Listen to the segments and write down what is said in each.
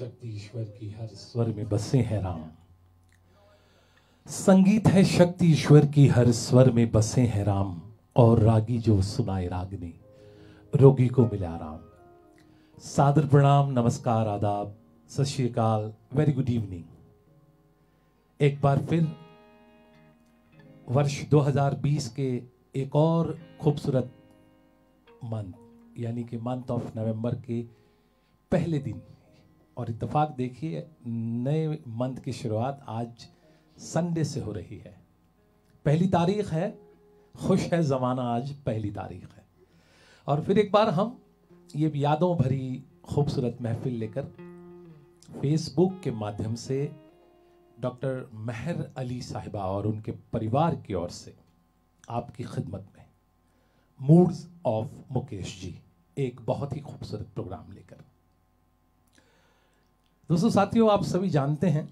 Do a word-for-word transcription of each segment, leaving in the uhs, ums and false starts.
शक्ति ईश्वर की, हर स्वर में बसे हैं राम। संगीत है शक्ति ईश्वर की, हर स्वर में बसे हैं राम। और रागी जो सुनाए रागनी, रोगी को मिला राम। सादर प्रणाम, नमस्कार, आदाब, सत श्री अकाल, वेरी गुड इवनिंग। एक बार फिर वर्ष दो हज़ार बीस के एक और खूबसूरत मंथ यानी कि मंथ ऑफ नवंबर के पहले दिन, और इत्तेफाक देखिए नए मंथ की शुरुआत आज संडे से हो रही है। पहली तारीख है, खुश है ज़माना, आज पहली तारीख है। और फिर एक बार हम ये यादों भरी खूबसूरत महफिल लेकर फेसबुक के माध्यम से डॉक्टर मेहर अली साहिबा और उनके परिवार की ओर से आपकी खिदमत में मूड्स ऑफ मुकेश जी एक बहुत ही खूबसूरत प्रोग्राम लेकर। दोस्तों, साथियों, आप सभी जानते हैं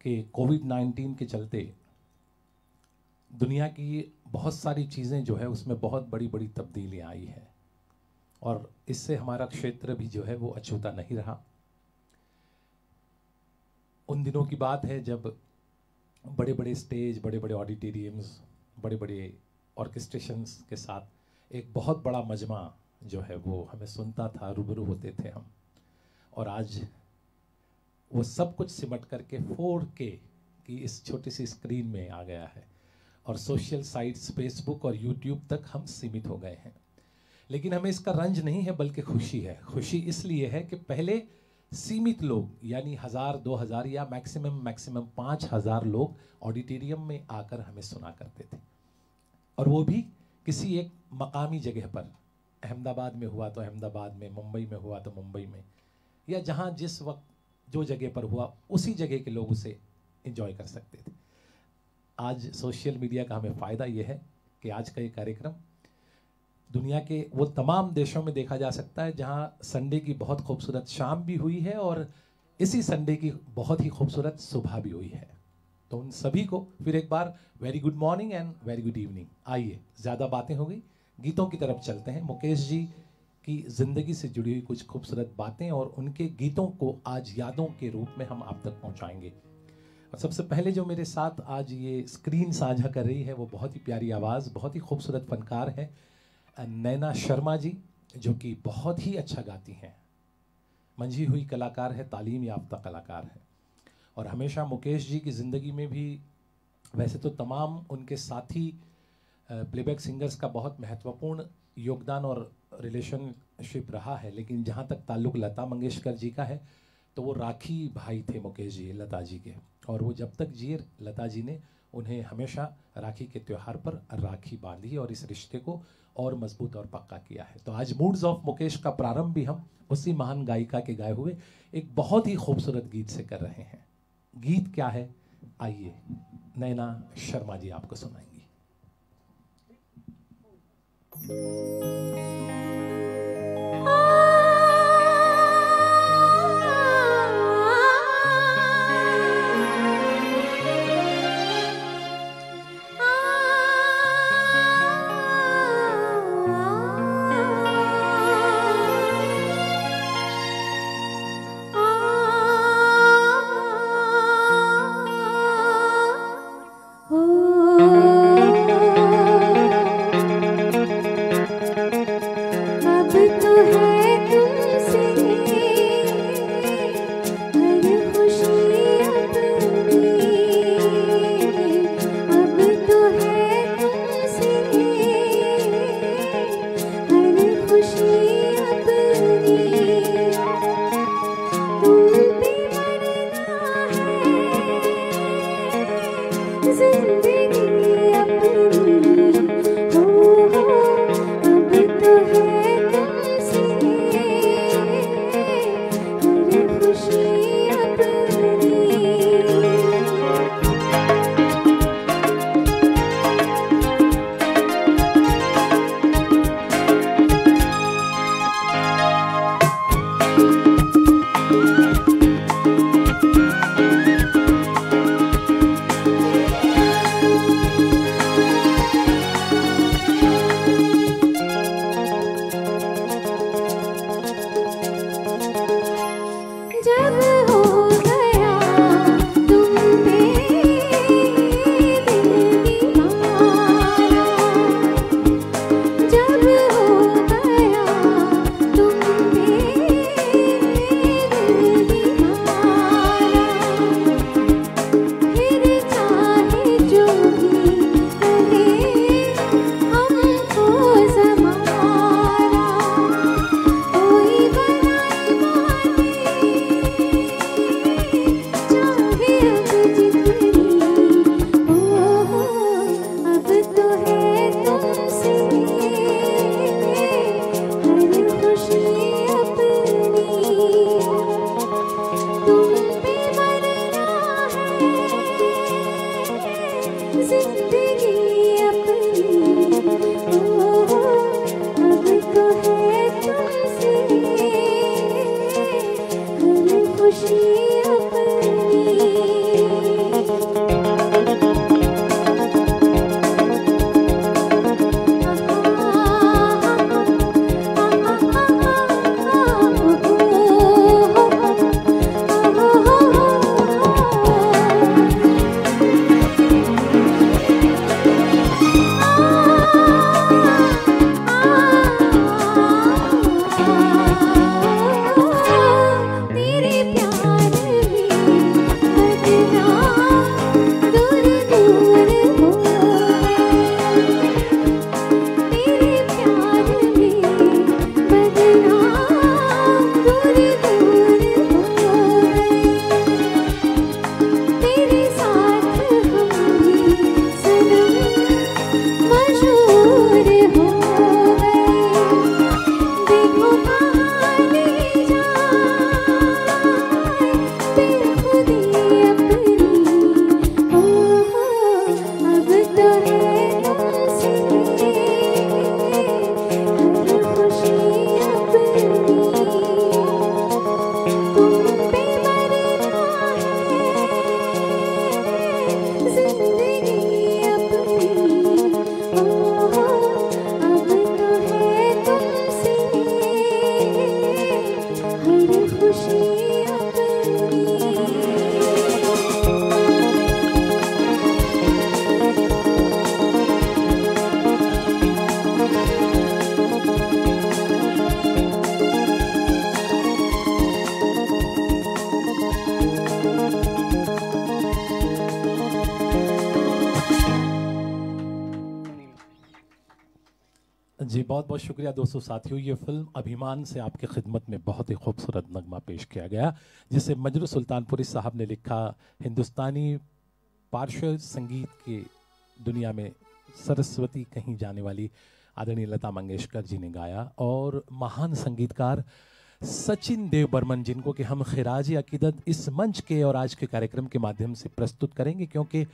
कि कोविड नाइन्टीन के चलते दुनिया की बहुत सारी चीज़ें जो है उसमें बहुत बड़ी बड़ी तब्दीलियाँ आई हैं, और इससे हमारा क्षेत्र भी जो है वो अछूता नहीं रहा। उन दिनों की बात है जब बड़े बड़े स्टेज, बड़े बड़े ऑडिटोरियम्स, बड़े बड़े ऑर्केस्ट्रेशंस के साथ एक बहुत बड़ा मजमा जो है वो हमें सुनता था, रूबरू होते थे हम। और आज वो सब कुछ सिमट करके फोर के की इस छोटी सी स्क्रीन में आ गया है, और सोशल साइट्स फेसबुक और यूट्यूब तक हम सीमित हो गए हैं। लेकिन हमें इसका रंज नहीं है, बल्कि खुशी है। खुशी इसलिए है कि पहले सीमित लोग यानी हज़ार, दो हज़ार या मैक्सिमम मैक्सिमम पाँच हज़ार लोग ऑडिटोरियम में आकर हमें सुना करते थे, और वो भी किसी एक मकामी जगह पर। अहमदाबाद में हुआ तो अहमदाबाद में, मुंबई में हुआ तो मुंबई में, या जहाँ जिस वक्त जो जगह पर हुआ उसी जगह के लोग उसे एंजॉय कर सकते थे। आज सोशल मीडिया का हमें फ़ायदा यह है कि आज का ये कार्यक्रम दुनिया के वो तमाम देशों में देखा जा सकता है जहाँ संडे की बहुत खूबसूरत शाम भी हुई है और इसी संडे की बहुत ही खूबसूरत सुबह भी हुई है। तो उन सभी को फिर एक बार very good morning and very good evening. आइए, ज़्यादा बातें हो गई, गीतों की तरफ चलते हैं। मुकेश जी की ज़िंदगी से जुड़ी हुई कुछ खूबसूरत बातें और उनके गीतों को आज यादों के रूप में हम आप तक पहुंचाएंगे। और सबसे पहले जो मेरे साथ आज ये स्क्रीन साझा कर रही है वो बहुत ही प्यारी आवाज़, बहुत ही खूबसूरत फनकार है, नैना शर्मा जी, जो कि बहुत ही अच्छा गाती हैं। मंझी हुई कलाकार है, तालीम याफ्ता कलाकार है, और हमेशा मुकेश जी की ज़िंदगी में भी वैसे तो तमाम उनके साथी प्लेबैक सिंगर्स का बहुत महत्वपूर्ण योगदान और रिलेशनशिप रहा है, लेकिन जहाँ तक ताल्लुक़ लता मंगेशकर जी का है तो तो वो राखी भाई थे मुकेश जी लता जी के, और वो जब तक जिए लता जी ने उन्हें हमेशा राखी के त्यौहार पर राखी बांधी और इस रिश्ते को और मजबूत और पक्का किया है। तो आज मूड्स ऑफ मुकेश का प्रारंभ भी हम उसी महान गायिका के गाए हुए एक बहुत ही खूबसूरत गीत से कर रहे हैं। गीत क्या है, आइए नैना शर्मा जी आपको सुनाएंगी। जी बहुत बहुत शुक्रिया दोस्तों साथियों, ये फ़िल्म अभिमान से आपकी खिदमत में बहुत ही खूबसूरत नगमा पेश किया गया जिसे मजरूह सुल्तानपुरी साहब ने लिखा। हिंदुस्तानी पार्श्व संगीत की दुनिया में सरस्वती कहीं जाने वाली आदरणीय लता मंगेशकर जी ने गाया और महान संगीतकार सचिन देव बर्मन जिनको कि हम खिराज अकीदत इस मंच के और आज के कार्यक्रम के माध्यम से प्रस्तुत करेंगे, क्योंकि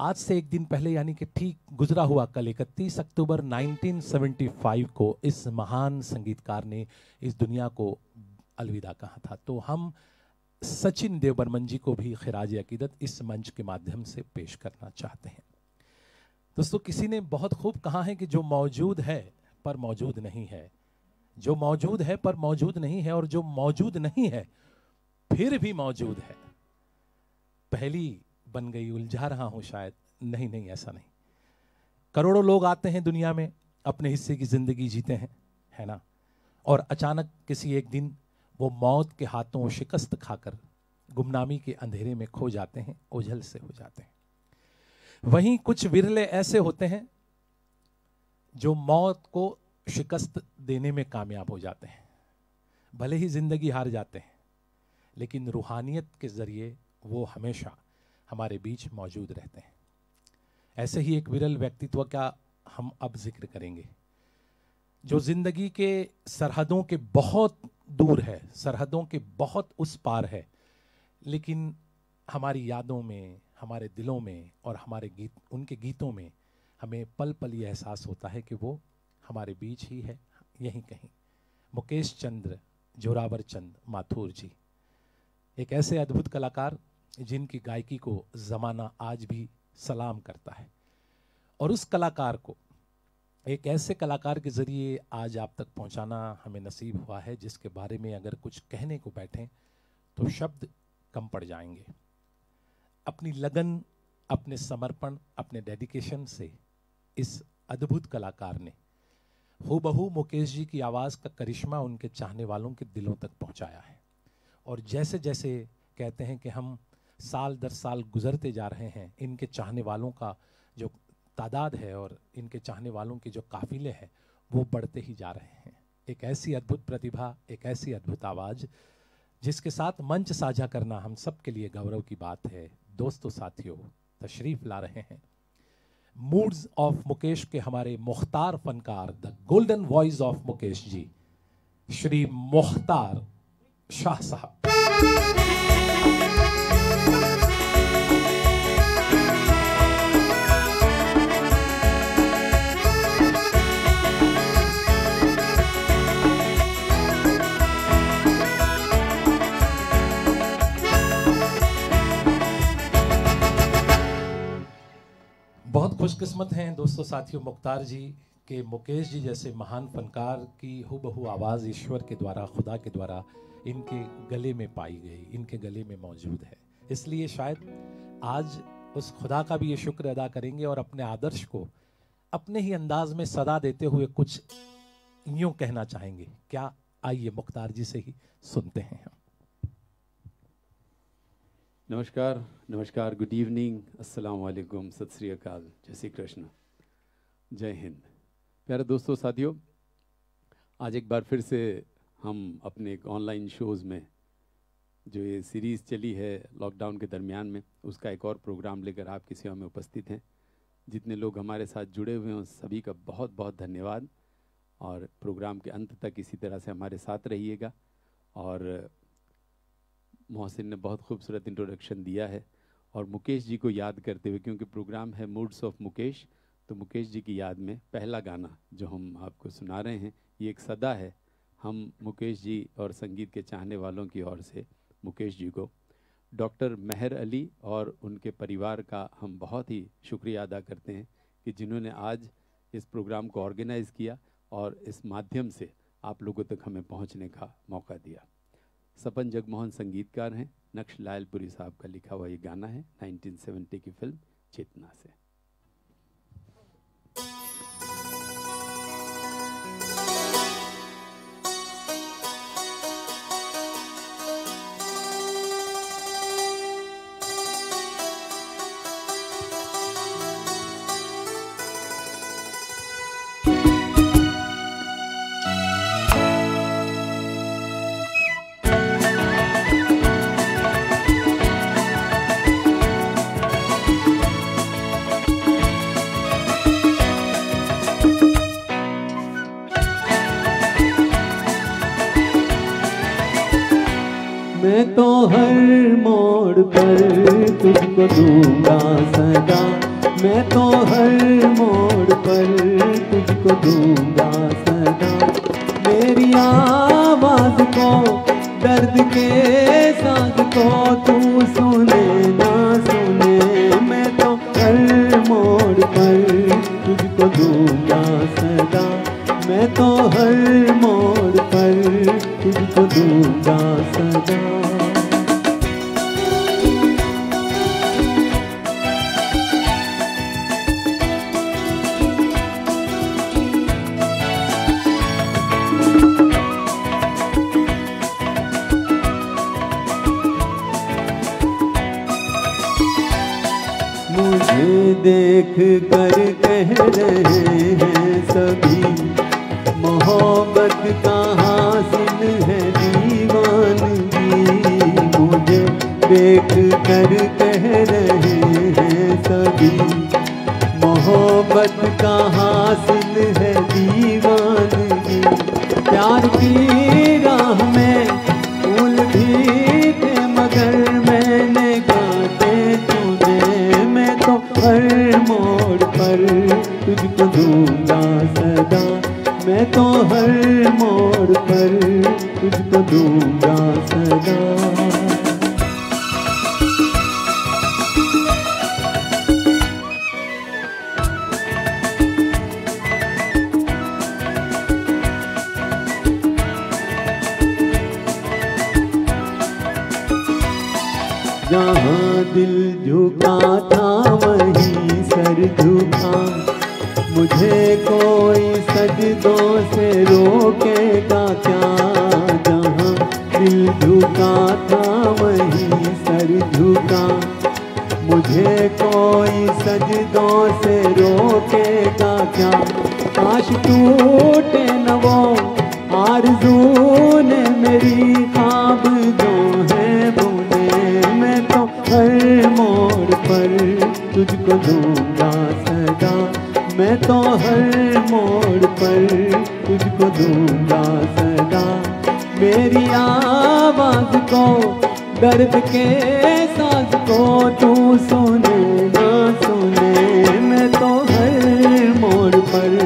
आज से एक दिन पहले यानी कि ठीक गुजरा हुआ कल इकतीस अक्टूबर उन्नीस सौ पचहत्तर को इस महान संगीतकार ने इस दुनिया को अलविदा कहा था। तो हम सचिन देव बर्मन जी को भी खिराज अकीदत इस मंच के माध्यम से पेश करना चाहते हैं। दोस्तों किसी ने बहुत खूब कहा है कि जो मौजूद है पर मौजूद नहीं है, जो मौजूद है पर मौजूद नहीं है, और जो मौजूद नहीं है फिर भी मौजूद है। पहली बन गई उलझा रहा हूं शायद, नहीं नहीं ऐसा नहीं। करोड़ों लोग आते हैं दुनिया में, अपने हिस्से की जिंदगी जीते हैं, है ना, और अचानक किसी एक दिन वो मौत के हाथों शिकस्त खाकर गुमनामी के अंधेरे में खो जाते हैं, ओझल से हो जाते हैं। वहीं कुछ विरले ऐसे होते हैं जो मौत को शिकस्त देने में कामयाब हो जाते हैं, भले ही जिंदगी हार जाते हैं, लेकिन रूहानियत के जरिए वो हमेशा हमारे बीच मौजूद रहते हैं। ऐसे ही एक विरल व्यक्तित्व का हम अब जिक्र करेंगे जो जिंदगी के सरहदों के बहुत दूर है, सरहदों के बहुत उस पार है, लेकिन हमारी यादों में, हमारे दिलों में और हमारे गीत, उनके गीतों में हमें पल पल ये एहसास होता है कि वो हमारे बीच ही है, यहीं कहीं। मुकेश चंद्र जोरावर चंद माथुर जी एक ऐसे अद्भुत कलाकार जिनकी गायकी को ज़माना आज भी सलाम करता है, और उस कलाकार को एक ऐसे कलाकार के ज़रिए आज आप तक पहुंचाना हमें नसीब हुआ है जिसके बारे में अगर कुछ कहने को बैठें तो शब्द कम पड़ जाएंगे। अपनी लगन, अपने समर्पण, अपने डेडिकेशन से इस अद्भुत कलाकार ने हूबहू मुकेश जी की आवाज़ का करिश्मा उनके चाहने वालों के दिलों तक पहुँचाया है। और जैसे जैसे कहते हैं कि हम साल दर साल गुजरते जा रहे हैं, इनके चाहने वालों का जो तादाद है और इनके चाहने वालों के जो काफिले हैं वो बढ़ते ही जा रहे हैं। एक ऐसी अद्भुत प्रतिभा, एक ऐसी अद्भुत आवाज़ जिसके साथ मंच साझा करना हम सब के लिए गौरव की बात है। दोस्तों साथियों तशरीफ़ ला रहे हैं मूड्स ऑफ मुकेश के हमारे मुख्तार फनकार, the golden voice of Mukesh ji, Shri Mukhtar Shah sahab. बहुत खुशकिस्मत हैं दोस्तों साथियों मुख्तार जी के मुकेश जी जैसे महान फनकार की हूबहू आवाज़ ईश्वर के द्वारा, खुदा के द्वारा इनके गले में पाई गई, इनके गले में मौजूद है। इसलिए शायद आज उस खुदा का भी ये शुक्र अदा करेंगे और अपने आदर्श को अपने ही अंदाज में सदा देते हुए कुछ यूँ कहना चाहेंगे। क्या आइए मुख्तार जी से ही सुनते हैं हम। नमस्कार, नमस्कार, गुड इवनिंग, अस्सलाम वालेकुम, सत श्री अकाल, जय श्री कृष्ण, जय हिंद। प्यारे दोस्तों साथियों, आज एक बार फिर से हम अपने एक ऑनलाइन शोज़ में जो ये सीरीज़ चली है लॉकडाउन के दरमियान में, उसका एक और प्रोग्राम लेकर आपकी सेवा में उपस्थित हैं। जितने लोग हमारे साथ जुड़े हुए हैं सभी का बहुत बहुत धन्यवाद, और प्रोग्राम के अंत तक इसी तरह से हमारे साथ रहिएगा। और मोहसिन ने बहुत खूबसूरत इंट्रोडक्शन दिया है, और मुकेश जी को याद करते हुए, क्योंकि प्रोग्राम है मूड्स ऑफ मुकेश, तो मुकेश जी की याद में पहला गाना जो हम आपको सुना रहे हैं ये एक सदा है, हम मुकेश जी और संगीत के चाहने वालों की ओर से मुकेश जी को, डॉक्टर मेहर अली और उनके परिवार का हम बहुत ही शुक्रिया अदा करते हैं कि जिन्होंने आज इस प्रोग्राम को ऑर्गेनाइज़ किया और इस माध्यम से आप लोगों तक हमें पहुँचने का मौका दिया। सपन जगमोहन संगीतकार हैं, नक्श लायलपुरी साहब का लिखा हुआ ये गाना है उन्नीस सौ सत्तर की फिल्म चेतना से। मैं तो हर मोड़ पर तुझको दूंगा सदा, मैं तो हर मोड़ पर तुझको दूंगा सदा। मेरी आवाज को दर्द के साथ को तू सुने ना सुने, मैं तो हर मोड़ पर तुझको दूंगा सदा, मैं तो हर मोड़ पर तुझको दूंगा सदा। देख कर कह रहे हैं सभी मोहब्बत कहाँ सिल है दीवानगी। मुझे देख कर कह रहे हैं सभी मोहब्बत कहाँ सिल है दीवानगी। प्यार की राह में उलझी थे मगर मैंने काटे तुझे, मैं तो हर मोड़ पर तुझको दूंगा सदा, मैं तो हर मोड़ पर तुझको दूंगा सदा। जहाँ दिल झुका था वहीं सर झुका, मुझे कोई सजदों से रोकेगा क्या। जहाँ दिल झुका था वहीं सर झुका, मुझे कोई सजदों से रोकेगा क्या। काश टूटे न वो आरज़ू ने मेरी, ख्वाब जो है बुने, मैं तो हर मोड़ पर तुझको दूंगा सदा, मैं तो हर मोड़ पर तुझको दूंगा सदा। मेरी आवाज को दर्द के साथ को तू सुने ना सुने, मैं तो हर मोड़ पर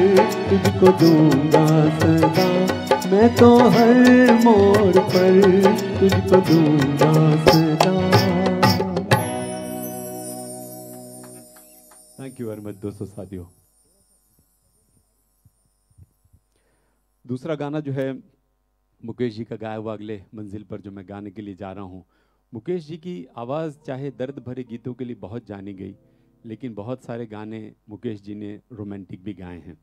तुझको दूंगा सदा, मैं तो हर मोड़ पर तुझको दूंगा सदा। थैंक यू वेरी मच दोस्तों साथियों। दूसरा गाना जो है मुकेश जी का गाया हुआ अगले मंजिल पर, जो मैं गाने के लिए जा रहा हूँ। मुकेश जी की आवाज़ चाहे दर्द भरे गीतों के लिए बहुत जानी गई, लेकिन बहुत सारे गाने मुकेश जी ने रोमांटिक भी गाए हैं।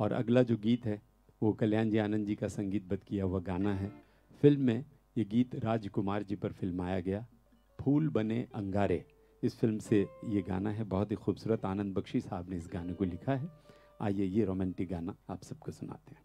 और अगला जो गीत है वो कल्याणजी आनंद जी का संगीतबद्ध किया हुआ गाना है। फिल्म में ये गीत राज कुमार जी पर फिल्माया गया, फूल बने अंगारे इस फिल्म से ये गाना है। बहुत ही खूबसूरत आनंद बख्शी साहब ने इस गाने को लिखा है। आइए ये रोमांटिक गाना आप सबको सुनाते हैं।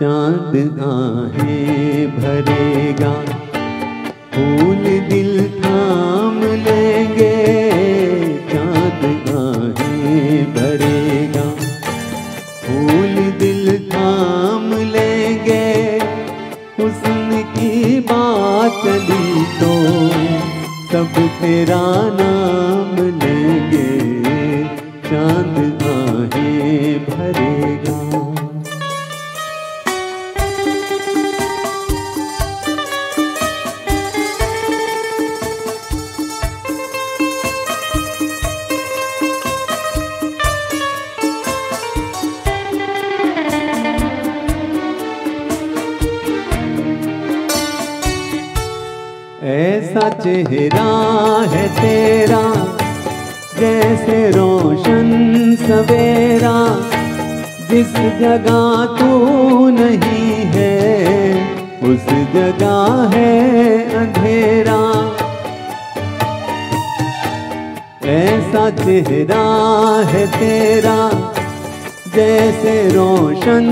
चांद आहें भरेगा, फूल दिल थाम लेंगे, चांद आहें भरेगा, फूल दिल थाम लेंगे। हुस्न की बात ली तो सब तेरा नाम लेंगे, चांद आहें भरेगा। ऐसा चेहरा है तेरा जैसे रोशन सवेरा, जिस जगह तू नहीं है उस जगह है अंधेरा। ऐसा चेहरा है तेरा जैसे रोशन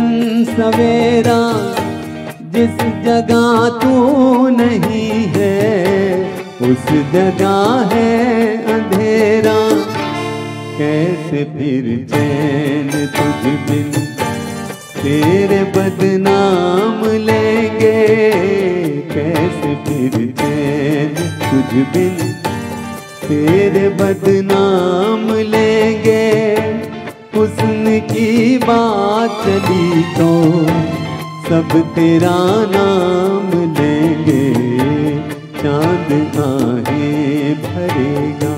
सवेरा जिस जगह तू नहीं है उस जगह है अंधेरा। कैसे फिर चैन तुझ बिन तेरे बदनाम लेंगे, कैसे फिर चैन तुझ बिन तेरे बदनाम लेंगे। हुस्न की बात चली तो सब तेरा नाम लेंगे, चांद आहें भरेगा।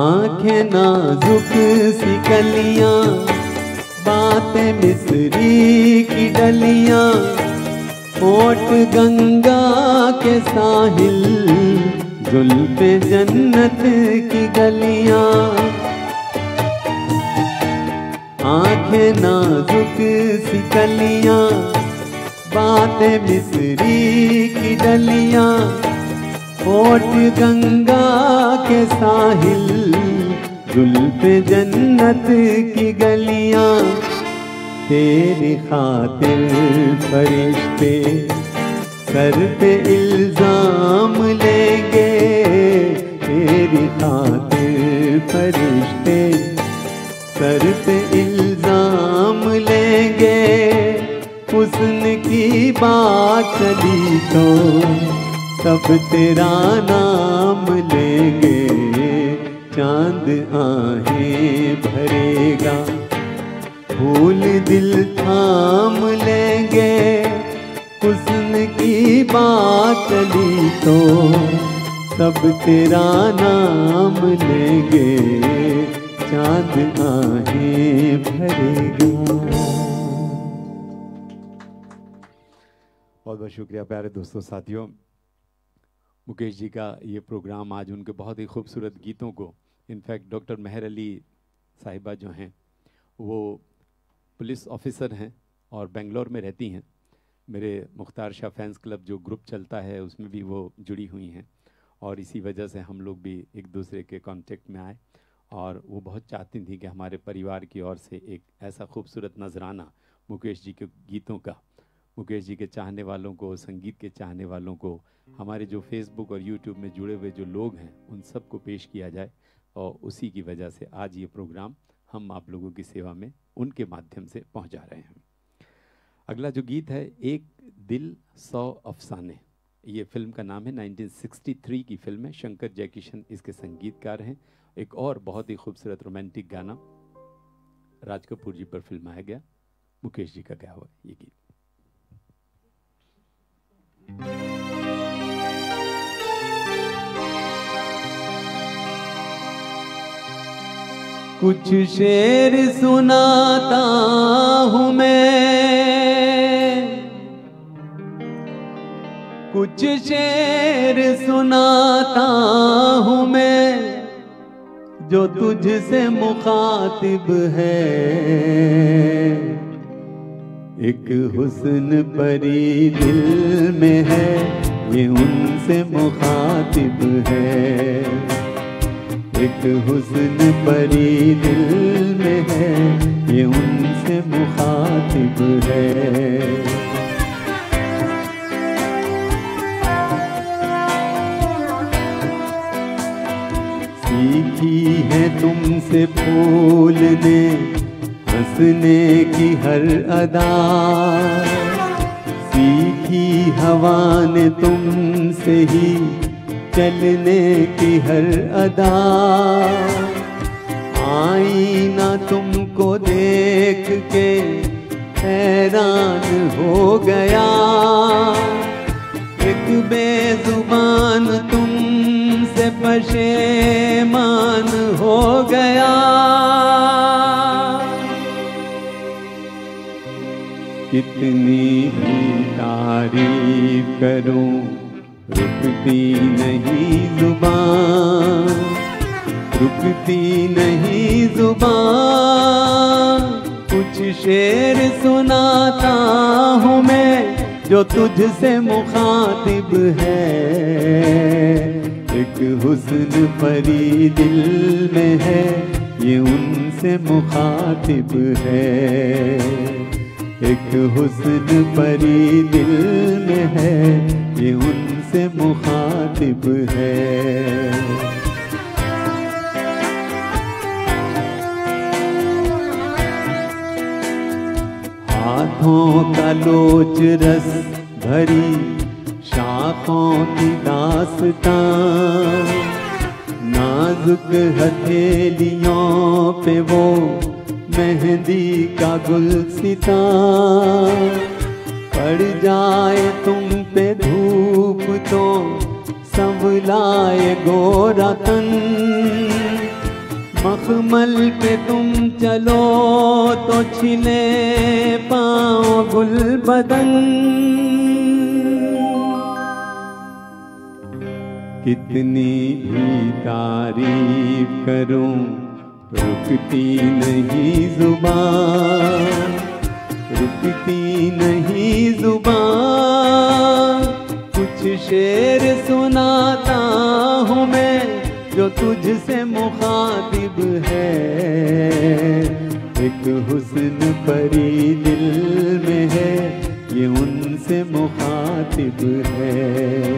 आँखें नाजुक सी कलियाँ बातें मिस्री की डलियाँ, ओट गंगा के साहिल जुल्फे जन्नत की गलियाँ। आँखें नाजुक सी कलियाँ बातें मिस्री की डलियाँ, ओट गंगा के साहिल जुल्फ़े जन्नत की गलियाँ। तेरी खातिर फरिश्ते सर पे इल्ज़ाम लेंगे, तेरी खातिर फरिश्ते सर पे इल्ज़ाम लेंगे। हुस्न की बात चली तो सब तेरा नाम लेंगे, चांद आहें भरेगा। फूल दिल थाम लेंगे, हुस्न की बात चली तो सब तेरा नाम लेंगे, चांद आहें भरेगा। बहुत बहुत शुक्रिया प्यारे दोस्तों साथियों। मुकेश जी का ये प्रोग्राम आज उनके बहुत ही खूबसूरत गीतों को, इनफैक्ट डॉक्टर मेहर अली साहिबा जो हैं वो पुलिस ऑफिसर हैं और बेंगलोर में रहती हैं। मेरे मुख्तार शाह फैंस क्लब जो ग्रुप चलता है उसमें भी वो जुड़ी हुई हैं और इसी वजह से हम लोग भी एक दूसरे के कांटेक्ट में आए। और वो बहुत चाहती थी कि हमारे परिवार की ओर से एक ऐसा खूबसूरत नजराना मुकेश जी के गीतों का, मुकेश जी के चाहने वालों को, संगीत के चाहने वालों को, हमारे जो फेसबुक और यूट्यूब में जुड़े हुए जो लोग हैं उन सबको पेश किया जाए। और उसी की वजह से आज ये प्रोग्राम हम आप लोगों की सेवा में उनके माध्यम से पहुंचा रहे हैं। अगला जो गीत है एक दिल सौ अफसाने, ये फिल्म का नाम है, नाइनटीन सिक्सटी थ्री की फिल्म है। शंकर जयकिशन इसके संगीतकार हैं। एक और बहुत ही खूबसूरत रोमांटिक गाना राज कपूर जी पर फिल्माया गया, मुकेश जी का गाया हुआ ये गीत। कुछ शेर सुनाता हूँ मैं, कुछ शेर सुनाता हूँ मैं जो तुझसे मुखातिब है। एक हुस्न परी दिल में है ये उनसे मुखातिब है, एक हुस्न परी दिल में है ये उनसे मुखातिब है। सीखी है तुमसे फूल ने हंसने की हर अदा, सीखी हवा ने तुमसे ही चलने की हर अदा। आईना तुमको देख के हैरान हो गया, एक बेजुबान तुमसे पशेमान हो गया। कितनी भी तारीफ करूं रुकती नहीं जुबान, रुकती नहीं जुबान। कुछ शेर सुनाता हूँ मैं जो तुझसे मुखातिब है। एक हुस्न परी दिल में है ये उनसे मुखातिब है। एक हुस्न परी दिल में है ये उनसे मुखातिब है। हाथों का लोच रस भरी शाखों की दास्तां, नाजुक हथेलियों पे वो मेहंदी का गुलसितां। पड़ जाए तुम पे धूप तो संभलाए गोरा तन, मखमल पे तुम चलो तो छिले पाओ गुल बदन। कितनी भी तारीफ करूं रुकती नहीं जुबान, रुकती नहीं जुबान। कुछ शेर सुनाता हूँ मैं जो तुझसे मुखातिब है। एक हुस्न परी दिल में है ये उनसे मुखातिब है।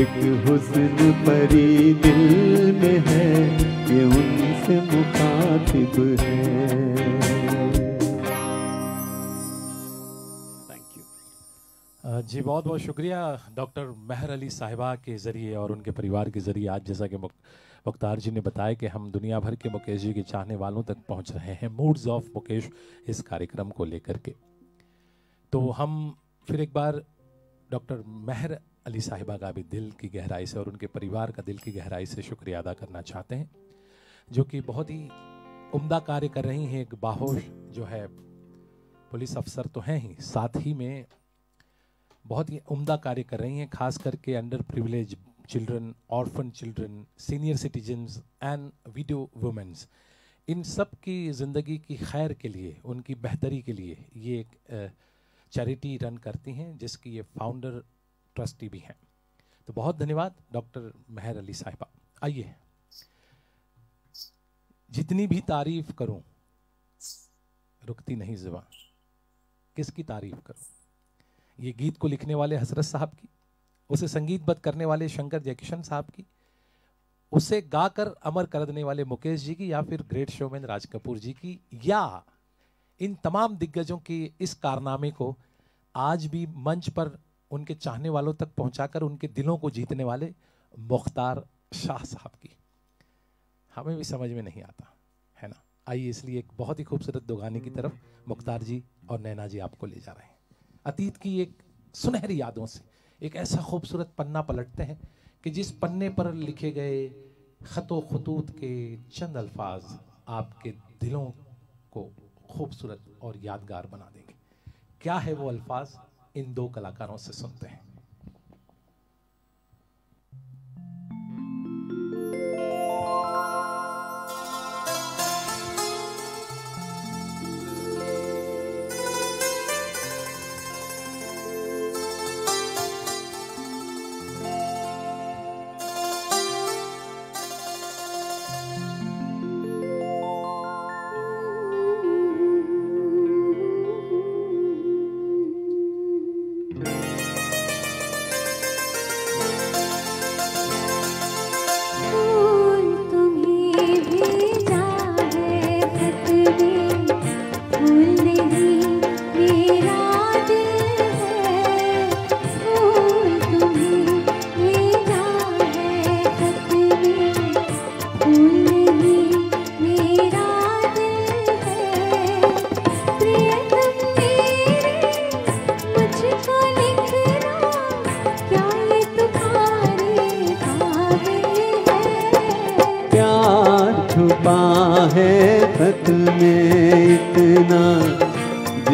एक हुस्न परी दिल में है ये उनसे मुखातिब है। जी बहुत बहुत शुक्रिया डॉक्टर मेहर अली साहिबा के ज़रिए और उनके परिवार के ज़रिए। आज जैसा कि मुख्तार जी ने बताया कि हम दुनिया भर के मुकेश जी के चाहने वालों तक पहुंच रहे हैं मूड्स ऑफ मुकेश इस कार्यक्रम को लेकर के। तो हम फिर एक बार डॉक्टर मेहर अली साहिबा का भी दिल की गहराई से और उनके परिवार का दिल की गहराई से शुक्रिया अदा करना चाहते हैं, जो कि बहुत ही उम्दा कार्य कर रही हैं। एक बाहोश जो है पुलिस अफसर तो हैं ही, साथ ही में बहुत ही उम्दा कार्य कर रही हैं, खास करके under privilege children, orphan children, senior citizens and widow womens. इन सब की ज़िंदगी की खैर के लिए, उनकी बेहतरी के लिए ये एक चैरिटी रन करती हैं जिसकी ये फाउंडर ट्रस्टी भी हैं। तो बहुत धन्यवाद डॉक्टर मेहर अली साहिबा। आइए, जितनी भी तारीफ़ करूं रुकती नहीं जुबान, किसकी तारीफ़ करूं? ये गीत को लिखने वाले हसरत साहब की, उसे संगीतबद्ध करने वाले शंकर जयकिशन साहब की, उसे गाकर अमर कर देने वाले मुकेश जी की, या फिर ग्रेट शोमैन राज कपूर जी की, या इन तमाम दिग्गजों के इस कारनामे को आज भी मंच पर उनके चाहने वालों तक पहुंचाकर उनके दिलों को जीतने वाले मुख्तार शाह साहब की। हमें भी समझ में नहीं आता है ना। आइए, इसलिए एक बहुत ही खूबसूरत दोगाने की तरफ मुख्तार जी और नैना जी आपको ले जा रहे हैं। अतीत की एक सुनहरी यादों से एक ऐसा खूबसूरत पन्ना पलटते हैं कि जिस पन्ने पर लिखे गए खतों खतूत के चंद अल्फाज आपके दिलों को खूबसूरत और यादगार बना देंगे। क्या है वो अल्फाज, इन दो कलाकारों से सुनते हैं।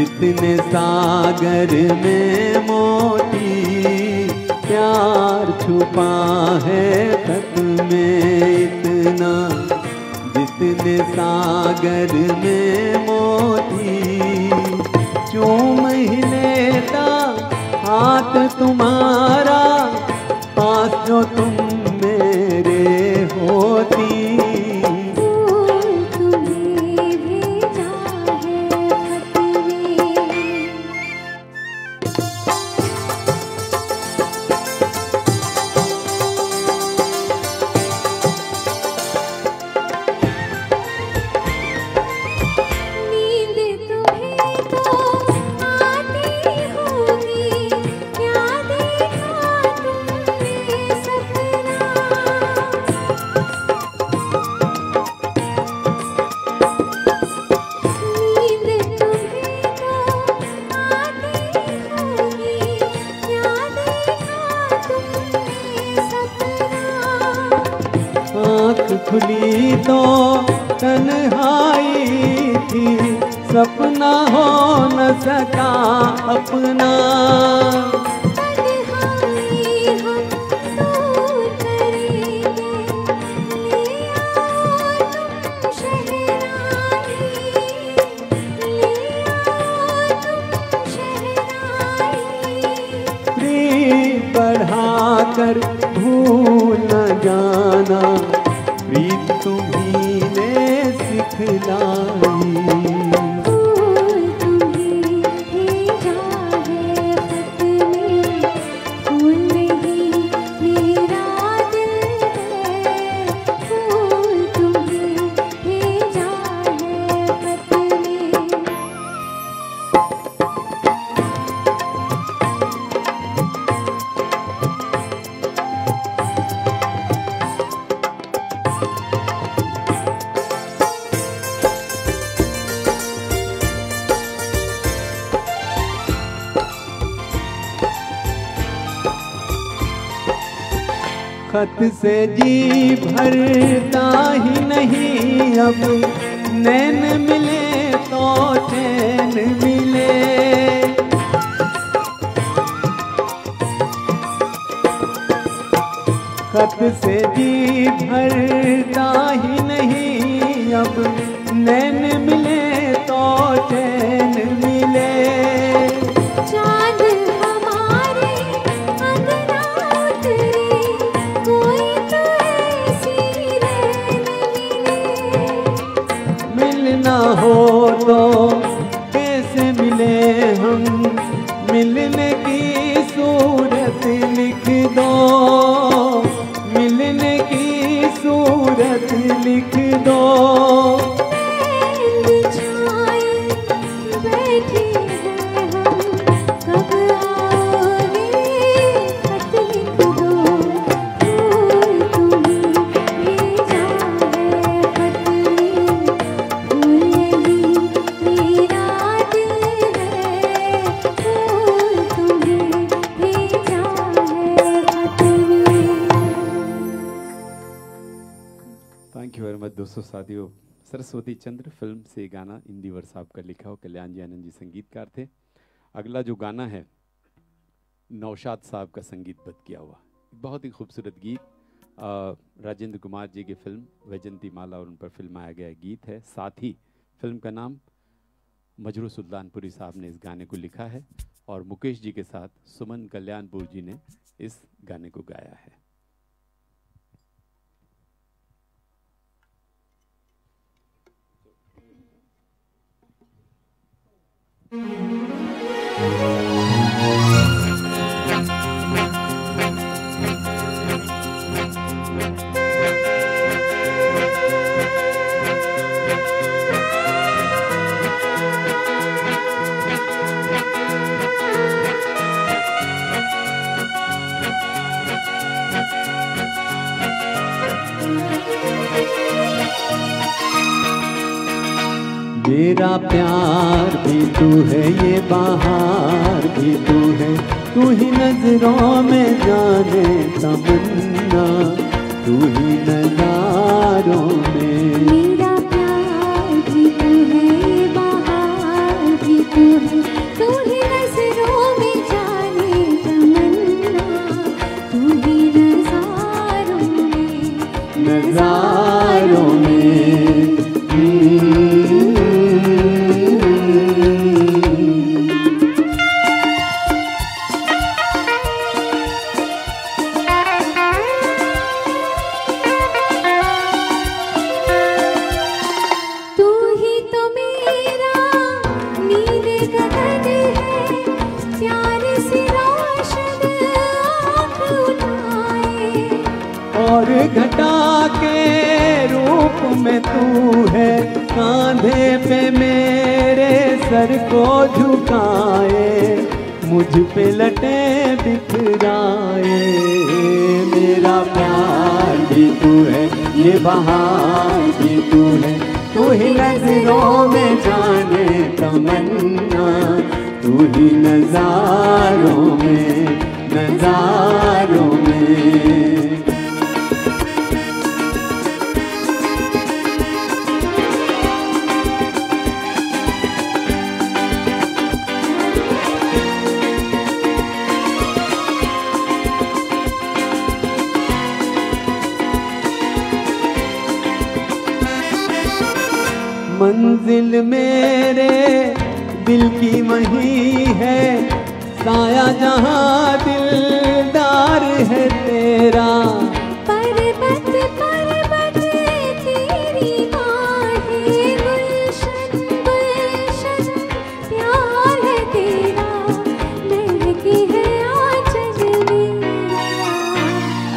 जितने सागर में मोती प्यार छुपा है तक में इतना, जितने सागर में मोती। चूम ही लेता हाथ तुम्हारा, पास जो तुम मेरे होती। खत से जी भरता ही नहीं अब, नैन मिले तो चैन मिले। खत से जी भरता ही नहीं अब, नैन मिले तो चैन मिले। साथियों, सरस्वती चंद्र फिल्म से गाना इंदीवर साहब का लिखा हो, कल्याणजी आनंद जी संगीतकार थे। अगला जो गाना है नौशाद साहब का संगीतबद्ध किया हुआ, बहुत ही खूबसूरत गीत, राजेंद्र कुमार जी की फिल्म वैजंती माला और उन पर फिल्माया गया गीत है। साथ ही फिल्म का नाम मजरूह सुल्तानपुरी साहब ने इस गाने को लिखा है और मुकेश जी के साथ सुमन कल्याणपुर जी ने इस गाने को गाया है। मेरा प्यार भी तू है, ये बहार भी तू है, तू ही नजरों में जाने तमन्ना, तू ही नजारों में। मेरा प्यार भी तू है, ये बहार भी तू है, तू ही नजरों में जाने तमन्ना, घटा के रूप में तू है, कांधे पे मेरे सर को झुकाए, मुझ पे लटे बिखराए, मेरा प्यार भी तू है, ये बहार भी तू है, तू ही नजरों में जाने तमन्ना, तू ही नजारों में नजारों में। मंजिल मेरे दिल की वही है, साया जहाँ दिलदार है तेरा, पर्वत पर्वत तेरी बाहें, गुलशन गुलशन प्यार है तेरा, महकी है आंचल मेरा,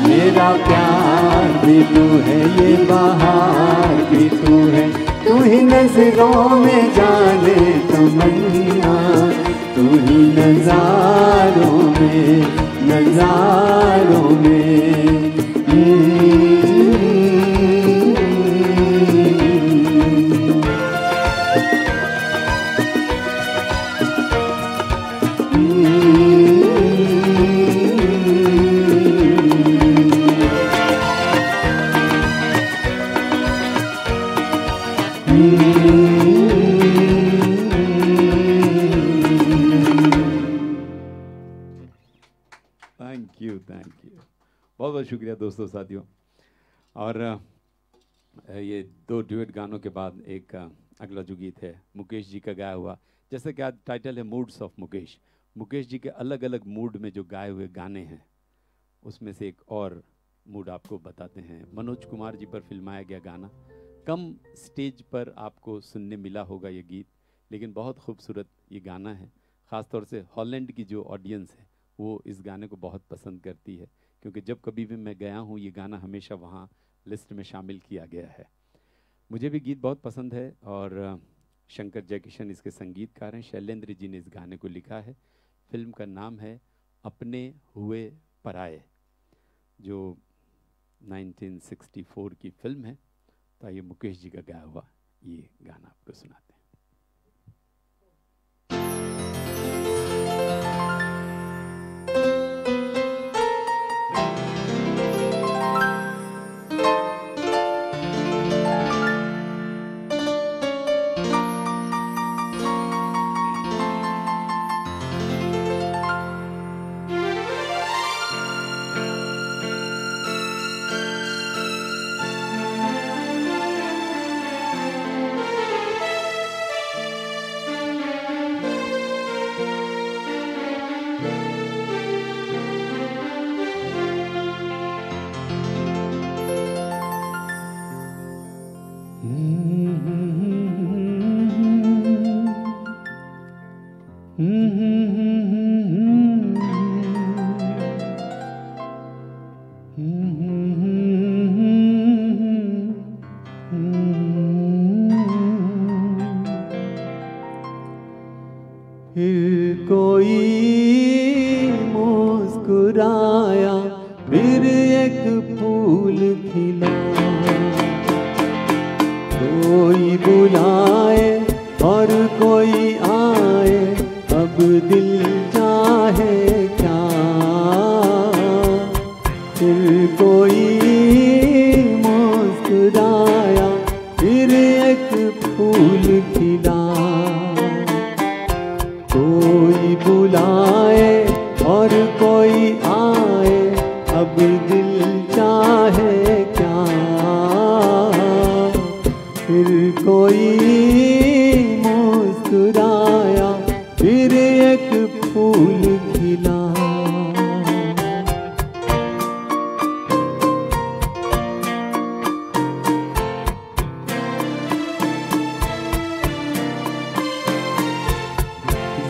मेरा प्यार भी तू है, ये बहार भी तू है, तू ही नजरों में जाने तमन्ना, तू ही नजारों में नजारों में। शुक्रिया दोस्तों साथियों। और ये दो ड्यूट गानों के बाद एक अगला जो गीत है मुकेश जी का गाया हुआ, जैसे कि आज टाइटल है मूड्स ऑफ मुकेश, मुकेश जी के अलग अलग मूड में जो गाए हुए गाने हैं उसमें से एक और मूड आपको बताते हैं। मनोज कुमार जी पर फिल्माया गया गाना, कम स्टेज पर आपको सुनने मिला होगा ये गीत, लेकिन बहुत खूबसूरत ये गाना है। ख़ासतौर से हॉलैंड की जो ऑडियंस है वो इस गाने को बहुत पसंद करती है, क्योंकि जब कभी भी मैं गया हूँ ये गाना हमेशा वहाँ लिस्ट में शामिल किया गया है। मुझे भी गीत बहुत पसंद है और शंकर जयकिशन इसके संगीतकार हैं, शैलेंद्र जी ने इस गाने को लिखा है। फिल्म का नाम है अपने हुए पराए, जो उन्नीस सौ चौंसठ की फिल्म है। तो ये मुकेश जी का गाया हुआ ये गाना आपको सुनाते हैं।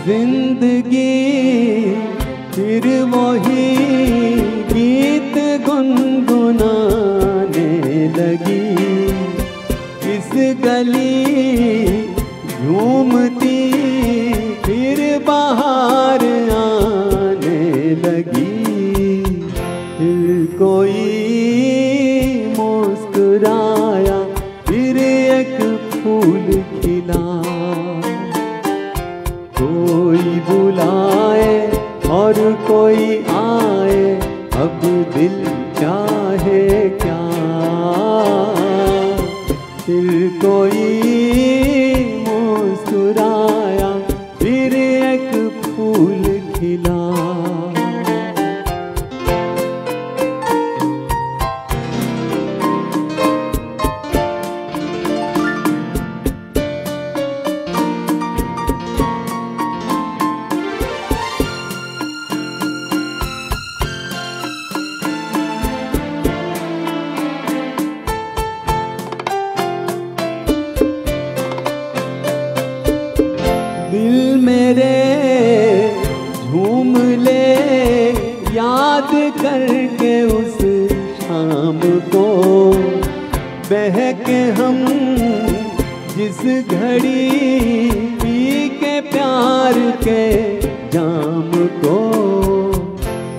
जिंदगी फिर वही गीत गुनगुनाने लगी। इस गली झूमती फिर बाहर आने लगी। फिर कोई मुस्कुराया फिर एक फूल खिला। कोई बुलाए और कोई आए अब दिल चाहे क्या। फिर कोई मुस्कुराया फिर एक फूल खिला। बहके हम जिस घड़ी पी के प्यार के जाम को।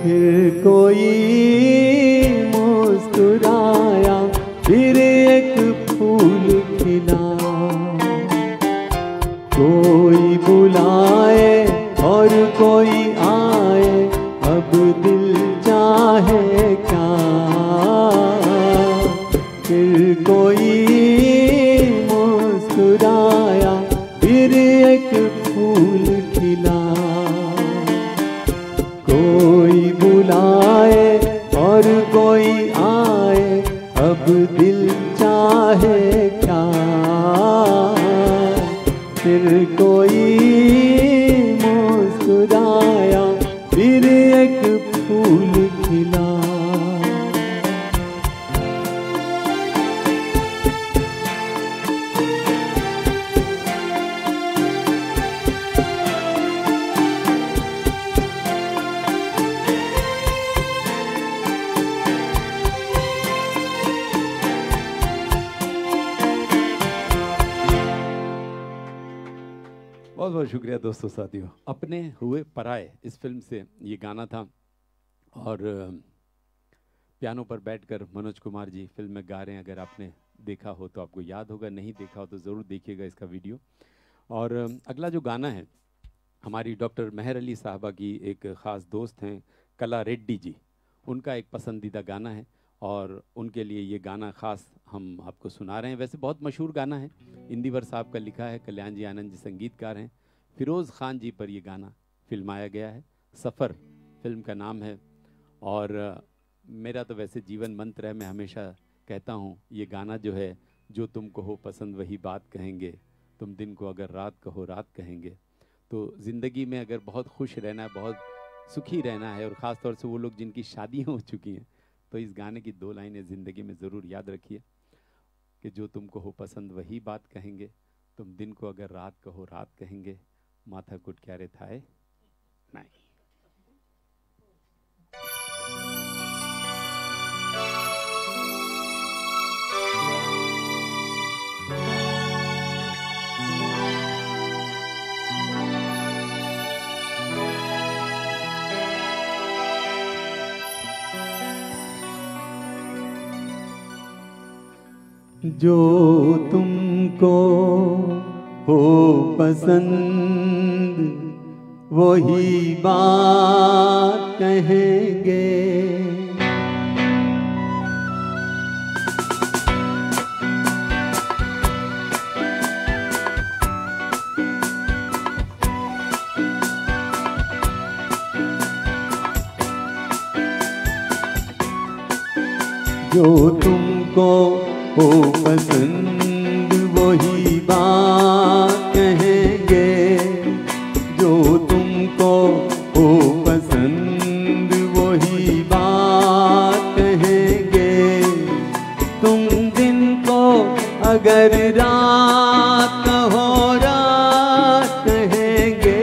फिर कोई मुस्कुराया फिर एक फूल खिला। कोई बुलाए और कोई आए अब दिल चाहे क्या। फिर कोई मुस्कुराया फिर एक फूल खिला। कोई बुलाए और कोई आए अब दिल चाहे क्या। फिर कोई मुस्कुराया फिर एक फूल खिला। बहुत बहुत शुक्रिया दोस्तों साथियों। अपने हुए पराए इस फिल्म से ये गाना था और पियानो पर बैठकर मनोज कुमार जी फिल्म में गा रहे हैं। अगर आपने देखा हो तो आपको याद होगा, नहीं देखा हो तो ज़रूर देखिएगा इसका वीडियो। और अगला जो गाना है हमारी डॉक्टर मेहर अली साहबा की एक ख़ास दोस्त हैं कला रेड्डी जी, उनका एक पसंदीदा गाना है और उनके लिए ये गाना ख़ास हम आपको सुना रहे हैं। वैसे बहुत मशहूर गाना है, इंदीवर साहब का लिखा है, कल्याणजी आनंदजी संगीतकार हैं, फिरोज़ खान जी पर ये गाना फिल्माया गया है। सफ़र फिल्म का नाम है और मेरा तो वैसे जीवन मंत्र है, मैं हमेशा कहता हूँ ये गाना जो है, जो तुमको हो पसंद वही बात कहेंगे, तुम दिन को अगर रात कहो रात कहेंगे। तो ज़िंदगी में अगर बहुत खुश रहना है, बहुत सुखी रहना है और ख़ासतौर से वो लोग जिनकी शादियाँ हो चुकी हैं, तो इस गाने की दो लाइनें ज़िंदगी में ज़रूर याद रखिए कि जो तुमको हो पसंद वही बात कहेंगे, तुम दिन को अगर रात कहो रात कहेंगे, माथा कुट क्या रे थाए नहीं। जो तुमको हो पसंद वही बात कहेंगे, जो तुमको हो पसंद वही बात कहेंगे, जो तुमको हो पसंद वही बात कहेंगे, तुम दिन को अगर रात हो रात कहेंगे,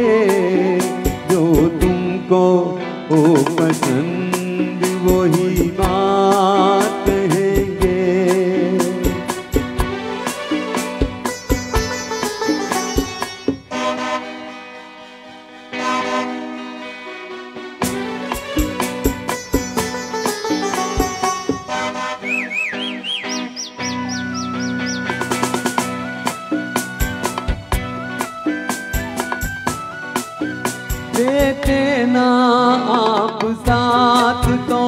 ओ पसंद वही बात कहेंगे, देते ना आप साथ तो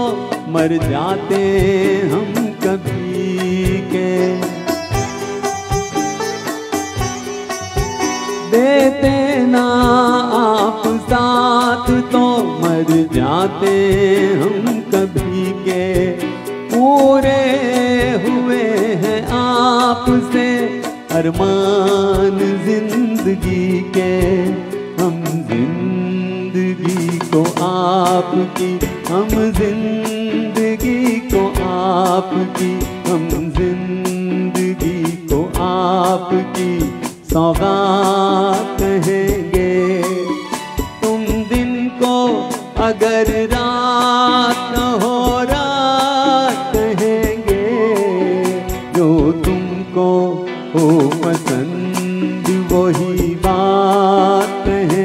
मर जाते हम कभी के, देते ना आप साथ तो मर जाते हम कभी के, पूरे हुए हैं आपसे अरमान जिंदगी के, हम जिंदगी को आपकी, हम जिंदगी को आपकी, हम जिंदगी को आपकी सौगात कहेंगे। तुम दिन को अगर रात न हो रात कहेंगे, जो तुमको हो पसंद वही बात कहेंगे।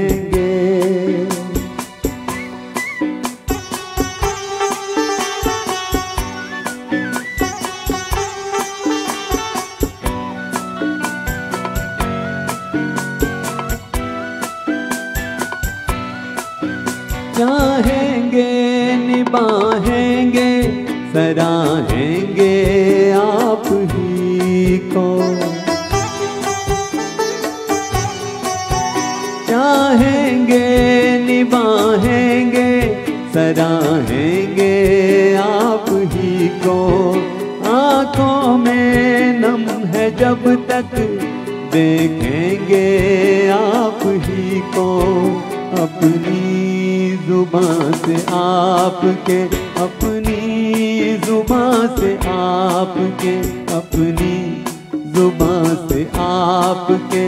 बाहेंगे सराहेंगे आप ही को, चाहेंगे निभाहेंगे सराहेंगे आप ही को, आँखों में नम है जब तक देखेंगे आप ही को, अपनी जुबान से आपके, अपनी जुबान से आपके, अपनी जुबान से आपके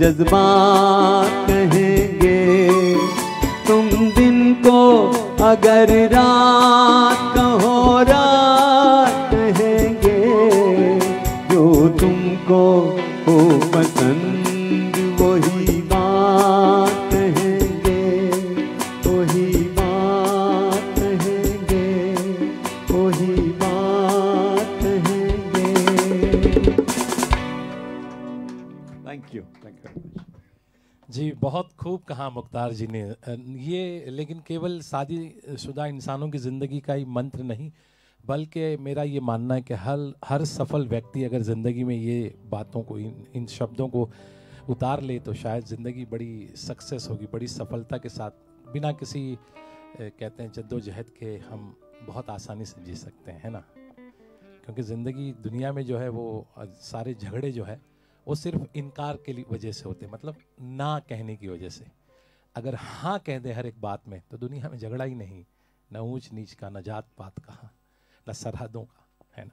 जज्बात कहेंगे। तुम दिन को अगर रात कहो रात कहेंगे, जो तुमको हो पसंद वही बात जी। बहुत खूब कहा मुख्तार जी ने। ये लेकिन केवल शादीशुदा इंसानों की ज़िंदगी का ही मंत्र नहीं, बल्कि मेरा ये मानना है कि हर हर सफल व्यक्ति अगर ज़िंदगी में ये बातों को, इन इन शब्दों को उतार ले तो शायद ज़िंदगी बड़ी सक्सेस होगी, बड़ी सफलता के साथ, बिना किसी कहते हैं जद्दोजहद के हम बहुत आसानी से जी सकते हैं, है ना। क्योंकि ज़िंदगी दुनिया में जो है वो सारे झगड़े जो है वो सिर्फ इनकार के लिए वजह से होते हैं, मतलब ना कहने की वजह से। अगर हाँ कह दे हर एक बात में तो दुनिया में झगड़ा ही नहीं, ना ऊंच नीच का, ना जात पात का, ना सरहदों का, है ना।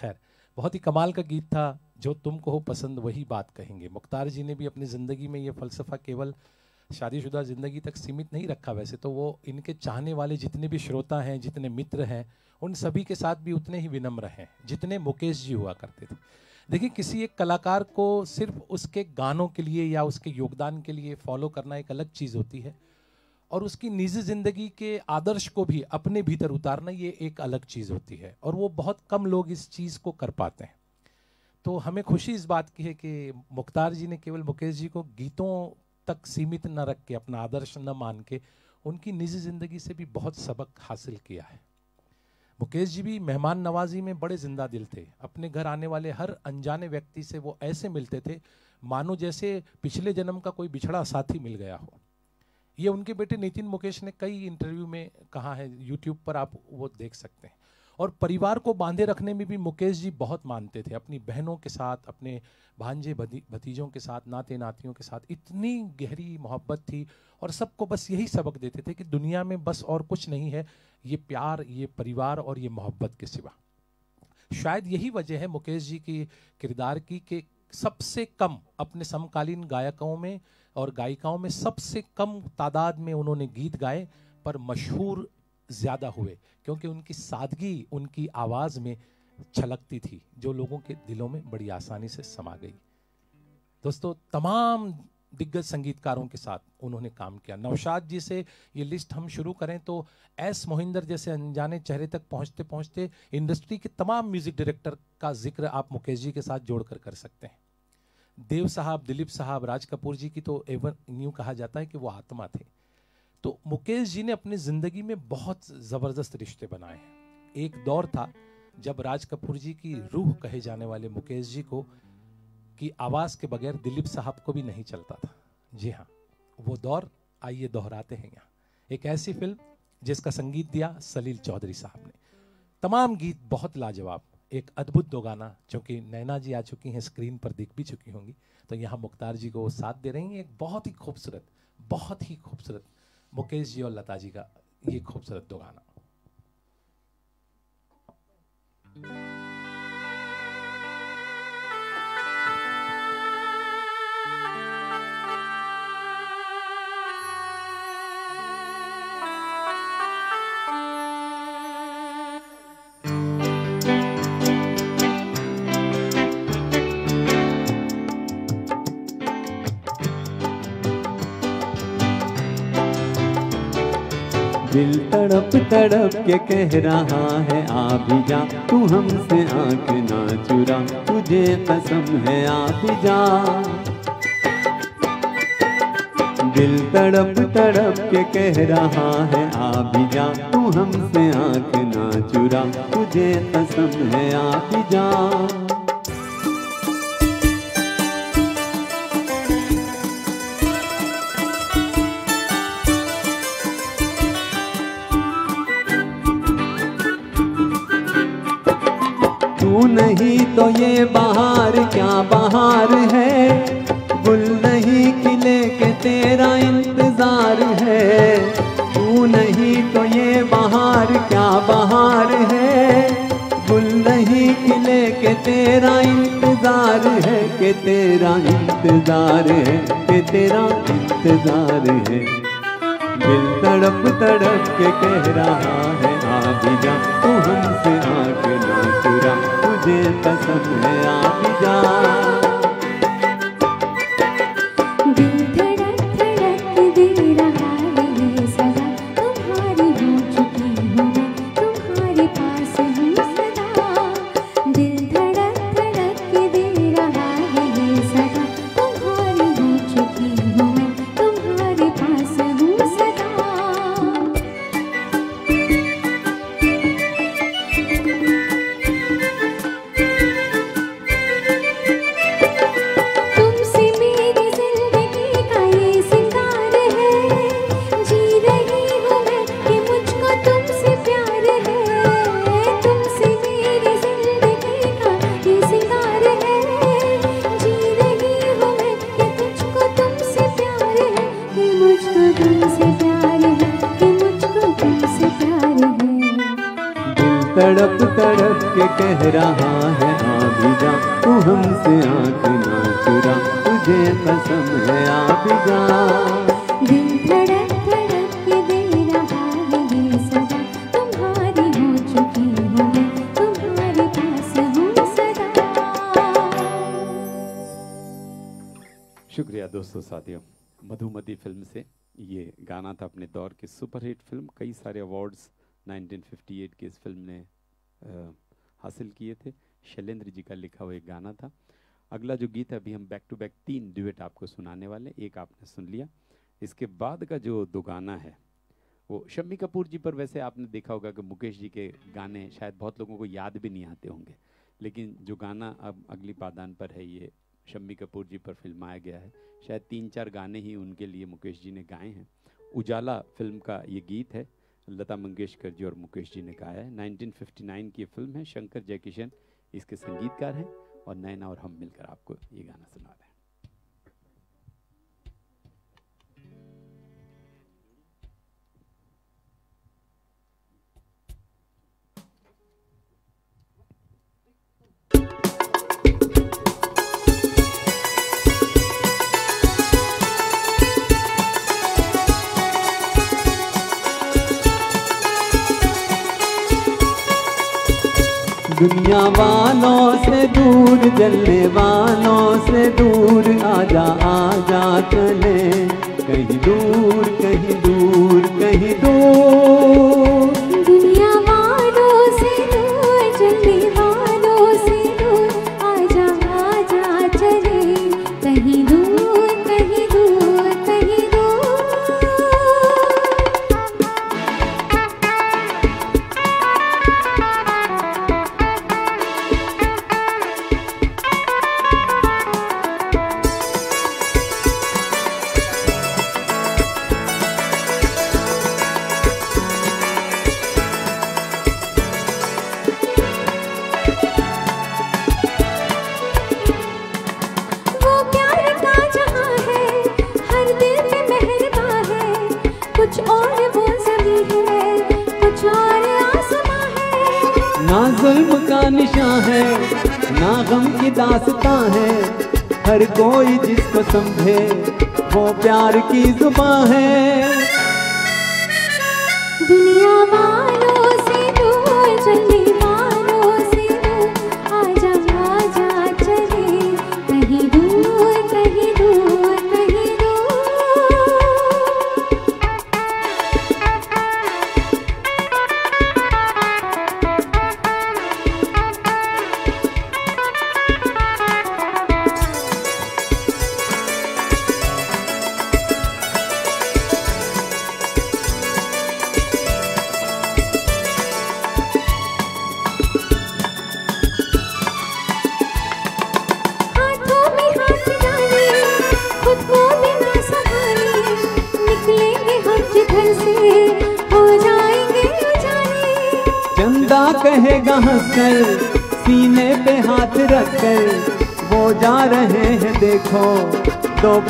खैर, बहुत ही कमाल का गीत था, जो तुमको हो पसंद वही बात कहेंगे। मुख्तार जी ने भी अपनी ज़िंदगी में ये फ़लसफ़ा केवल शादीशुदा ज़िंदगी तक सीमित नहीं रखा। वैसे तो वो इनके चाहने वाले जितने भी श्रोता हैं, जितने मित्र हैं, उन सभी के साथ भी उतने ही विनम्र हैं जितने मुकेश जी हुआ करते थे। देखिए, किसी एक कलाकार को सिर्फ उसके गानों के लिए या उसके योगदान के लिए फॉलो करना एक अलग चीज़ होती है, और उसकी निजी ज़िंदगी के आदर्श को भी अपने भीतर उतारना ये एक अलग चीज़ होती है, और वो बहुत कम लोग इस चीज़ को कर पाते हैं। तो हमें खुशी इस बात की है कि मुख्तार जी ने केवल मुकेश जी को गीतों तक सीमित न रख के, अपना आदर्श न मान के, उनकी निजी ज़िंदगी से भी बहुत सबक हासिल किया है। मुकेश जी भी मेहमान नवाजी में बड़े जिंदा दिल थे। अपने घर आने वाले हर अनजाने व्यक्ति से वो ऐसे मिलते थे मानो जैसे पिछले जन्म का कोई बिछड़ा साथी मिल गया हो। ये उनके बेटे नितिन मुकेश ने कई इंटरव्यू में कहा है, यूट्यूब पर आप वो देख सकते हैं। और परिवार को बांधे रखने में भी मुकेश जी बहुत मानते थे। अपनी बहनों के साथ, अपने भांजे भतीजों के साथ, नाते नातियों के साथ इतनी गहरी मोहब्बत थी, और सबको बस यही सबक देते थे कि दुनिया में बस और कुछ नहीं है, ये प्यार, ये परिवार और ये मोहब्बत के सिवा। शायद यही वजह है मुकेश जी की किरदार की कि सबसे कम अपने समकालीन गायकों में और गायिकाओं में सबसे कम तादाद में उन्होंने गीत गाए, पर मशहूर ज़्यादा हुए क्योंकि उनकी सादगी उनकी आवाज़ में छलकती थी जो लोगों के दिलों में बड़ी आसानी से समा गई। दोस्तों तमाम दिग्गज संगीतकारों के साथ उन्होंने काम किया। नौशाद जी से ये लिस्ट हम शुरू करें तो एस मोहिंदर जैसे अनजाने चेहरे तक पहुंचते पहुंचते इंडस्ट्री के तमाम म्यूज़िक डायरेक्टर का जिक्र आप मुकेश जी के साथ जोड़कर कर सकते हैं। देव साहब, दिलीप साहब, राज कपूर जी की तो एवर न्यू कहा जाता है कि वो आत्मा थे। तो मुकेश जी ने अपनी ज़िंदगी में बहुत ज़बरदस्त रिश्ते बनाए हैं। एक दौर था जब राज कपूर जी की रूह कहे जाने वाले मुकेश जी को की आवाज़ के बगैर दिलीप साहब को भी नहीं चलता था। जी हाँ, वो दौर आइए दोहराते हैं। यहाँ एक ऐसी फिल्म जिसका संगीत दिया सलील चौधरी साहब ने। तमाम गीत बहुत लाजवाब, एक अद्भुत दोगाना, चूँकि नैना जी आ चुकी हैं स्क्रीन पर, दिख भी चुकी होंगी, तो यहाँ मुख्तार जी को वो साथ दे रही हैं। एक बहुत ही खूबसूरत बहुत ही खूबसूरत मुकेश जी और लता जी का ये खूबसूरत दोगाना। दिल तड़प तड़प के कह रहा है आ भी जा, तू हमसे आंख ना चुरा, तुझे कसम है आ भी जा। दिल तड़प तड़प के कह रहा है आ भी जा, तू हमसे आंख ना चुरा, तुझे कसम है आ भी जा। नहीं तो ये बहार क्या बहार है, गुल नहीं खिले के तेरा इंतजार है। तू नहीं तो ये बहार क्या बहार है, गुल नहीं खिले के तेरा इंतजार है, के तेरा इंतजार है, के तेरा इंतजार है। दिल तड़प तड़प के कह रहा है आ भी जा, तू हमसे आंख ना चुरा, तुझे कसम है आ भी जा। दिल धड़क धड़क दे रहा है ये सदा, तुम्हारी हो चुकी हूँ मैं, तुम्हारे पास हूँ सदा। दिल धड़क धड़क दे रहा है ये सदा, तुम्हारी हो चुकी हूँ मैं, तुम्हारे पास हूँ सदा। तड़प तड़प के कह रहा है आ भी जा, तू हमसे आंख ना चुरा, तुझे कसम है आ भी जा। दिल धड़क धड़क के दे रहा है ये सदा, तुम्हारी हो चुकी हूँ मैं, तुम्हारे पास हूँ सदा। शुक्रिया दोस्तों साथियों, मधुमती फिल्म से ये गाना था, अपने दौर की सुपरहिट फिल्म। कई सारे अवार्ड्स नाइनटीन फिफ्टी एट की इस फिल्म ने आ, हासिल किए थे। शैलेंद्र जी का लिखा हुआ एक गाना था। अगला जो गीत है, अभी हम बैक टू बैक तीन ड्यूएट आपको सुनाने वाले, एक आपने सुन लिया। इसके बाद का जो दो गाना है वो शम्मी कपूर जी पर, वैसे आपने देखा होगा कि मुकेश जी के गाने शायद बहुत लोगों को याद भी नहीं आते होंगे, लेकिन जो गाना अब अगली पादान पर है ये शम्मी कपूर जी पर फिल्माया गया है। शायद तीन चार गाने ही उनके लिए मुकेश जी ने गाए हैं। उजाला फिल्म का ये गीत है, लता मंगेशकर जी और मुकेश जी ने गाया है। नाइनटीन फिफ्टी नाइन की फिल्म है, शंकर जयकिशन इसके संगीतकार हैं और नैना और हम मिलकर आपको ये गाना सुना रहे हैं। दुनिया वालों से दूर, जलने वालों से दूर, आजा आजा चले कहीं दूर कहीं दूर कहीं दूर। दुनिया वालों से दूर, जलने वालों से दूर, आजा आजा चले कहीं दूर कहीं दूर कहीं समझे वो प्यार की जुबां है। दुनिया वालों से दूर, जलने वालों से दूर, आजा आजा चले कहीं दूर कहीं दूर कहीं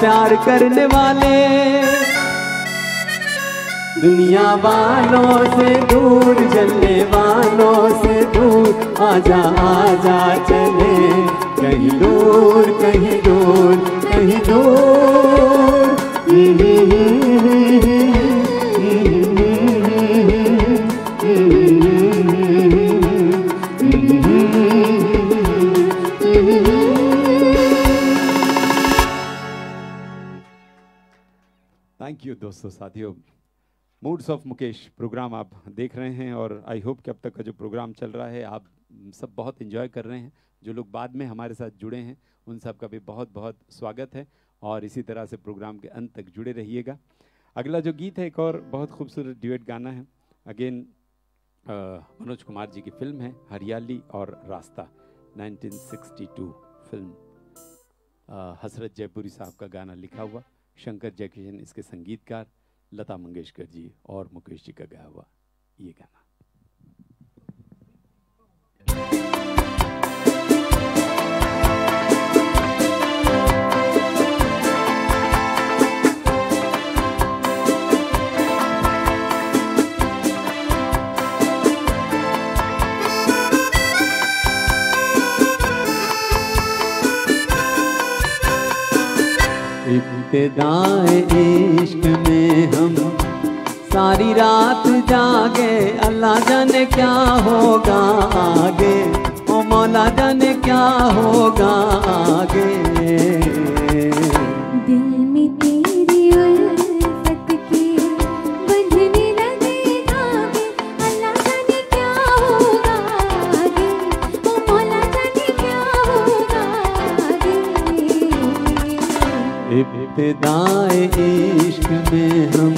प्यार करने वाले। दुनिया वालों से दूर, जलने वालों से दूर, आजा आजा चले कहीं दूर कहीं दूर कहीं दूर। दोस्तों साथियों, मूड्स ऑफ मुकेश प्रोग्राम आप देख रहे हैं और आई होप कि अब तक का जो प्रोग्राम चल रहा है आप सब बहुत एंजॉय कर रहे हैं। जो लोग बाद में हमारे साथ जुड़े हैं उन सब का भी बहुत बहुत स्वागत है और इसी तरह से प्रोग्राम के अंत तक जुड़े रहिएगा। अगला जो गीत है एक और बहुत खूबसूरत ड्यूएट गाना है, अगेन मनोज कुमार जी की फिल्म है Hariyali aur Rasta, nineteen sixty two film, आ, हसरत जयपुरी साहब का गाना लिखा हुआ, शंकर जयकिशन इसके संगीतकार, लता मंगेशकर जी और मुकेश जी का गाया हुआ ये गाना। इब्तिदाए इश्क में हम सारी रात जागे, अल्लाह जाने क्या होगा आगे, ओ मौला जाने क्या होगा आगे। दिल में तेरी उल्फत के बंधने लगे धागे, अल्लाह जाने क्या होगा आगे, ओ मौला जाने क्या होगा आगे। इब्तिदाए इश्क में हम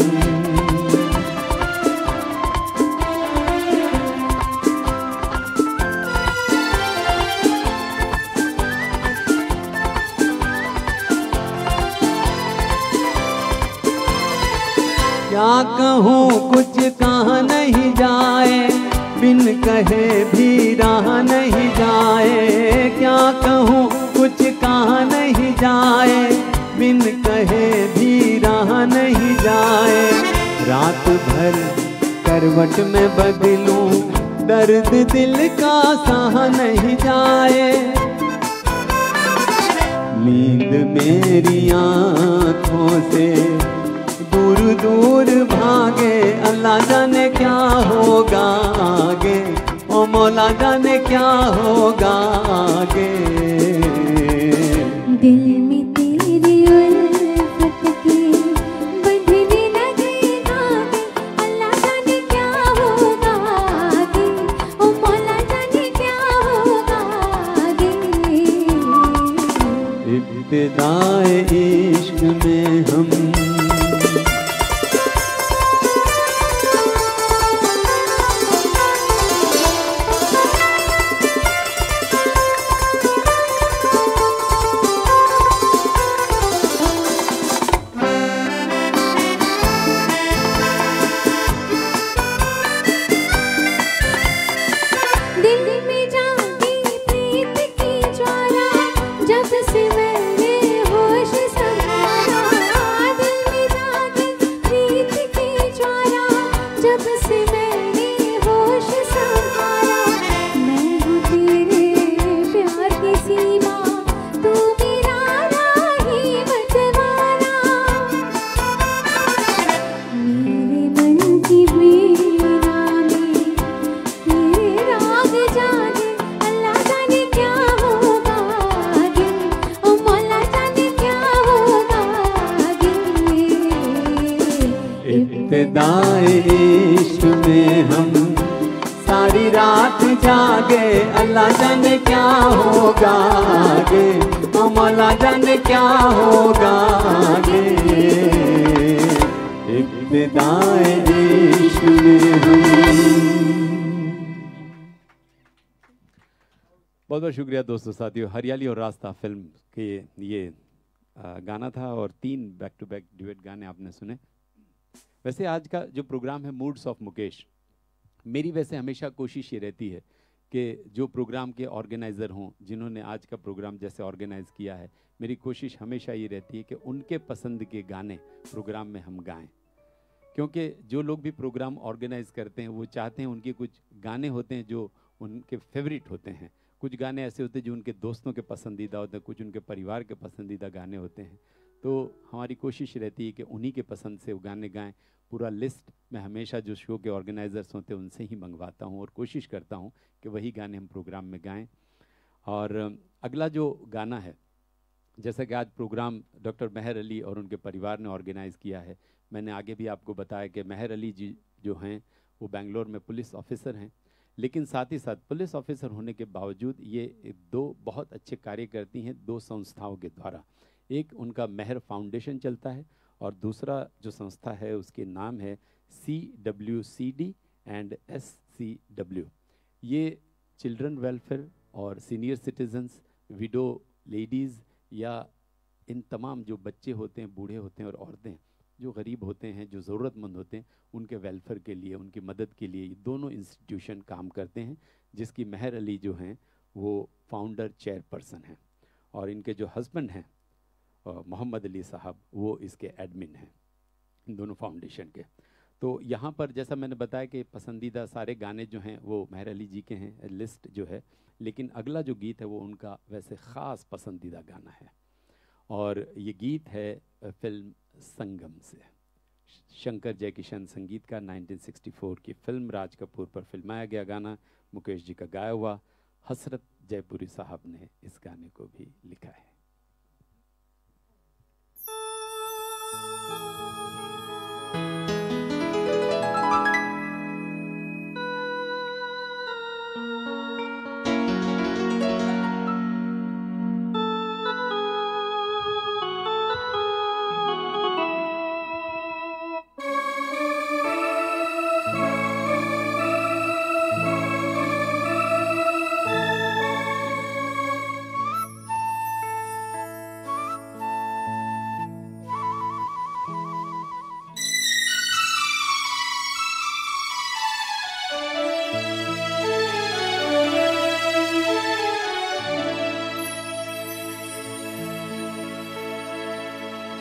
क्या कहूँ कुछ कहा नहीं जाए, बिन कहे भी रहा नहीं जाए। क्या कहूँ कुछ कहा नहीं जाए, बिन कहे भी रहा नहीं जाए। रात भर करवट में बदलूं, दर्द दिल का सहा नहीं जाए। नींद मेरी आँखों से दूर दूर भागे, अल्लाह जाने क्या होगा आगे, ओ मौला जाने क्या फिदाए इश्क में हम। शुक्रिया दोस्तों साथियों, हरियाली और रास्ता फिल्म के ये गाना था और तीन बैक टू बैक ड्यूएट गाने आपने सुने। वैसे आज का जो प्रोग्राम है मूड्स ऑफ मुकेश, मेरी वैसे हमेशा कोशिश ये रहती है कि जो प्रोग्राम के ऑर्गेनाइज़र हों, जिन्होंने आज का प्रोग्राम जैसे ऑर्गेनाइज़ किया है, मेरी कोशिश हमेशा ये रहती है कि उनके पसंद के गाने प्रोग्राम में हम गाएँ, क्योंकि जो लोग भी प्रोग्राम ऑर्गेनाइज़ करते हैं वो चाहते हैं उनके कुछ गाने होते हैं जो उनके फेवरेट होते हैं, कुछ गाने ऐसे होते हैं जो उनके दोस्तों के पसंदीदा होते हैं, कुछ उनके परिवार के पसंदीदा गाने होते हैं। तो हमारी कोशिश रहती है कि उन्हीं के पसंद से वो गाने गाएं। पूरा लिस्ट मैं हमेशा जो शो के ऑर्गेनाइज़र्स होते हैं उनसे ही मंगवाता हूं और कोशिश करता हूं कि वही गाने हम प्रोग्राम में गाएं। और अगला जो गाना है, जैसा कि आज प्रोग्राम डॉक्टर मेहर अली और उनके परिवार ने ऑर्गेनाइज़ किया है, मैंने आगे भी आपको बताया कि मेहर अली जी जो हैं वो बेंगलोर में पुलिस ऑफिसर हैं, लेकिन साथ ही साथ पुलिस ऑफिसर होने के बावजूद ये दो बहुत अच्छे कार्य करती हैं दो संस्थाओं के द्वारा। एक उनका मेहर फाउंडेशन चलता है और दूसरा जो संस्था है उसके नाम है C W C D and S C W. ये चिल्ड्रन वेलफेयर और सीनियर सिटीजन्स, विडो लेडीज़ या इन तमाम जो बच्चे होते हैं, बूढ़े होते हैं और औरतें जो गरीब होते हैं, जो ज़रूरतमंद होते हैं, उनके वेलफेयर के लिए, उनकी मदद के लिए ये दोनों इंस्टीट्यूशन काम करते हैं, जिसकी मेहर अली जो हैं वो फाउंडर चेयरपर्सन हैं और इनके जो हस्बैंड हैं मोहम्मद अली साहब, वो इसके एडमिन हैं इन दोनों फाउंडेशन के। तो यहाँ पर जैसा मैंने बताया कि पसंदीदा सारे गाने जो हैं वो मेहर अली जी के हैं, लिस्ट जो है, लेकिन अगला जो गीत है वो उनका वैसे ख़ास पसंदीदा गाना है और ये गीत है फिल्म संगम से। शंकर जयकिशन संगीत का उन्नीस सौ चौंसठ की फिल्म, राज कपूर पर फिल्माया गया गाना, मुकेश जी का गाया हुआ, हसरत जयपुरी साहब ने इस गाने को भी लिखा है।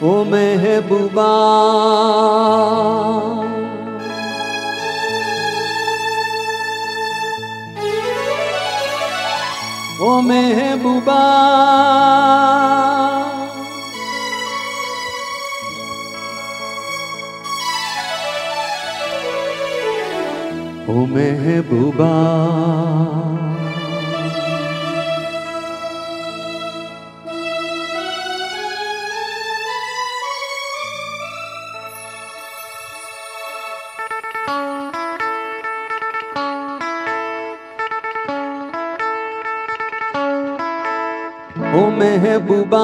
ओ महबूबा ओ महबूबा ओ महबूबा महबूबा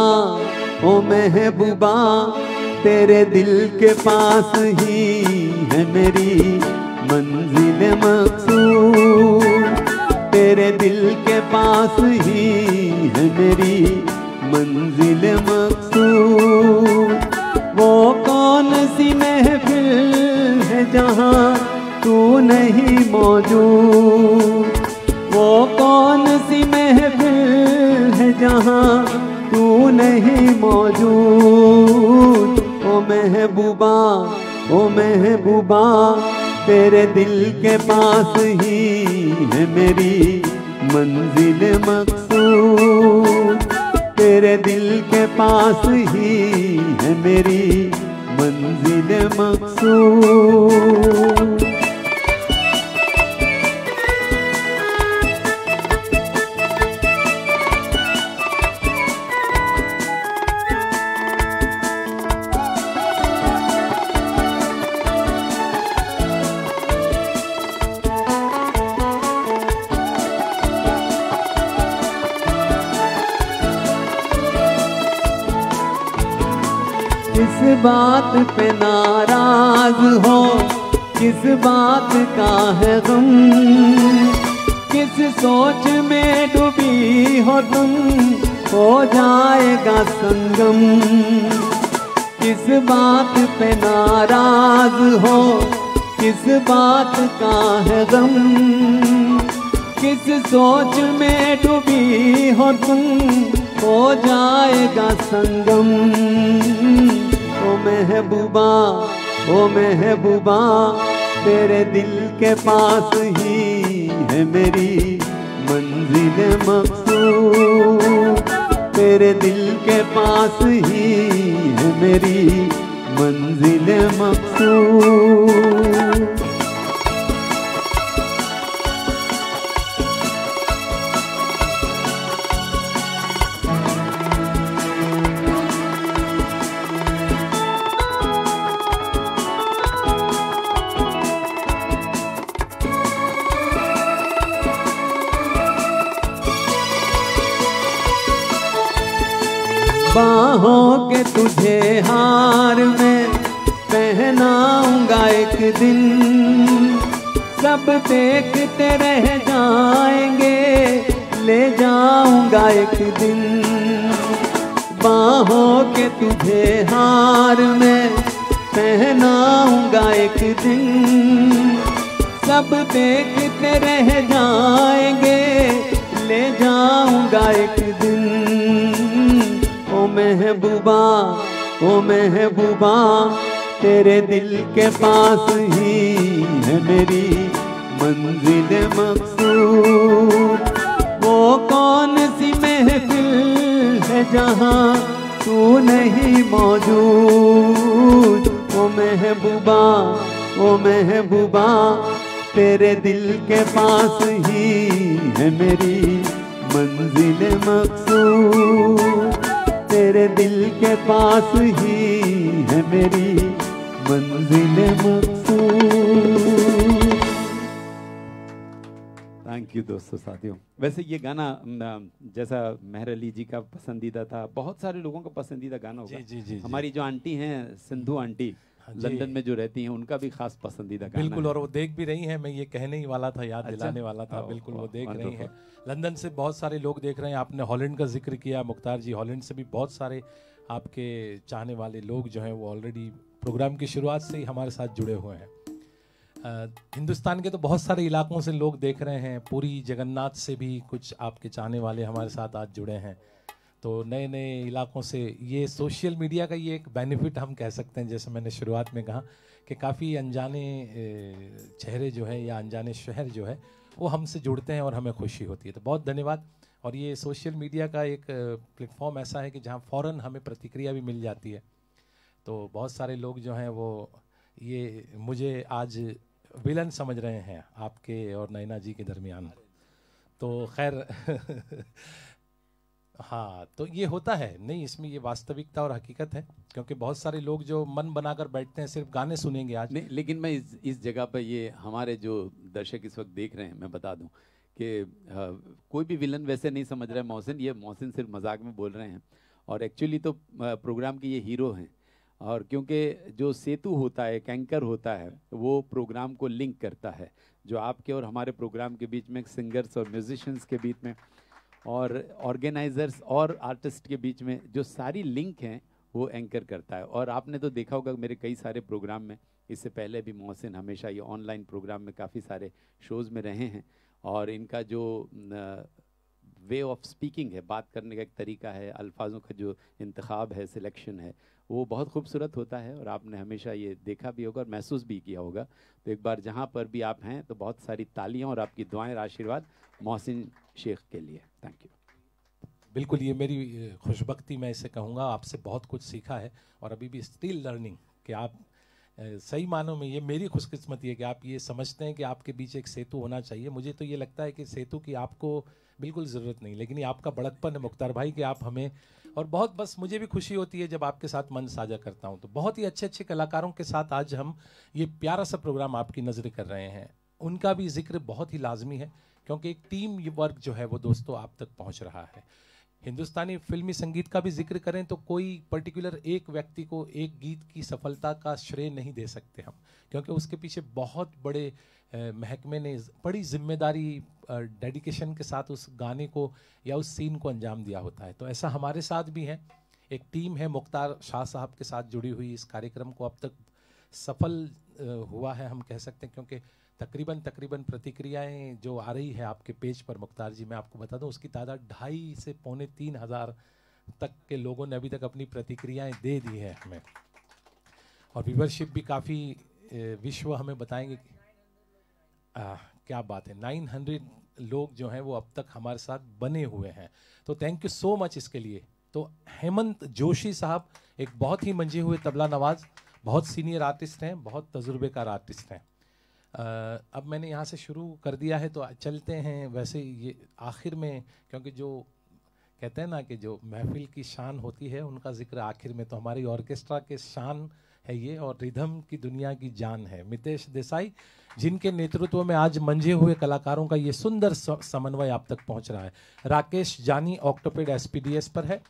ओ महबूबा तेरे दिल के पास ही है मेरी मंजिल मकसूद, तेरे दिल के पास ही है मेरी मंजिल मकसूद। वो कौन सी महफिल है जहाँ तू नहीं मौजूद, वो कौन सी महफिल है जहाँ तू नहीं मौजूद। ओ महबूबा ओ महबूबा तेरे दिल के पास ही है मेरी मंजिल मकसूद, तेरे दिल के पास ही है मेरी मंजिल मकसूद। किस बात पे नाराज हो, किस बात का है गम, किस सोच में डूबी हो तुम, हो जाएगा संगम। किस बात पे नाराज हो, किस बात का है गम, किस सोच में डूबी हो तुम, हो जाएगा संगम। ओ महबूबा ओ महबूबा तेरे दिल के पास ही है मेरी मंजिल मकसूद, तेरे दिल के पास ही है मेरी मंजिल मकसूद। बाहों के तुझे हार में पहनाऊंगा एक दिन, सब देखते रह जाएंगे, ले जाऊंगा एक दिन। बाहों के तुझे हार में पहनाऊंगा एक दिन, सब देखते रह जाएंगे, ले जाऊंगा एक दिन। ओ महबूबा ओ महबूबा तेरे दिल के पास ही है मेरी मंजिल मकसूद, वो कौन सी महफिल है जहाँ तू नहीं मौजूद। ओ महबूबा ओ महबूबा तेरे दिल के पास ही है मेरी मंजिल मकसूद, तेरे दिल के पास ही है मेरी मंजिल मकसूद। थैंक यू दोस्तों साथियों। वैसे ये गाना जैसा मेहर अली जी का पसंदीदा था, बहुत सारे लोगों का पसंदीदा गाना होगा। जी, जी, जी, हमारी जो आंटी हैं सिंधु आंटी लंदन में जो रहती हैं, उनका भी खास पसंदीदा गाना बिल्कुल है। और वो देख भी रही हैं, मैं ये कहने ही वाला था, याद अच्छा? दिलाने वाला था। बिल्कुल वो देख रही हैं, लंदन से बहुत सारे लोग देख रहे हैं। आपने हॉलैंड का जिक्र किया मुख्तार जी, हॉलैंड से भी बहुत सारे आपके चाहने वाले लोग जो हैं वो ऑलरेडी प्रोग्राम की शुरुआत से ही हमारे साथ जुड़े हुए हैं। हिंदुस्तान के तो बहुत सारे इलाकों से लोग देख रहे हैं, पूरी जगन्नाथ से भी कुछ आपके चाहने वाले हमारे साथ आज जुड़े हैं। तो नए नए इलाकों से ये सोशल मीडिया का ये एक बेनिफिट हम कह सकते हैं, जैसे मैंने शुरुआत में कहा कि काफ़ी अनजाने चेहरे जो है या अनजाने शहर जो है वो हमसे जुड़ते हैं और हमें खुशी होती है। तो बहुत धन्यवाद। और ये सोशल मीडिया का एक प्लेटफॉर्म ऐसा है कि जहाँ फ़ौरन हमें प्रतिक्रिया भी मिल जाती है। तो बहुत सारे लोग जो हैं वो ये मुझे आज विलन समझ रहे हैं आपके और नैना जी के दरमियान। तो खैर हाँ, तो ये होता है, नहीं इसमें ये वास्तविकता और हकीकत है, क्योंकि बहुत सारे लोग जो मन बनाकर बैठते हैं सिर्फ गाने सुनेंगे आज नहीं। लेकिन मैं इस इस जगह पर ये हमारे जो दर्शक इस वक्त देख रहे हैं, मैं बता दूं कि आ, कोई भी विलन वैसे नहीं समझ रहा है मोहसिन, ये मोहसिन सिर्फ मजाक में बोल रहे हैं। और एक्चुअली तो प्रोग्राम के ये हीरो हैं, और क्योंकि जो सेतु होता है, एक एंकर होता है, वो प्रोग्राम को लिंक करता है, जो आपके और हमारे प्रोग्राम के बीच में, सिंगर्स और म्यूजिशियंस के बीच में, और ऑर्गेनाइजर्स और आर्टिस्ट के बीच में, जो सारी लिंक हैं वो एंकर करता है। और आपने तो देखा होगा मेरे कई सारे प्रोग्राम में, इससे पहले भी मोहसिन हमेशा ये ऑनलाइन प्रोग्राम में काफ़ी सारे शोज़ में रहे हैं, और इनका जो वे ऑफ स्पीकिंग है, बात करने का एक तरीका है, अल्फाजों का जो इंतखाब है, सिलेक्शन है, वो बहुत खूबसूरत होता है। और आपने हमेशा ये देखा भी होगा और महसूस भी किया होगा। तो एक बार जहाँ पर भी आप हैं तो बहुत सारी तालियाँ और आपकी दुआएं और आशीर्वाद मोहसिन शेख के लिए। Thank you. बिल्कुल, ये मेरी खुशबख्ती मैं इसे कहूँगा, आपसे बहुत कुछ सीखा है और अभी भी स्टिल लर्निंग, कि आप सही मानों में ये मेरी खुशकिस्मती है कि आप ये समझते हैं कि आपके बीच एक सेतु होना चाहिए। मुझे तो ये लगता है कि सेतु की आपको बिल्कुल ज़रूरत नहीं, लेकिन ये आपका बड़कपन है मुख्तार भाई, कि आप हमें, और बहुत बस मुझे भी खुशी होती है जब आपके साथ मन साझा करता हूँ। तो बहुत ही अच्छे अच्छे कलाकारों के साथ आज हम ये प्यारा सा प्रोग्राम आपकी नज़र कर रहे हैं, उनका भी जिक्र बहुत ही लाजमी है, क्योंकि एक टीम वर्क जो है वो दोस्तों आप तक पहुँच रहा है। हिंदुस्तानी फिल्मी संगीत का भी जिक्र करें तो कोई पर्टिकुलर एक व्यक्ति को एक गीत की सफलता का श्रेय नहीं दे सकते हम, क्योंकि उसके पीछे बहुत बड़े महकमे ने बड़ी जिम्मेदारी, डेडिकेशन के साथ उस गाने को या उस सीन को अंजाम दिया होता है। तो ऐसा हमारे साथ भी है, एक टीम है मुख्तार शाह साहब के साथ जुड़ी हुई। इस कार्यक्रम को अब तक सफल हुआ है हम कह सकते हैं, क्योंकि तकरीबन तकरीबन प्रतिक्रियाएं जो आ रही है आपके पेज पर मुख्तार जी, मैं आपको बता दूं उसकी तादाद ढाई से पौने तीन हज़ार तक के लोगों ने अभी तक अपनी प्रतिक्रियाएं दे दी हैं हमें, और व्यूवरशिप भी काफ़ी, विश्व हमें बताएंगे कि आ, क्या बात है, नाइन हंड्रेड लोग जो हैं वो अब तक हमारे साथ बने हुए हैं। तो थैंक यू सो मच इसके लिए। तो हेमंत जोशी साहब एक बहुत ही मंझे हुए तबला नवाज, बहुत सीनियर आर्टिस्ट हैं, बहुत तजुर्बेकार आर्टिस्ट हैं। आ, अब मैंने यहाँ से शुरू कर दिया है तो चलते हैं वैसे ये आखिर में, क्योंकि जो कहते हैं ना कि जो महफिल की शान होती है उनका जिक्र आखिर में, तो हमारी ऑर्केस्ट्रा के शान है ये, और रिधम की दुनिया की जान है मितेश देसाई, जिनके नेतृत्व में आज मंझे हुए कलाकारों का ये सुंदर समन्वय आप तक पहुँच रहा है। Rakesh Jani octopad S P D S पर है,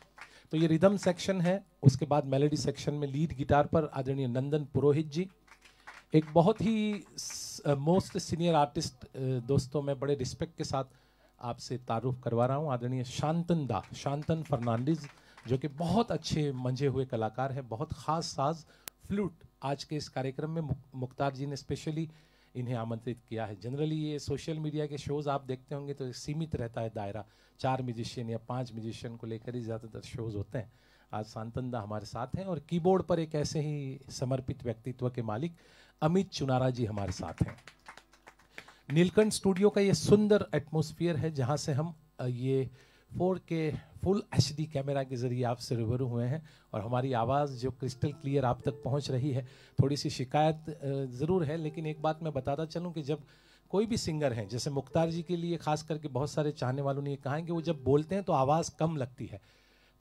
तो ये रिदम सेक्शन है। उसके बाद मेलोडी सेक्शन में लीड गिटार पर आदरणीय नंदन पुरोहित जी, एक बहुत ही मोस्ट सीनियर आर्टिस्ट, दोस्तों मैं बड़े रिस्पेक्ट के साथ आपसे तारुफ करवा रहा हूँ, आदरणीय शांतन दा शांतन फर्नांडिस, जो कि बहुत अच्छे मंझे हुए कलाकार हैं, बहुत ख़ास साज फ्लूट। आज के इस कार्यक्रम में मुख्तार जी ने स्पेशली इन्हें आमंत्रित किया है। जनरली ये सोशल मीडिया के शोज़ आप देखते होंगे तो सीमित रहता है दायरा, चार म्यूजिशियन या पाँच म्यूजिशियन को लेकर ही ज़्यादातर शोज़ होते हैं। आज शांतन दा हमारे साथ हैं, और कीबोर्ड पर एक ऐसे ही समर्पित व्यक्तित्व के मालिक अमित चुनारा जी हमारे साथ हैं। नीलकंठ स्टूडियो का ये सुंदर एटमॉस्फेयर है, जहां से हम ये फोर के फुल एचडी कैमरा के ज़रिए आपसे रूबरू हुए हैं, और हमारी आवाज़ जो क्रिस्टल क्लियर आप तक पहुंच रही है। थोड़ी सी शिकायत ज़रूर है, लेकिन एक बात मैं बताता चलूं कि जब कोई भी सिंगर हैं, जैसे मुख्तार जी के लिए ख़ास करके बहुत सारे चाहने वालों ने ये कहा है कि वो जब बोलते हैं तो आवाज़ कम लगती है,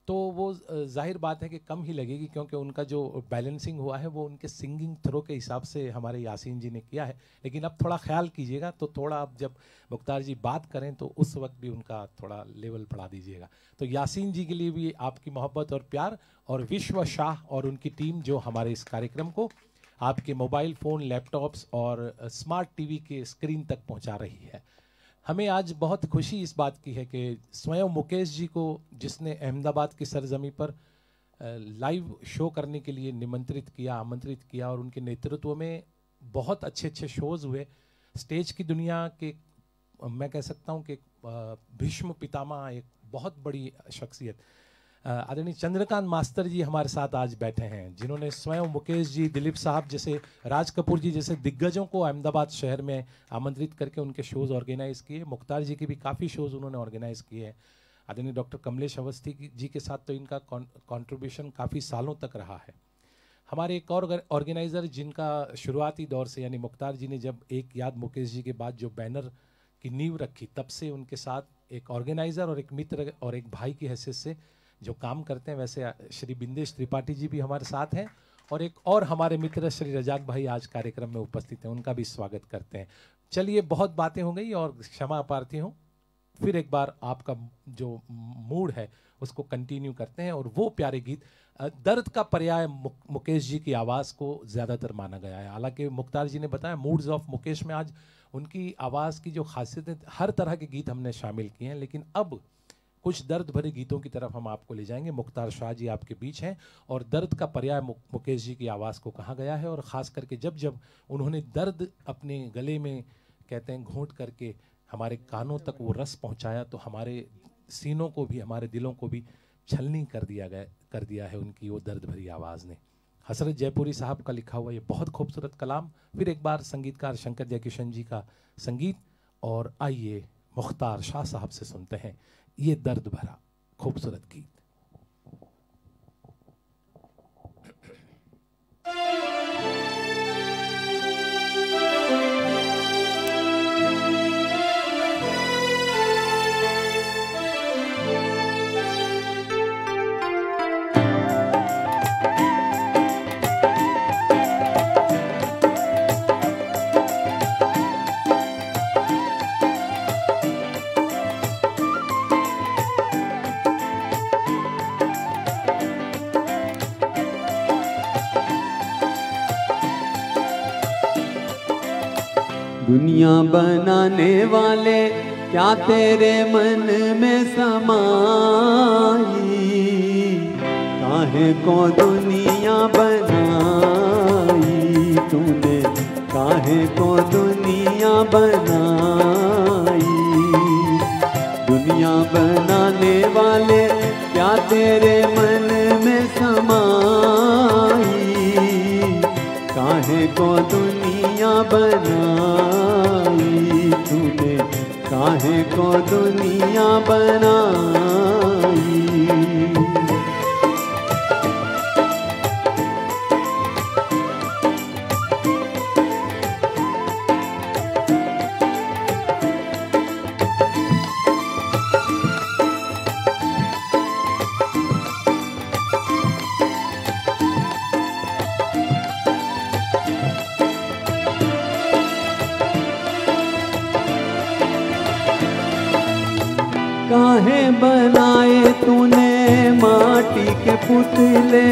तो वो जाहिर बात है कि कम ही लगेगी, क्योंकि उनका जो बैलेंसिंग हुआ है वो उनके सिंगिंग थ्रो के हिसाब से हमारे यासीन जी ने किया है। लेकिन अब थोड़ा ख्याल कीजिएगा, तो थोड़ा अब जब मुख्तार जी बात करें तो उस वक्त भी उनका थोड़ा लेवल बढ़ा दीजिएगा। तो यासीन जी के लिए भी आपकी मोहब्बत और प्यार, और विश्व शाह और उनकी टीम जो हमारे इस कार्यक्रम को आपके मोबाइल फ़ोन, लैपटॉप्स और स्मार्ट टी वी के स्क्रीन तक पहुँचा रही है। हमें आज बहुत खुशी इस बात की है कि स्वयं मुकेश जी को, जिसने अहमदाबाद की सरजमी पर लाइव शो करने के लिए निमंत्रित किया, आमंत्रित किया, और उनके नेतृत्व में बहुत अच्छे अच्छे शोज़ हुए। स्टेज की दुनिया के मैं कह सकता हूं कि भीष्म पितामह, एक बहुत बड़ी शख्सियत आदरणीय चंद्रकांत मास्टर जी हमारे साथ आज बैठे हैं, जिन्होंने स्वयं मुकेश जी, दिलीप साहब जैसे, राज कपूर जी जैसे दिग्गजों को अहमदाबाद शहर में आमंत्रित करके उनके शोज़ ऑर्गेनाइज़ किए। मुख्तार जी के भी काफ़ी शोज़ उन्होंने ऑर्गेनाइज़ किए हैं। आदरणीय डॉक्टर कमलेश अवस्थी जी के साथ तो इनका कॉन्ट्रीब्यूशन काफ़ी सालों तक रहा है। हमारे एक और ऑर्गेनाइज़र जिनका शुरुआती दौर से, यानी मुख्तार जी ने जब एक याद मुकेश जी के बाद जो बैनर की नींव रखी, तब से उनके साथ एक ऑर्गेनाइज़र और एक मित्र और एक भाई की हैसियत से जो काम करते हैं, वैसे श्री बिंदेश त्रिपाठी जी भी हमारे साथ हैं, और एक और हमारे मित्र श्री रजाक भाई आज कार्यक्रम में उपस्थित हैं, उनका भी स्वागत करते हैं। चलिए, बहुत बातें हो गई और क्षमा प्रार्थी हूँ, फिर एक बार आपका जो मूड है उसको कंटिन्यू करते हैं। और वो प्यारे गीत दर्द का पर्याय मुकेश जी की आवाज़ को ज़्यादातर माना गया है। हालांकि मुख्तार जी ने बताया मूड्स ऑफ मुकेश में आज उनकी आवाज़ की जो खासियत है हर तरह के गीत हमने शामिल किए हैं, लेकिन अब कुछ दर्द भरे गीतों की तरफ हम आपको ले जाएंगे। मुख्तार शाह जी आपके बीच हैं और दर्द का पर्याय मुकेश जी की आवाज़ को कहा गया है। और ख़ास करके जब जब उन्होंने दर्द अपने गले में कहते हैं घोंट करके हमारे कानों तक वो रस पहुँचाया तो हमारे सीनों को भी हमारे दिलों को भी छलनी कर दिया गया कर दिया है उनकी वो दर्द भरी आवाज़ ने। हसरत जयपुरी साहब का लिखा हुआ ये बहुत खूबसूरत कलाम। फिर एक बार संगीतकार शंकर जयकिशन जी का संगीत और आइए मुख्तार शाह साहब से सुनते हैं ये दर्द भरा खूबसूरत गीत। दुनिया बनाने वाले क्या तेरे मन में समाई, काहे को दुनिया बनाई तूने, काहे को दुनिया बनाई। दुनिया बनाने वाले क्या तेरे मन में समाई, काहे को दुनिया बनाई तूने, काहे को दुनिया बनाई। बनाए तूने माटी के पुतले,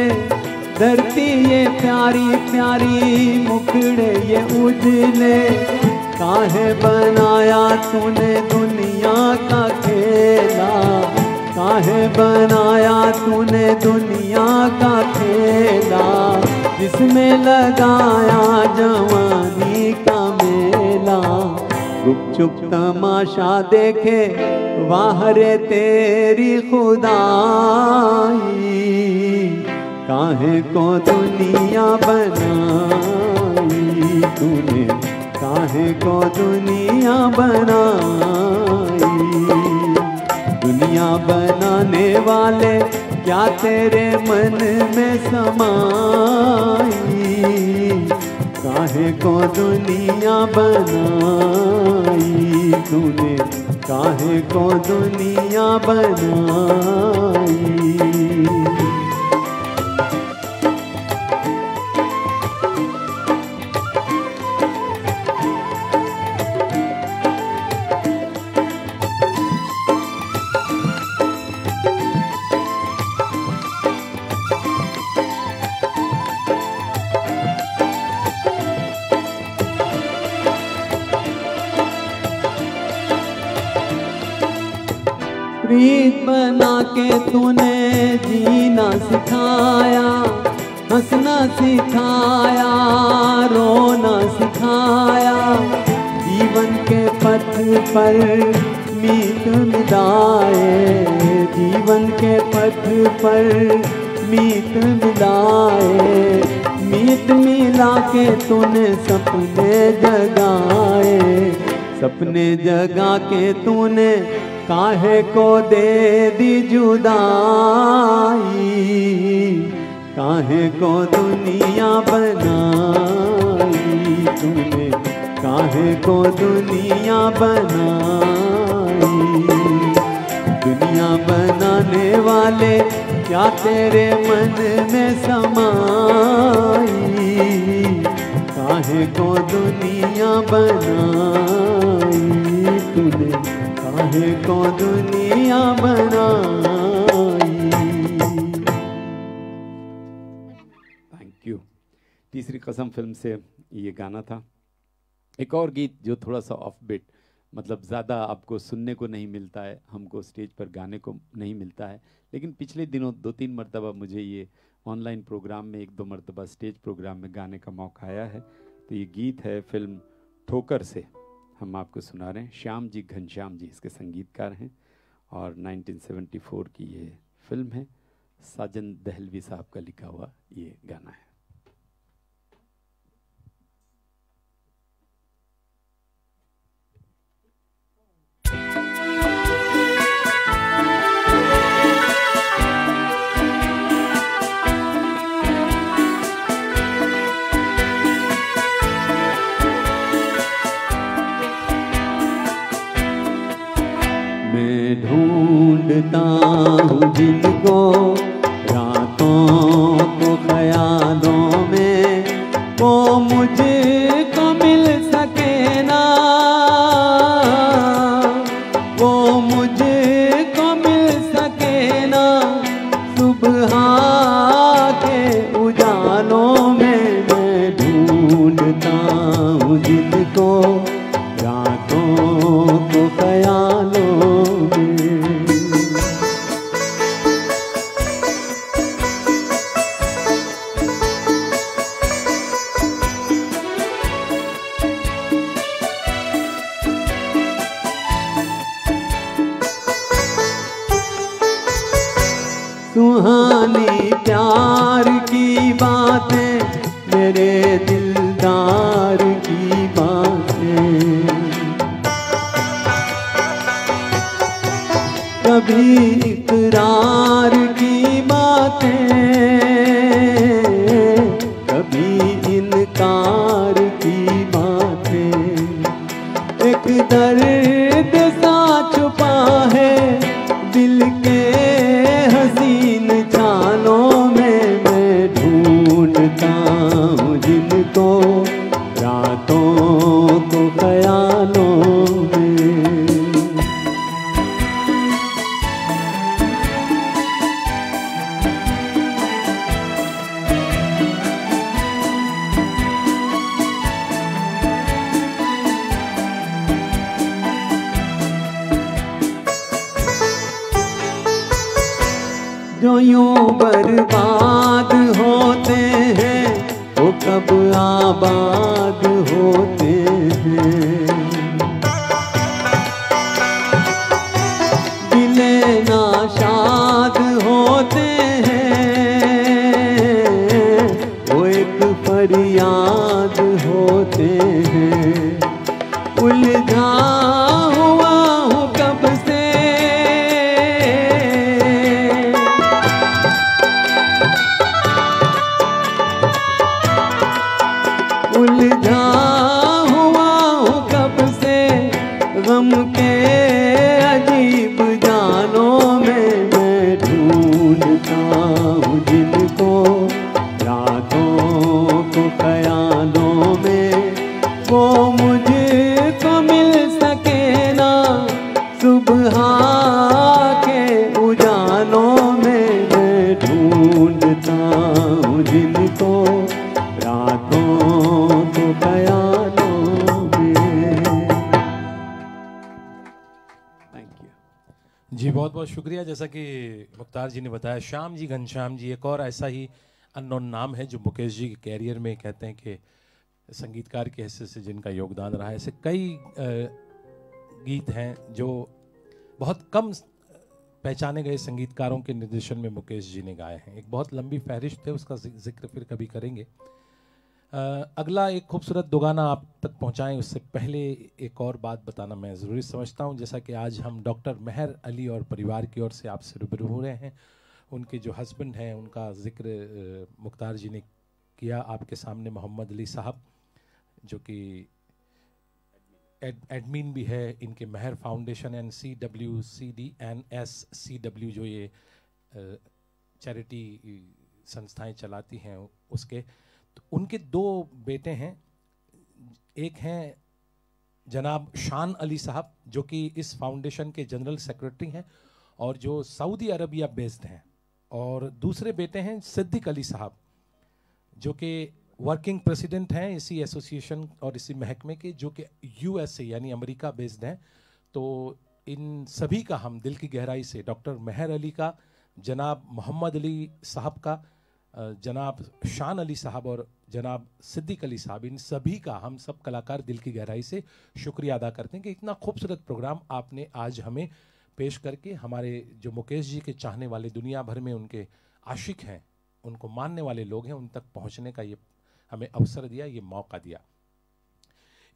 धरती ये प्यारी प्यारी मुखड़े ये उजले, काहे बनाया तूने दुनिया का खेला, काहे बनाया तूने दुनिया का खेला, जिसमें लगाया जवानी का मेला। गुपचुप तमाशा देखे वाहरे तेरी खुदाई, काहे को दुनिया बनाई तूने, काहे को दुनिया बनाई। दुनिया बनाने वाले क्या तेरे मन में समाई, काहे को दुनिया बनाई तूने, काहे को दुनिया बनाई। बना के तूने जीना सिखाया, हंसना सिखाया, रोना सिखाया, जीवन के पथ पर मीत मिलाए, जीवन के पथ पर मीत मिलाए, मीत मिला के तूने सपने जगाए, सपने जगा के तूने काहे को दे दी जुदाई, काहे को दुनिया बनाई तूने, काहे को दुनिया बनाई। दुनिया बनाने वाले क्या तेरे मन में समाई, काहे को दुनिया बनाई तूने, काहे मुझको दुनिया बनाई। Thank you. Teesri Kasam film से ये गाना था। एक और गीत जो थोड़ा सा ऑफ बीट, मतलब ज़्यादा आपको सुनने को नहीं मिलता है, हमको स्टेज पर गाने को नहीं मिलता है, लेकिन पिछले दिनों दो तीन मरतबा मुझे ये ऑनलाइन प्रोग्राम में, एक दो मरतबा स्टेज प्रोग्राम में गाने का मौका आया है। तो ये गीत है फिल्म ठोकर से, हम आपको सुना रहे हैं। श्याम जी घनश्याम जी इसके संगीतकार हैं और नाइनटीन सेवेंटी फोर की ये फिल्म है। साजन दहलवी साहब का लिखा हुआ ये गाना है। ढूंढता हूँ जिनको रातों को ख्यालों में, वो मुझे को मिल सके ना, वो मुझे को मिल सके ना। सुबह के उजालों में मैं ढूंढता हूँ जिनको रातों को ख्यालों में। सुहानी प्यार की बातें, मेरे दिलदार की बातें, कभी इकरार की बातें, कभी इनकार की बातें। एक दर्द सा छुपा है दिल के हसीन चालों में, मैं ढूंढता हूँ जिनको रातों को ख्यालों में। जो यूं बर्बाद होते हैं वो कब आबाद होते हैं, दिले नाशाद होते हैं वो एक फरियाद होते हैं। उलझा हुआ हूँ कब से, उलझा हुआ हूँ कब से गम के अजीब जालों में, मैं ढूंढता हूँ जिनको रातों को ख्यालों में, वो मुझे को मिल सके ना। सुबह के उजालों में मैं ढूंढता हूँ जिनको रातों को ख्यालों में। थैंक यू जी, बहुत बहुत शुक्रिया। जैसा कि मुख्तार जी ने बताया, श्याम जी घनश्याम जी एक और ऐसा ही अननोन नाम है जो मुकेश जी के कैरियर में कहते हैं कि संगीतकार के हिस्से से जिनका योगदान रहा है। ऐसे कई गीत हैं जो बहुत कम पहचाने गए संगीतकारों के निर्देशन में मुकेश जी ने गाए हैं। एक बहुत लंबी फहरिस्त है, उसका जिक्र फिर कभी करेंगे। अगला एक खूबसूरत दोगाना आप तक पहुंचाएं, उससे पहले एक और बात बताना मैं ज़रूरी समझता हूं। जैसा कि आज हम डॉक्टर मेहर अली और परिवार की ओर से आपसे रूबरू हो रहे हैं, उनके जो हस्बैंड हैं उनका जिक्र मुख्तार जी ने किया आपके सामने। मोहम्मद अली साहब जो कि एडमिन भी है इनके मेहर foundation and C W C D N S C W, जो ये चैरिटी संस्थाएं चलाती हैं उसके, तो उनके दो बेटे हैं। एक हैं जनाब शान अली साहब जो कि इस फाउंडेशन के जनरल सेक्रेटरी हैं और जो सऊदी अरबिया बेस्ड हैं, और दूसरे बेटे हैं सिद्दीक अली साहब जो कि वर्किंग प्रेसिडेंट हैं इसी एसोसिएशन और इसी महकमे के, जो कि यूएसए यानी अमेरिका बेस्ड हैं। तो इन सभी का हम दिल की गहराई से, डॉक्टर मेहर अली का, जनाब मोहम्मद अली साहब का, जनाब शान अली साहब और जनाब सिद्दीक अली साहब, इन सभी का हम सब कलाकार दिल की गहराई से शुक्रिया अदा करते हैं कि इतना खूबसूरत प्रोग्राम आपने आज हमें पेश करके हमारे जो मुकेश जी के चाहने वाले, दुनिया भर में उनके आशिक हैं, उनको मानने वाले लोग हैं, उन तक पहुंचने का ये हमें अवसर दिया, ये मौका दिया।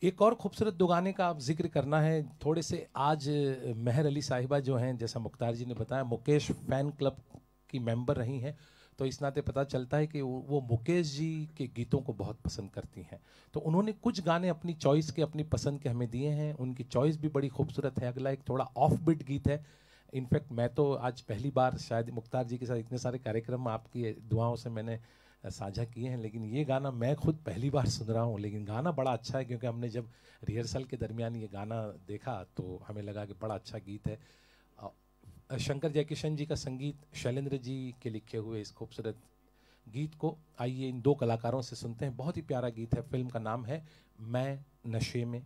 एक और खूबसूरत दो गाने का आप जिक्र करना है थोड़े से। आज मेहर अली साहिबा जो हैं, जैसा मुख्तार जी ने बताया, मुकेश फैन क्लब की मेंबर रही हैं, तो इस नाते पता चलता है कि वो मुकेश जी के गीतों को बहुत पसंद करती हैं। तो उन्होंने कुछ गाने अपनी चॉइस के, अपनी पसंद के हमें दिए हैं, उनकी चॉइस भी बड़ी खूबसूरत है। अगला एक थोड़ा ऑफ बीट गीत है। इनफैक्ट मैं तो आज पहली बार शायद मुख्तार जी के साथ इतने सारे कार्यक्रम आपकी दुआओं से मैंने साझा किए हैं, लेकिन ये गाना मैं खुद पहली बार सुन रहा हूँ। लेकिन गाना बड़ा अच्छा है, क्योंकि हमने जब रिहर्सल के दरमियान ये गाना देखा तो हमें लगा कि बड़ा अच्छा गीत है। शंकर जयकिशन जी का संगीत, शैलेंद्र जी के लिखे हुए इस खूबसूरत गीत को आइए इन दो कलाकारों से सुनते हैं। बहुत ही प्यारा गीत है, फिल्म का नाम है मैं नशे में।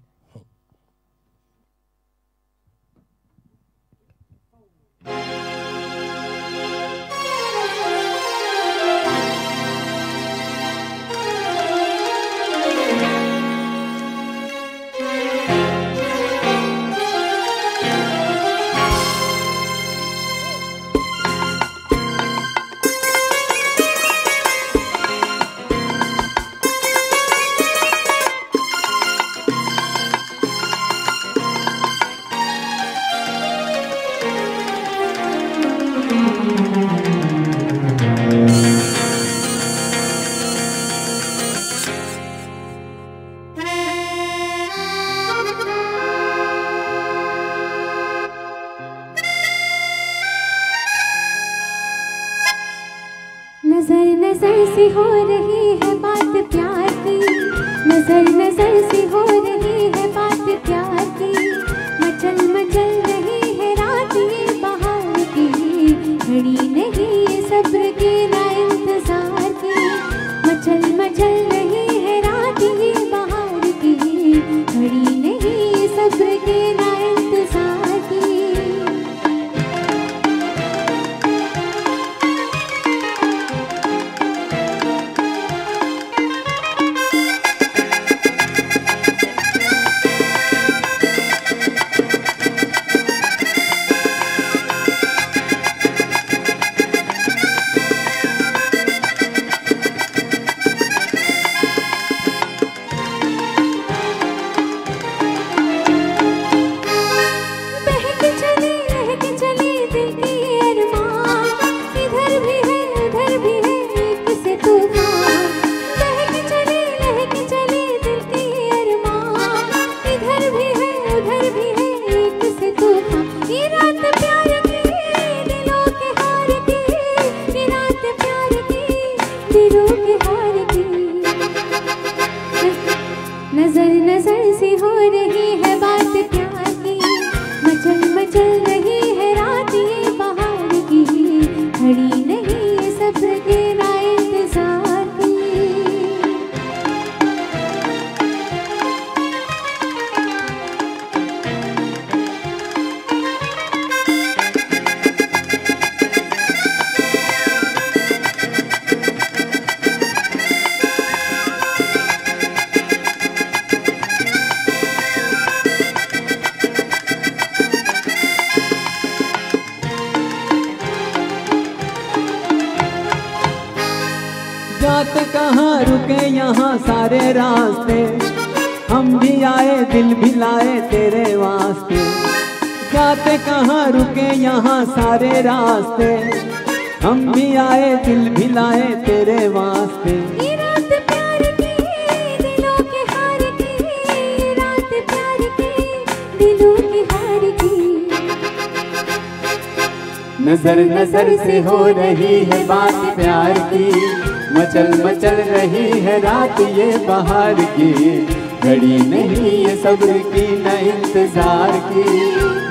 घड़ी नहीं ये सब्र की न इंतजार की,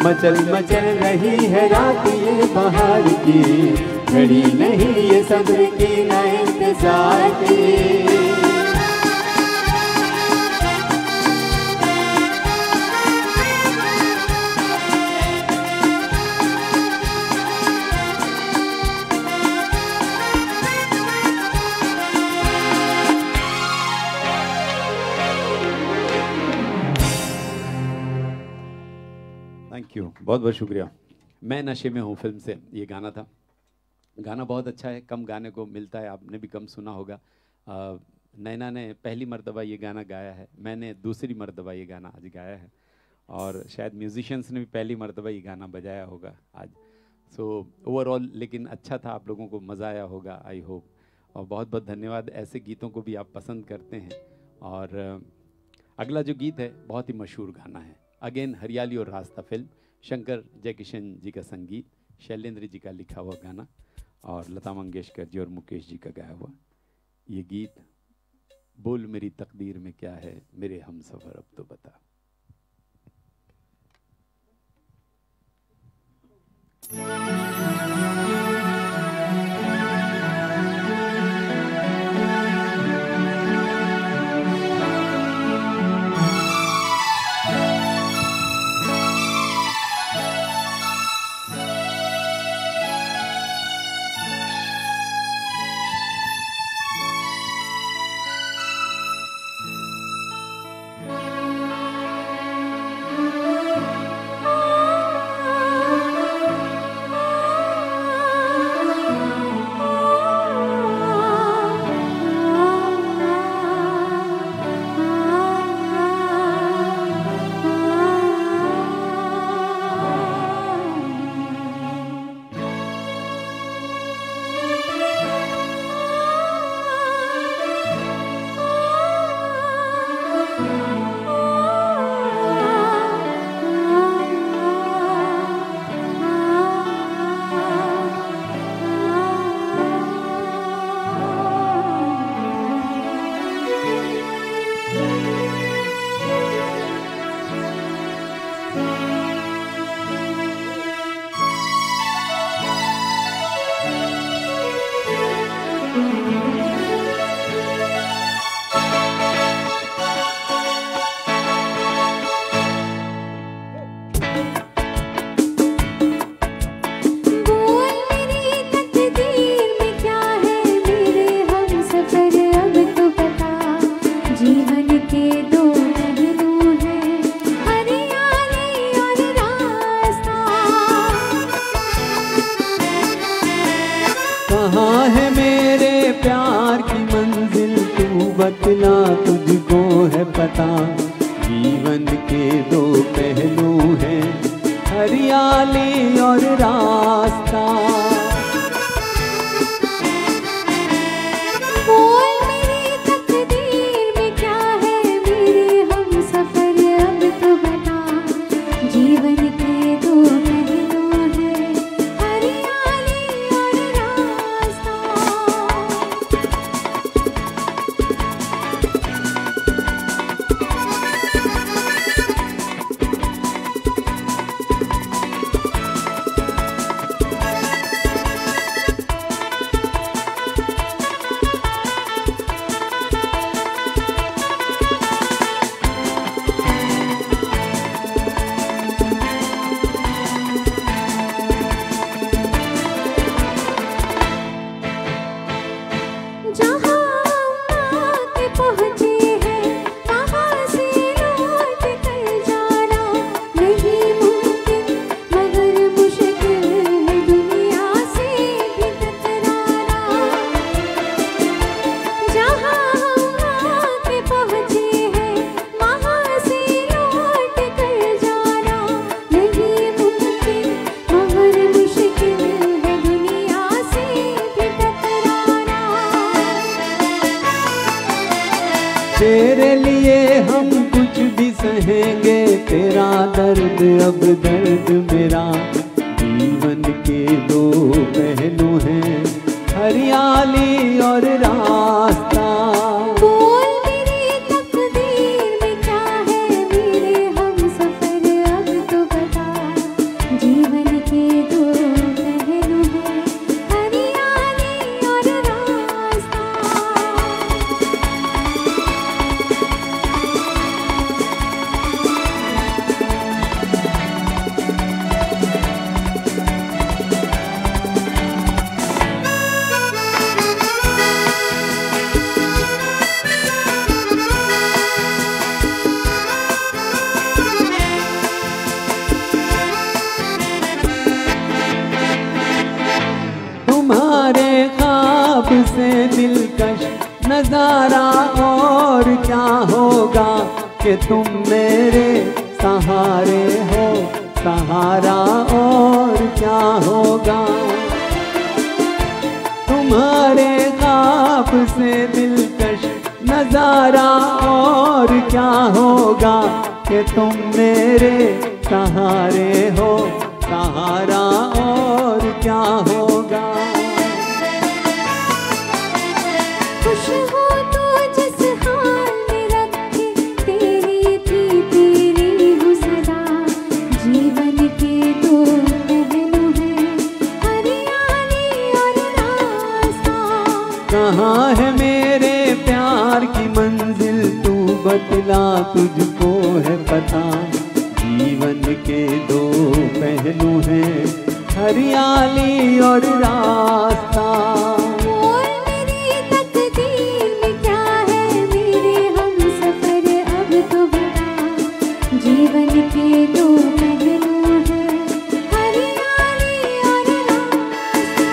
मचल मचल रही है रात ये बहार की, घड़ी नहीं ये सब्र की न इंतजार की। बहुत बहुत शुक्रिया। मैं नशे में हूँ फिल्म से ये गाना था। गाना बहुत अच्छा है, कम गाने को मिलता है, आपने भी कम सुना होगा। नैना ने पहली मर्तबा ये गाना गाया है, मैंने दूसरी मर्तबा ये गाना आज गाया है, और शायद म्यूजिशियंस ने भी पहली मर्तबा ये गाना बजाया होगा आज। सो ओवरऑल लेकिन अच्छा था, आप लोगों को मज़ा आया होगा आई होप। और बहुत बहुत धन्यवाद, ऐसे गीतों को भी आप पसंद करते हैं। और अगला जो गीत है बहुत ही मशहूर गाना है, अगेन हरियाली और रास्ता फिल्म, शंकर जयकिशन जी का संगीत, शैलेंद्र जी का लिखा हुआ गाना और लता मंगेशकर जी और मुकेश जी का गाया हुआ ये गीत, बोल मेरी तकदीर में क्या है मेरे हम सफ़र अब तो बता। हरियाली और रास्ता, बोल मेरी तकदीर में क्या से दिलकश नजारा और क्या होगा कि तुम मेरे सहारे हो, सहारा और क्या होगा। तुम्हारे ख्वाब से दिलकश नजारा और क्या होगा कि तुम मेरे सहारे हो, सहारा और क्या होगा। कहाँ है मेरे प्यार की मंजिल तू बतला, तुझको है पता। जीवन के दो पहलू हैं, हरियाली और रास्ता। और मेरी तकदीर में क्या है मेरे हम सफर अब तो बता। जीवन के दो पहलू हैं, हरियाली और रास्ता।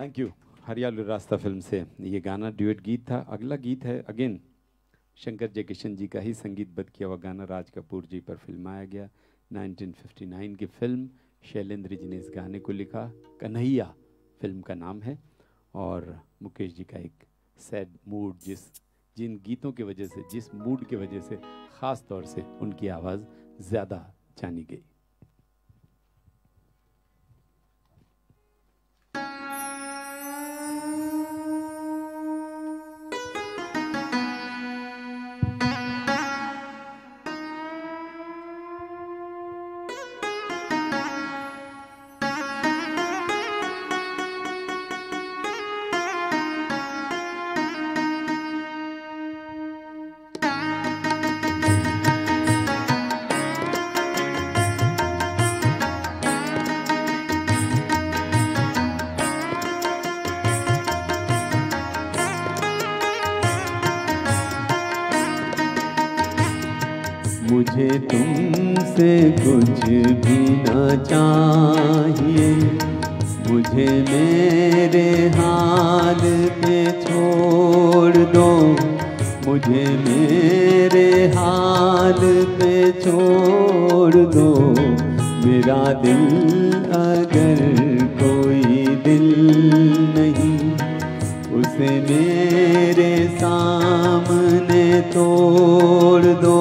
Thank you. हरियाली और रास्ता फिल्म से ये गाना ड्यूएट गीत था। अगला गीत है अगेन शंकर जयकिशन जी का ही संगीतबद्ध किया हुआ गाना, राज कपूर जी पर फिल्माया गया। उन्नीस सौ उनसठ की फिल्म, शैलेंद्र जी ने इस गाने को लिखा। कन्हैया फिल्म का नाम है। और मुकेश जी का एक सैड मूड, जिस जिन गीतों की वजह से, जिस मूड की वजह से ख़ास तौर से उनकी आवाज़ ज़्यादा जानी गई। मुझे तुमसे कुछ भी ना चाहिए, मुझे मेरे हाल पे छोड़ दो, मुझे मेरे हाल पे छोड़ दो। मेरा दिल अगर कोई दिल नहीं, उसे मेरे सामने तोड़ दो,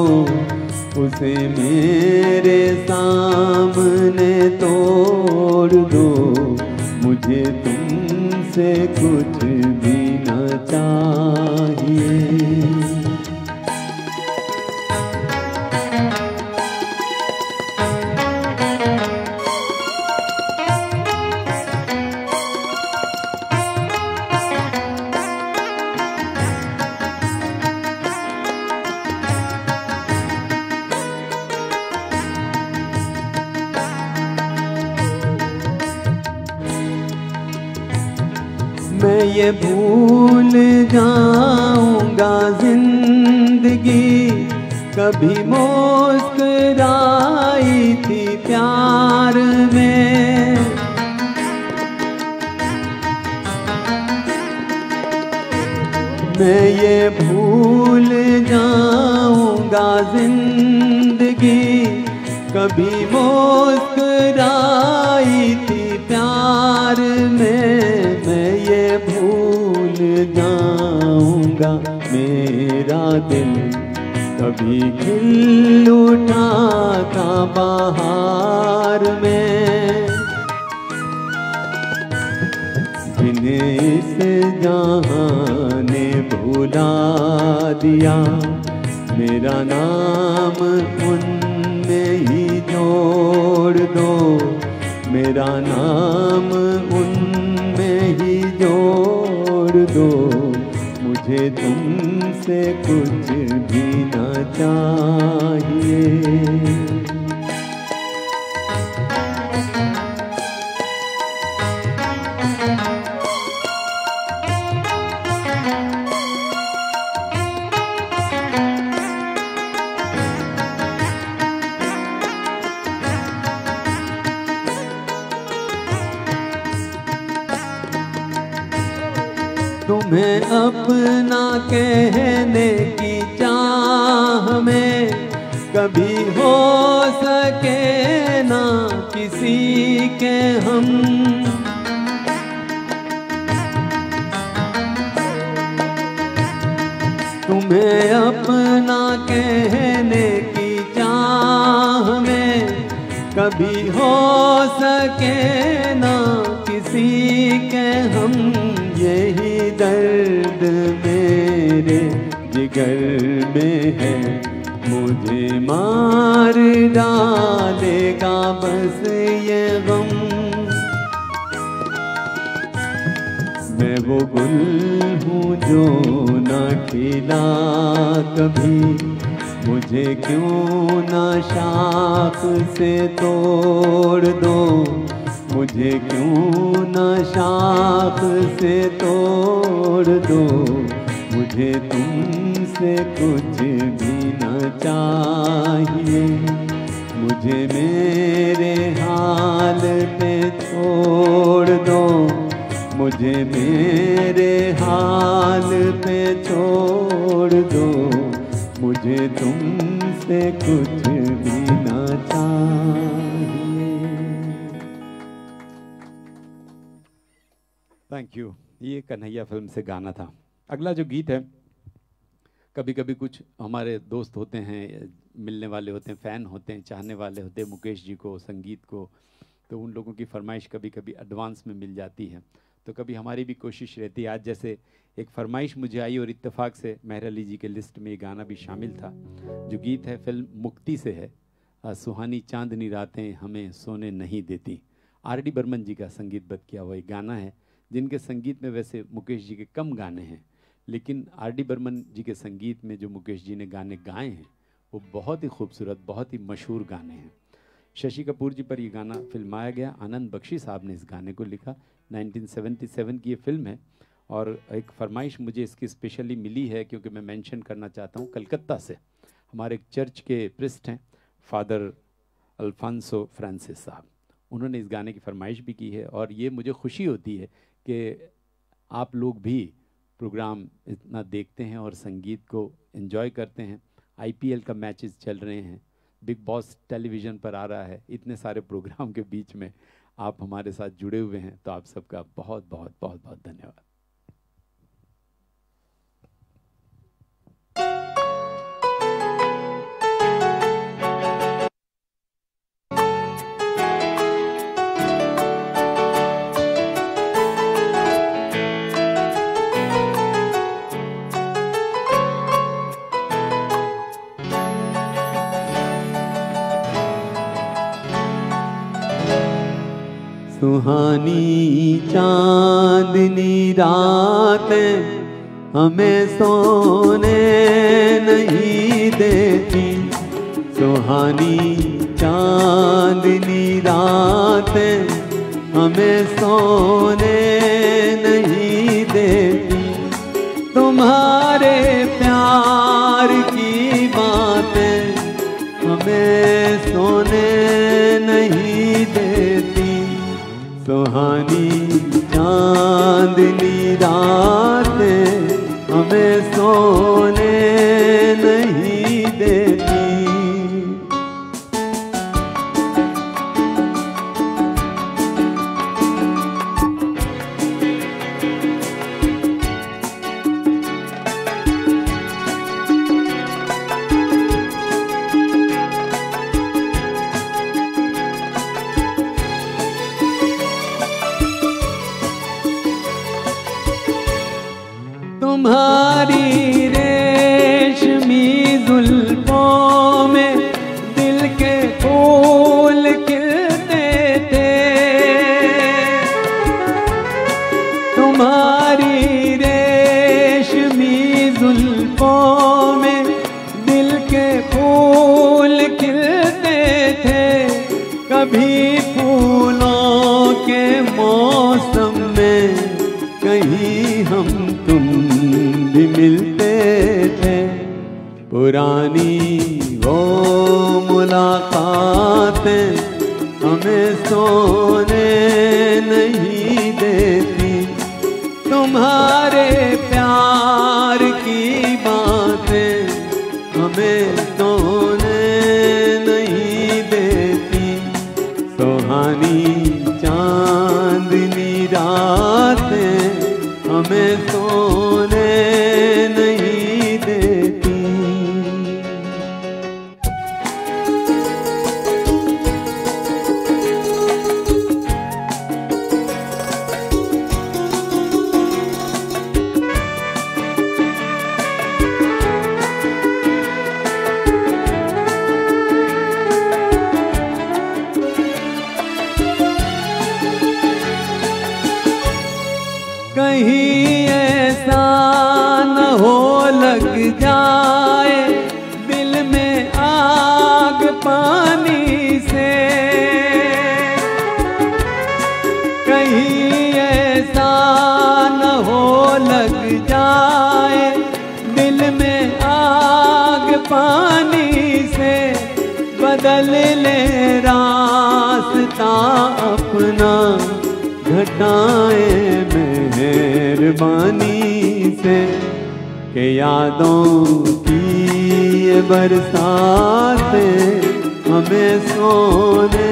उसे मेरे सामने तोड़ दो। मुझे तुमसे कुछ भी ना चाहिए। मैं ये भूल जाऊंगा जिंदगी कभी मुस्कुराई थी प्यार में, मैं ये भूल जाऊंगा जिंदगी कभी मुस्कुराई थी प्यार में। जाऊंगा मेरा दिल कभी खिल उठा था बहार में, जिन्हें इस जहाँ ने भुला दिया, मेरा नाम उनमें ही जोड़ दो, मेरा नाम उनमें ही जोड़ दो। मुझे तुमसे कुछ भी ना चाहिए। मैं अपना कहने की चाह में कभी हो सके ना किसी के हम, तुम्हें अपना कहने की चाह में कभी हो सके ना किसी के हम, यही दर्द मेरे जिगर में है, मुझे मार डालेगा बस ये गम। मैं वो गुल हूँ जो ना खिला कभी, मुझे क्यों ना शाख से तोड़ दो, मुझे क्यों ना शाख से तोड़ दो, मुझे तुमसे कुछ भी न चाहिए, मुझे मेरे हाल पे छोड़ दो, मुझे मेरे हाल पे छोड़ दो, मुझे तुमसे कुछ भी न चाहिए। Thank you. ये कन्हैया फिल्म से गाना था। अगला जो गीत है, कभी कभी कुछ हमारे दोस्त होते हैं, मिलने वाले होते हैं, फ़ैन होते हैं, चाहने वाले होते हैं मुकेश जी को, संगीत को, तो उन लोगों की फरमाइश कभी कभी एडवांस में मिल जाती है, तो कभी हमारी भी कोशिश रहती है। आज जैसे एक फरमाइश मुझे आई और इत्तेफाक से मेहर अली जी के लिस्ट में ये गाना भी शामिल था। जो गीत है फिल्म मुक्ति से है, सुहानी चांदनी रातें हमें सोने नहीं देती। आर डी बर्मन जी का संगीतबद्ध किया हुआ एक गाना है, जिनके संगीत में वैसे मुकेश जी के कम गाने हैं, लेकिन आर डी बर्मन जी के संगीत में जो मुकेश जी ने गाने गाए हैं वो बहुत ही खूबसूरत, बहुत ही मशहूर गाने हैं। शशि कपूर जी पर ये गाना फिल्माया गया, आनंद बख्शी साहब ने इस गाने को लिखा। नाइनटीन सेवेंटी सेवन की ये फिल्म है और एक फरमाइश मुझे इसकी स्पेशली मिली है, क्योंकि मैं मेंशन करना चाहता हूँ कलकत्ता से हमारे एक चर्च के प्रिस्ट हैं फादर अल्फांसो फ्रांसिस साहब, उन्होंने इस गाने की फरमाइश भी की है और ये मुझे खुशी होती है कि आप लोग भी प्रोग्राम इतना देखते हैं और संगीत को एंजॉय करते हैं। आईपीएल का मैचेस चल रहे हैं, बिग बॉस टेलीविज़न पर आ रहा है, इतने सारे प्रोग्राम के बीच में आप हमारे साथ जुड़े हुए हैं, तो आप सबका बहुत बहुत बहुत बहुत धन्यवाद। सुहानी चांदनी रातें हमें सोने नहीं देती, सुहानी चांदनी रातें हमें सोने नहीं देती, तुम्हारे प्यार की बातें हमें सोने नहीं देती। सुहानी चांदनी रातें हमें सोने नहीं देती। तुम्हारी रेशमी जुल्फों में दिल के फूल खिलते थे, तुम्हारी रेशमी जुल्फों में दिल के फूल खिलते थे, कभी फूलों के मौसम में कहीं हम तुम मिलते थे, पुरानी वो मुलाकातें हमें सोने नहीं देती, तुम तुम्हारे प्यार की बातें हमें तो नहीं देती, सुहानी चांदनी रातें हमें तो अपना घटाए मेहरबानी से, के यादों की बरसातें हमें सोने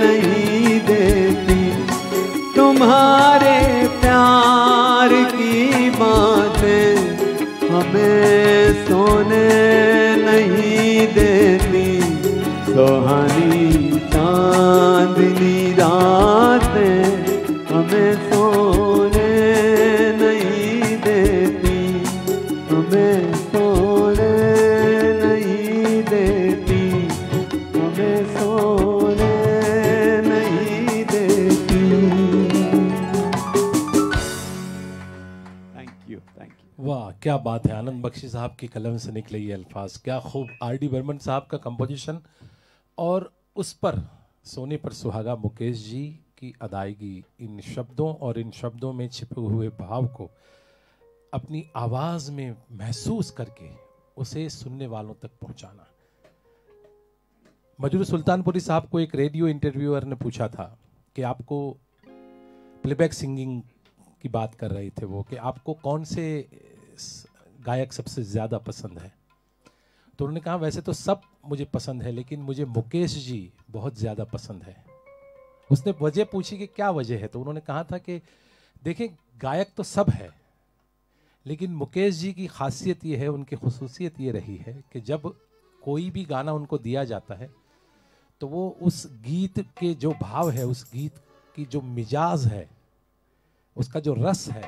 नहीं देती, तुम्हारे प्यार की बातें हमें सोने नहीं देती, सुहानी चांदनी रातें हमें सोने नहीं देती, हमें सोने नहीं देती, हमें सोने नहीं देती। Thank you, thank you. वाह क्या बात है, आनंद बख्शी साहब की कलम से निकले ये अल्फाज, क्या खूब। आर डी बर्मन साहब का कंपोजिशन और उस पर सोने पर सुहागा मुकेश जी की अदायगी, इन शब्दों और इन शब्दों में छिपे हुए भाव को अपनी आवाज़ में महसूस करके उसे सुनने वालों तक पहुंचाना। मजरूह सुल्तानपुरी साहब को एक रेडियो इंटरव्यूअर ने पूछा था कि आपको प्लेबैक सिंगिंग की बात कर रहे थे वो, कि आपको कौन से गायक सबसे ज़्यादा पसंद है, तो उन्होंने कहा वैसे तो सब मुझे पसंद है लेकिन मुझे मुकेश जी बहुत ज़्यादा पसंद है। उसने वजह पूछी कि क्या वजह है, तो उन्होंने कहा था कि देखें गायक तो सब है लेकिन मुकेश जी की खासियत ये है, उनकी खसूसियत ये रही है कि जब कोई भी गाना उनको दिया जाता है तो वो उस गीत के जो भाव है, उस गीत की जो मिजाज है, उसका जो रस है,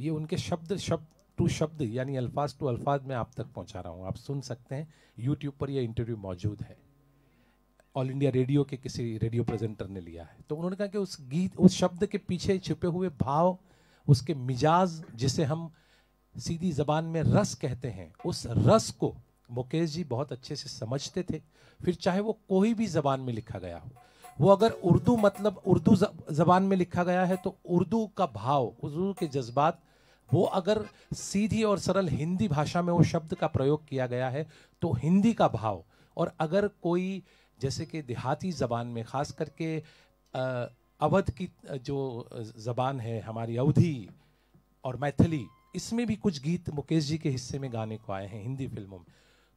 ये उनके शब्द शब्द टू शब्द यानी अल्फाज टू अल्फाज मैं आप तक पहुंचा रहा हूं। आप सुन सकते हैं, यूट्यूब पर यह इंटरव्यू मौजूद है, ऑल इंडिया रेडियो के किसी रेडियो प्रेजेंटर ने लिया है। तो उन्होंने कहा कि उस गीत, उस शब्द के पीछे छिपे हुए भाव, उसके मिजाज जिसे हम सीधी ज़बान में रस कहते हैं, उस रस को मुकेश जी बहुत अच्छे से समझते थे, फिर चाहे वो कोई भी ज़बान में लिखा गया हो। वो अगर उर्दू मतलब उर्दू ज़बान में लिखा गया है तो उर्दू का भाव, उर्दू के जज्बात, वो अगर सीधी और सरल हिंदी भाषा में वो शब्द का प्रयोग किया गया है तो हिंदी का भाव, और अगर कोई जैसे कि देहाती ज़बान में ख़ास करके अवध की जो ज़बान है हमारी, अवधी और मैथिली, इसमें भी कुछ गीत मुकेश जी के हिस्से में गाने को आए हैं हिंदी फिल्मों में,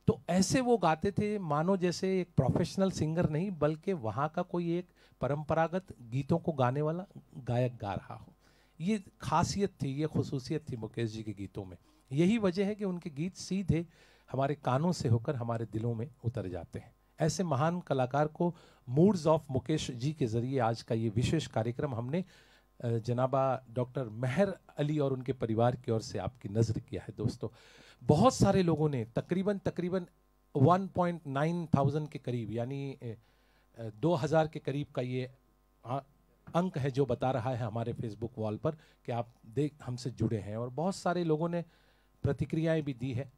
तो ऐसे वो गाते थे मानो जैसे एक प्रोफेशनल सिंगर नहीं बल्कि वहाँ का कोई एक परंपरागत गीतों को गाने वाला गायक गा रहा हो। ये खासियत थी, ये खसूसियत थी मुकेश जी के गीतों में। यही वजह है कि उनके गीत सीधे हमारे कानों से होकर हमारे दिलों में उतर जाते हैं। ऐसे महान कलाकार को मूड्स ऑफ मुकेश जी के ज़रिए आज का ये विशेष कार्यक्रम हमने जनाबा डॉक्टर मेहर अली और उनके परिवार की ओर से आपकी नज़र किया है। दोस्तों बहुत सारे लोगों ने तकरीबन तकरीबन वन पॉइंट नाइन थाउजेंड के करीब यानी दो हज़ार के करीब का ये अंक है जो बता रहा है हमारे फेसबुक वॉल पर कि आप देख हमसे जुड़े हैं, और बहुत सारे लोगों ने प्रतिक्रियाएं भी दी है।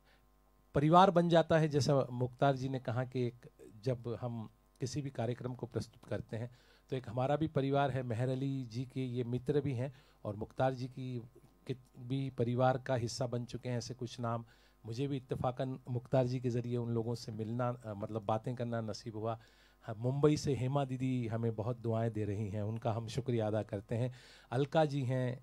परिवार बन जाता है, जैसा मुख्तार जी ने कहा कि एक जब हम किसी भी कार्यक्रम को प्रस्तुत करते हैं तो एक हमारा भी परिवार है, मेहर अली जी के ये मित्र भी हैं और मुख्तार जी की भी परिवार का हिस्सा बन चुके हैं। ऐसे कुछ नाम मुझे भी इत्तेफाकन मुख्तार जी के ज़रिए उन लोगों से मिलना मतलब बातें करना नसीब हुआ। मुंबई से हेमा दीदी हमें बहुत दुआएं दे रही हैं, उनका हम शुक्रिया अदा करते हैं। अलका जी हैं,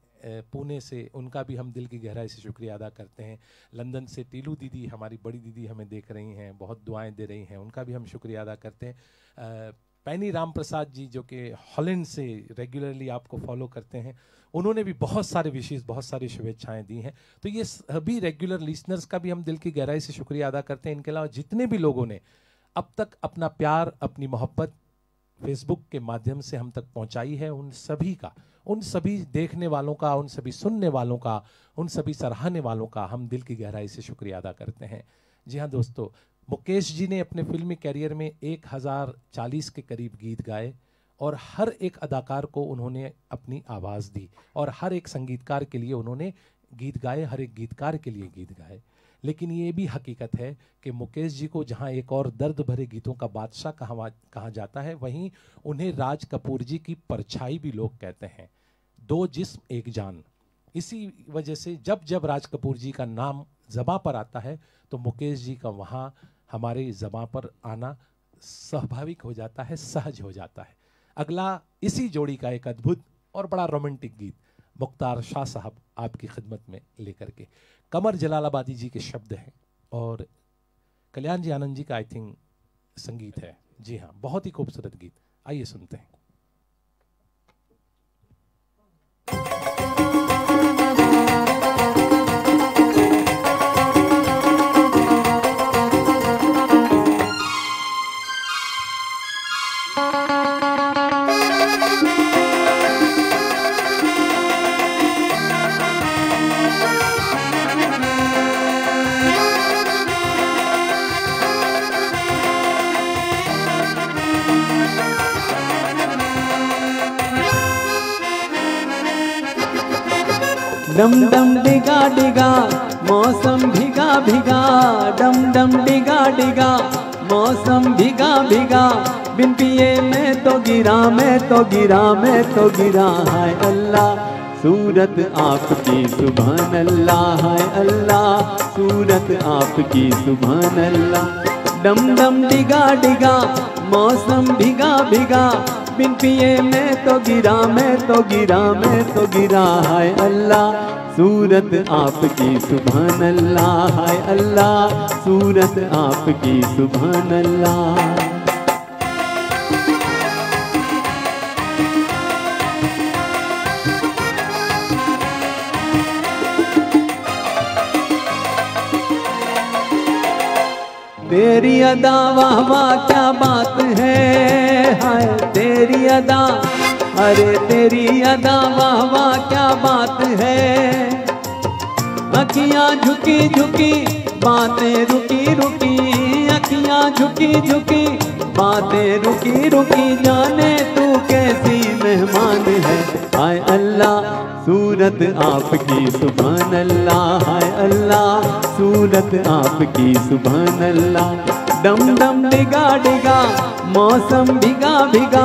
पुणे से, उनका भी हम दिल की गहराई से शुक्रिया अदा करते हैं। लंदन से टीलू दीदी, हमारी बड़ी दीदी हमें देख रही हैं, बहुत दुआएं दे रही हैं, उनका भी हम शुक्रिया अदा करते हैं। पैनी राम प्रसाद जी जो कि हॉलैंड से रेगुलरली आपको फॉलो करते हैं, उन्होंने भी बहुत सारे विशेष, बहुत सारी शुभेच्छाएं दी हैं। तो ये सभी रेगुलर लिसनर्स का भी हम दिल की गहराई से शुक्रिया अदा करते हैं। इनके अलावा जितने भी लोगों ने अब तक अपना प्यार, अपनी मोहब्बत फेसबुक के माध्यम से हम तक पहुंचाई है, उन सभी का, उन सभी देखने वालों का, उन सभी सुनने वालों का, उन सभी सराहने वालों का हम दिल की गहराई से शुक्रिया अदा करते हैं। जी हाँ दोस्तों, मुकेश जी ने अपने फिल्मी कैरियर में एक हज़ार चालीस के करीब गीत गाए और हर एक अदाकार को उन्होंने अपनी आवाज़ दी और हर एक संगीतकार के लिए उन्होंने गीत गाए, हर एक गीतकार के लिए गीत गाए। लेकिन ये भी हकीकत है कि मुकेश जी को जहाँ एक और दर्द भरे गीतों का बादशाह कहा कहा जाता है, वहीं उन्हें राज कपूर जी की परछाई भी लोग कहते हैं। दो जिस्म एक जान, इसी वजह से जब जब राज कपूर जी का नाम ज़बां पर आता है तो मुकेश जी का वहाँ हमारे ज़बां पर आना स्वाभाविक हो जाता है, सहज हो जाता है। अगला इसी जोड़ी का एक अद्भुत और बड़ा रोमांटिक गीत मुख्तार शाह साहब आपकी खिदमत में लेकर के, कमर जलालाबादी जी के शब्द हैं और कल्याणजी आनंद जी का आई थिंक संगीत है। जी हाँ, बहुत ही खूबसूरत गीत, आइए सुनते हैं। डम डम डिगा डिगा मौसम भिगा भिगा, डम डम डिगा डिगा मौसम भिगा भिगा, बिन पिए मैं तो गिरा, मैं तो गिरा, मैं तो गिरा, हाय अल्लाह सूरत आपकी सुभान अल्लाह, हाय अल्लाह सूरत आपकी सुभान अल्लाह। डम डम डिगा डिगा मौसम भिगा भिगा, बिन पिए मैं तो गिरा, मैं तो गिरा, मैं तो गिरा, हाय अल्लाह सूरत आपकी सुभान अल्लाह, हाय अल्लाह सूरत आपकी सुभान अल्लाह। तेरी अदा वाह वाह क्या बात है, हाय तेरी अदा, अरे तेरी अदा वाह वाह क्या बात है, अखियाँ झुकी झुकी बातें रुकी रुकी, अखियाँ झुकी झुकी बातें रुकी रुकी, जाने तू कैसी मेहमान है, हाय अल्लाह सूरत आपकी सुभान अल्लाह, हाय अल्लाह सूरत आपकी सुभान अल्लाह। डम डम डिगा डिगा मौसम भिगा भिगा,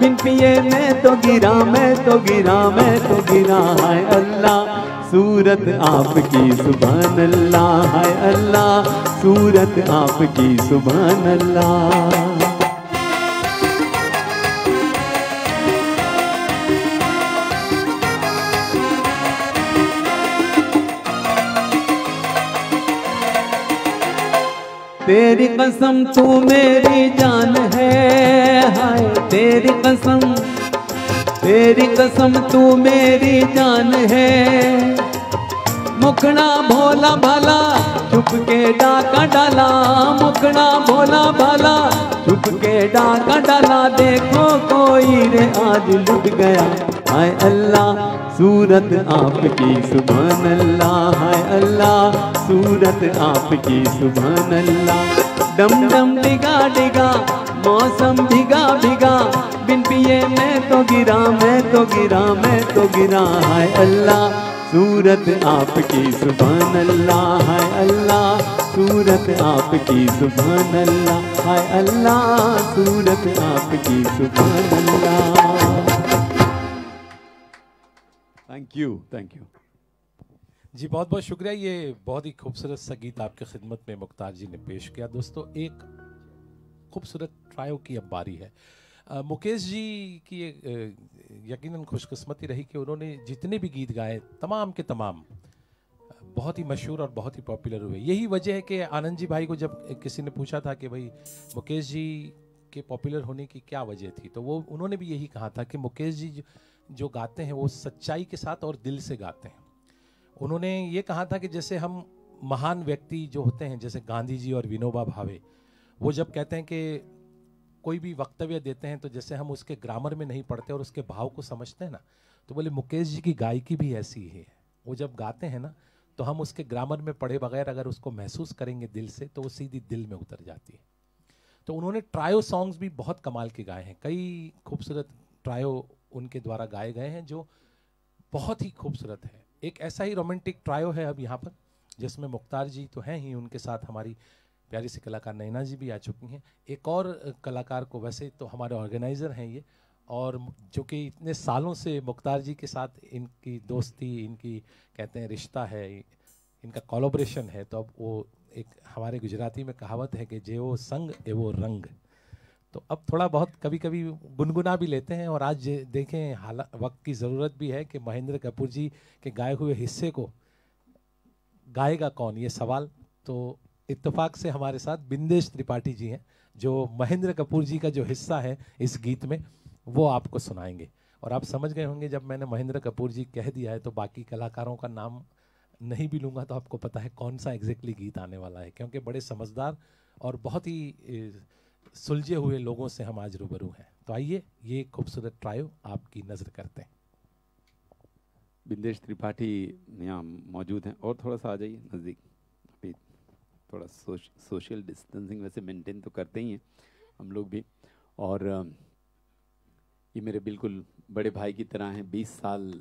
बिन पिए मैं तो गिरा, मैं तो गिरा, मैं तो गिरा, हाय अल्लाह सूरत आपकी सुभान अल्लाह, हाय अल्लाह सूरत आपकी सुभान अल्लाह। तेरी कसम तू मेरी जान है, हाय तेरी कसम, तेरी कसम तू मेरी जान है, मुखड़ा भोला भाला चुपके डाका डाला, मुखड़ा भोला भाला चुपके डाका डाला, देखो कोई रे आज लुट गया, हाय अल्लाह सूरत आपकी सुभान अल्लाह, हाय अल्लाह सूरत आपकी सुभान अल्लाह। डम डम डिगा डिगा मौसम भिगा भिगा, बिन पिए मैं तो गिरा, मैं तो गिरा, मैं तो गिरा, हाय अल्लाह सूरत आपकी सुभान अल्लाह, हाय अल्लाह सूरत आपकी सुभान अल्लाह, हाय अल्लाह सूरत आपकी सुभान Allah. Thank you, thank you ji, बहुत बहुत शुक्रिया। ये बहुत ही खूबसूरत सा गीत आपकी खिदमत में मुख्तार जी ने पेश किया। दोस्तों, एक खूबसूरत ट्रायो की अब बारी है। मुकेश जी की यकीनन खुशकिस्मती रही कि उन्होंने जितने भी गीत गाए तमाम के तमाम बहुत ही मशहूर और बहुत ही पॉपुलर हुए। यही वजह है कि आनंद जी भाई को जब किसी ने पूछा था कि भाई मुकेश जी के पॉपुलर होने की क्या वजह थी, तो वो उन्होंने भी यही कहा था कि मुकेश जी जो, जो गाते हैं वो सच्चाई के साथ और दिल से गाते हैं। उन्होंने ये कहा था कि जैसे हम महान व्यक्ति जो होते हैं जैसे गांधी जी और विनोबा भावे, वो जब कहते हैं कि कोई भी वक्तव्य देते हैं तो जैसे हम उसके ग्रामर में नहीं पढ़ते और उसके भाव को समझते हैं ना, तो बोले मुकेश जी की गायकी भी ऐसी है, वो जब गाते हैं ना तो हम उसके ग्रामर में पढ़े बगैर अगर उसको महसूस करेंगे दिल से तो वो सीधी दिल में उतर जाती है। तो उन्होंने ट्रायो सॉन्ग्स भी बहुत कमाल के गाए हैं, कई खूबसूरत ट्रायो उनके द्वारा गाए गए हैं जो बहुत ही खूबसूरत है। एक ऐसा ही रोमांटिक ट्रायो है अब यहाँ पर जिसमें मुख्तार जी तो हैं ही, उनके साथ हमारी प्यारी सी कलाकार नैना जी भी आ चुकी हैं। एक और कलाकार को, वैसे तो हमारे ऑर्गेनाइज़र हैं ये, और जो कि इतने सालों से मुख्तार जी के साथ इनकी दोस्ती, इनकी कहते हैं रिश्ता है, इनका कोलैबोरेशन है, तो अब वो एक हमारे गुजराती में कहावत है कि जे वो संग ए वो रंग, तो अब थोड़ा बहुत कभी कभी गुनगुना भी लेते हैं। और आज देखें हाल वक्त की ज़रूरत भी है कि महेंद्र कपूर जी के गाए हुए हिस्से को गाएगा कौन, ये सवाल तो इत्तेफाक से हमारे साथ बिंदेश त्रिपाठी जी हैं जो महेंद्र कपूर जी का जो हिस्सा है इस गीत में वो आपको सुनाएंगे। और आप समझ गए होंगे जब मैंने महेंद्र कपूर जी कह दिया है तो बाकी कलाकारों का नाम नहीं भी लूँगा तो आपको पता है कौन सा एग्जैक्टली गीत आने वाला है, क्योंकि बड़े समझदार और बहुत ही सुलझे हुए लोगों से हम आज रूबरू हैं। तो आइए ये खूबसूरत ट्रायो आपकी नज़र करते हैं। बिंदेश त्रिपाठी यहाँ मौजूद हैं, और थोड़ा सा आ जाइए नज़दीक, अभी थोड़ा सोश, सोशल डिस्टेंसिंग वैसे मेंटेन तो करते ही हैं हम लोग भी, और ये मेरे बिल्कुल बड़े भाई की तरह हैं। बीस साल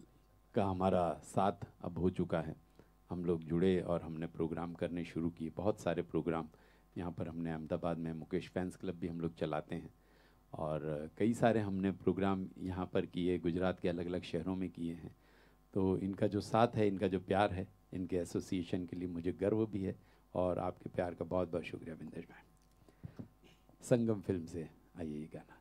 का हमारा साथ अब हो चुका है, हम लोग जुड़े और हमने प्रोग्राम करने शुरू किए, बहुत सारे प्रोग्राम यहाँ पर हमने अहमदाबाद में मुकेश फैंस क्लब भी हम लोग चलाते हैं, और कई सारे हमने प्रोग्राम यहाँ पर किए, गुजरात के अलग अलग शहरों में किए हैं। तो इनका जो साथ है, इनका जो प्यार है, इनके एसोसिएशन के लिए मुझे गर्व भी है, और आपके प्यार का बहुत बहुत शुक्रिया बिंदेश भाई। संगम फिल्म से आइए ये गाना।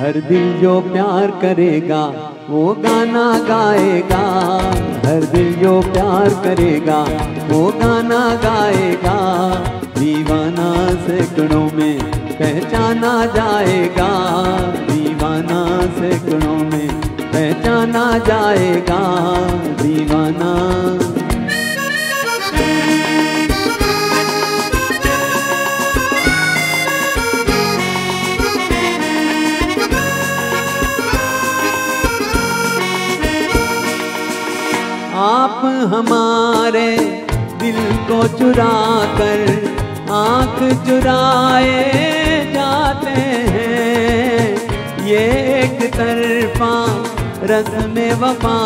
हर दिल जो प्यार करेगा वो गाना गाएगा, हर दिल जो प्यार करेगा वो गाना गाएगा, दीवाना सैकड़ों में पहचाना जाएगा, दीवाना सैकड़ों में पहचाना जाएगा, दीवाना। आप हमारे दिल को चुरा कर आँख चुराए जाते हैं, ये एक तरफा रस्म वफा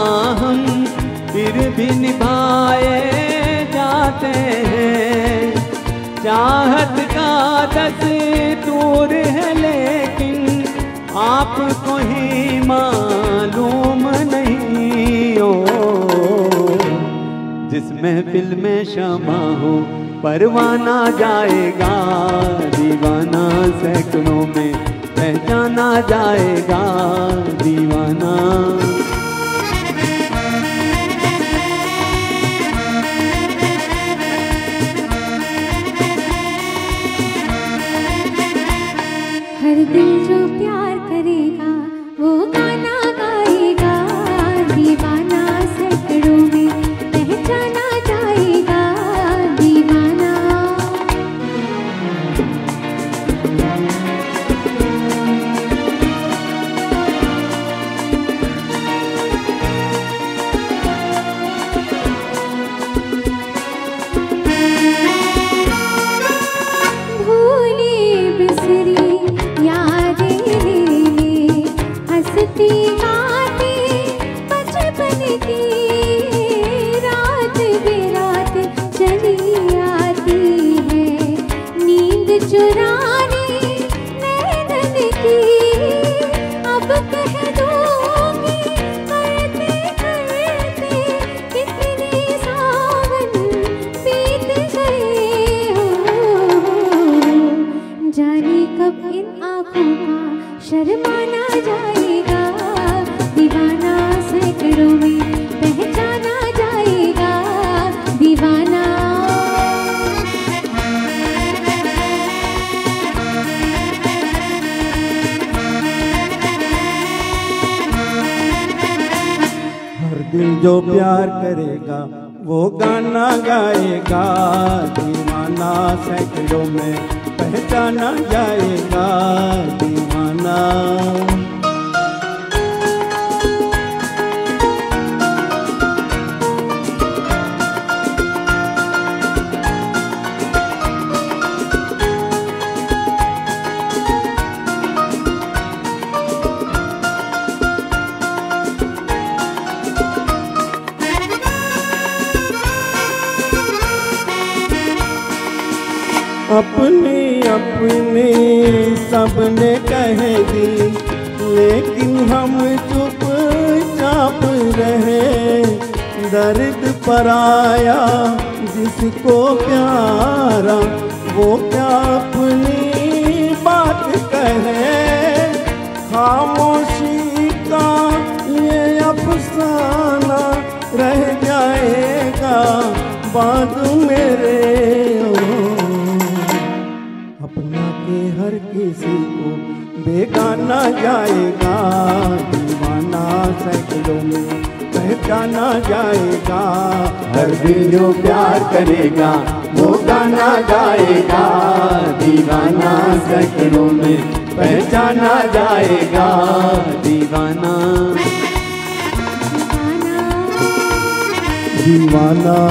हम फिर भी निभाए जाते हैं। चाहत का दस्तूर है लेकिन आपको ही मालूम नहीं हो, जिस महफिल में शमा हो परवाना जाएगा, दीवाना सैकड़ों में पहचाना जाएगा, दीवाना। हर दिल जो प्यार करेगा वो गाना गाएगा, दीवाना सैकड़ों में जाना जाएगा, दीवाना। कब इन आँखों का शर्माना जाएगा, दीवाना सैकड़ों में पहचाना जाएगा, दीवाना। हर दिल जो प्यार करेगा वो गाना गाएगा, दीवाना सैकड़ों में पहचाना जाएगा, दीवाना। अपने अपने सबने कह दी, लेकिन हम चुपचाप रहे। दर्द पर आया जिसको प्यारा वो क्या अपनी बात कहे। खामोशी का ये अफसाना रह जाएगा बाद मेरे। हर किसी को बेगाना जाएगा, दीवाना सैकड़ों में पहचाना जाएगा। हर दिल जो प्यार करेगा वो गाना गाएगा, दीवाना सैकड़ों में पहचाना जाएगा, दीवाना। दीवाना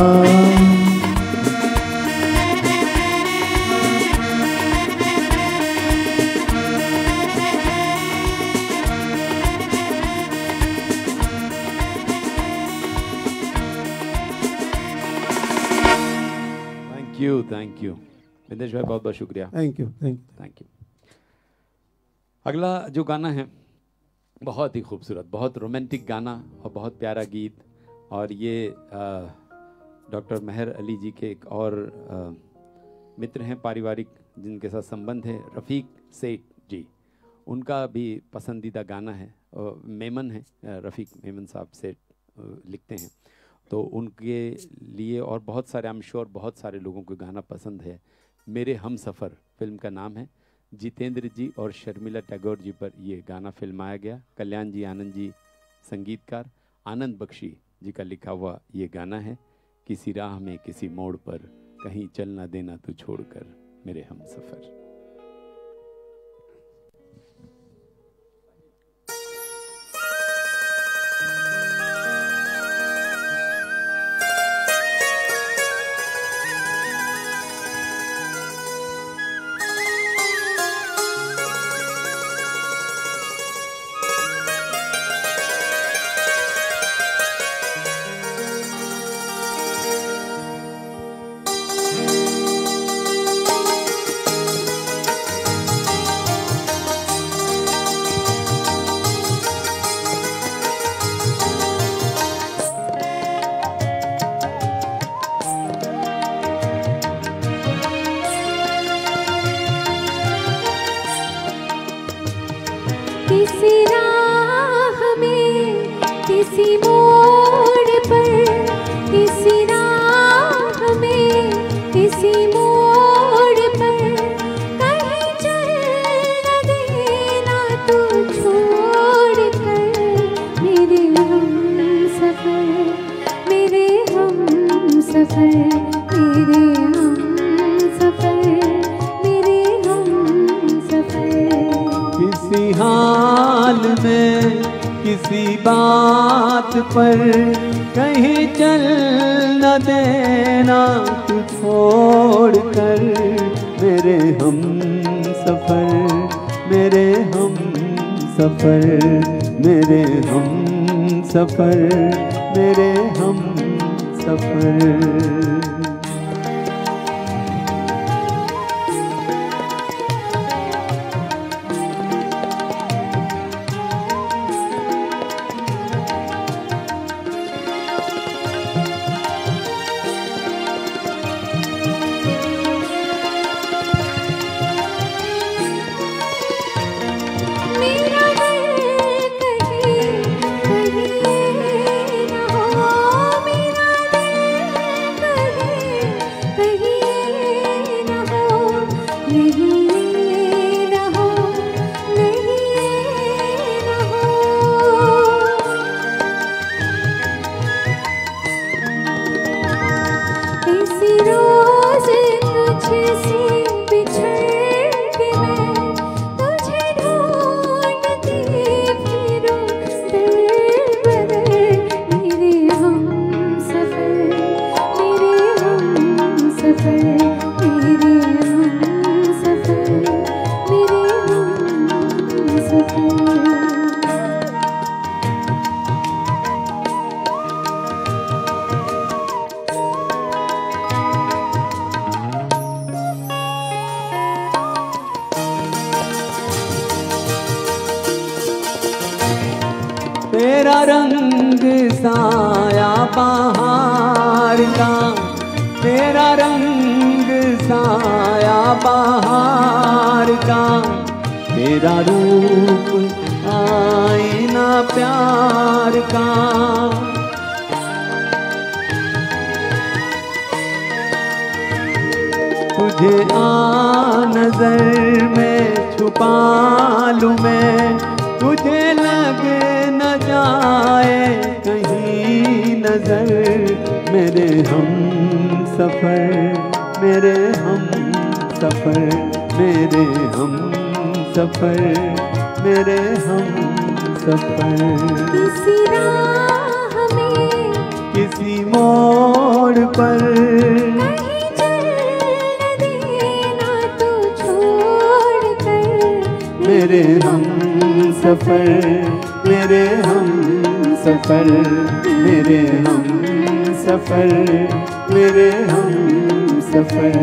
थैंक यू बिंदेश भाई, बहुत बहुत शुक्रिया। Thank you thank you thank you. अगला जो गाना है बहुत ही खूबसूरत, बहुत रोमांटिक गाना और बहुत प्यारा गीत, और ये डॉक्टर मेहर अली जी के एक और आ, मित्र हैं पारिवारिक जिनके साथ संबंध है, रफ़ीक सेठ जी, उनका भी पसंदीदा गाना है। और मेमन है, रफ़ीक मेमन साहब सेठ लिखते हैं, तो उनके लिए और बहुत सारे आई एम श्योर बहुत सारे लोगों को गाना पसंद है। मेरे हम सफ़र फिल्म का नाम है, जितेंद्र जी और शर्मिला टैगोर जी पर ये गाना फिल्माया गया। कल्याण जी आनंद जी संगीतकार, आनंद बख्शी जी का लिखा हुआ ये गाना है। किसी राह में किसी मोड़ पर कहीं चलना देना तू छोड़कर, मेरे हम सफ़र। रंग साया बहार का, तेरा रंग साया बहार का, तेरा रूप आईना प्यार का। तुझे आ नजर में छुपा लूं मैं, तुझे लग न जाए कहीं नजर, मेरे हम सफर, मेरे हम सफर, मेरे हम सफर, मेरे हम सफर। किसी राह में, किसी मोड़ पर कहीं चलने देना तू छोड़कर, मेरे हम सफर, मेरे हम सफर, मेरे हम सफर, मेरे हम सफर।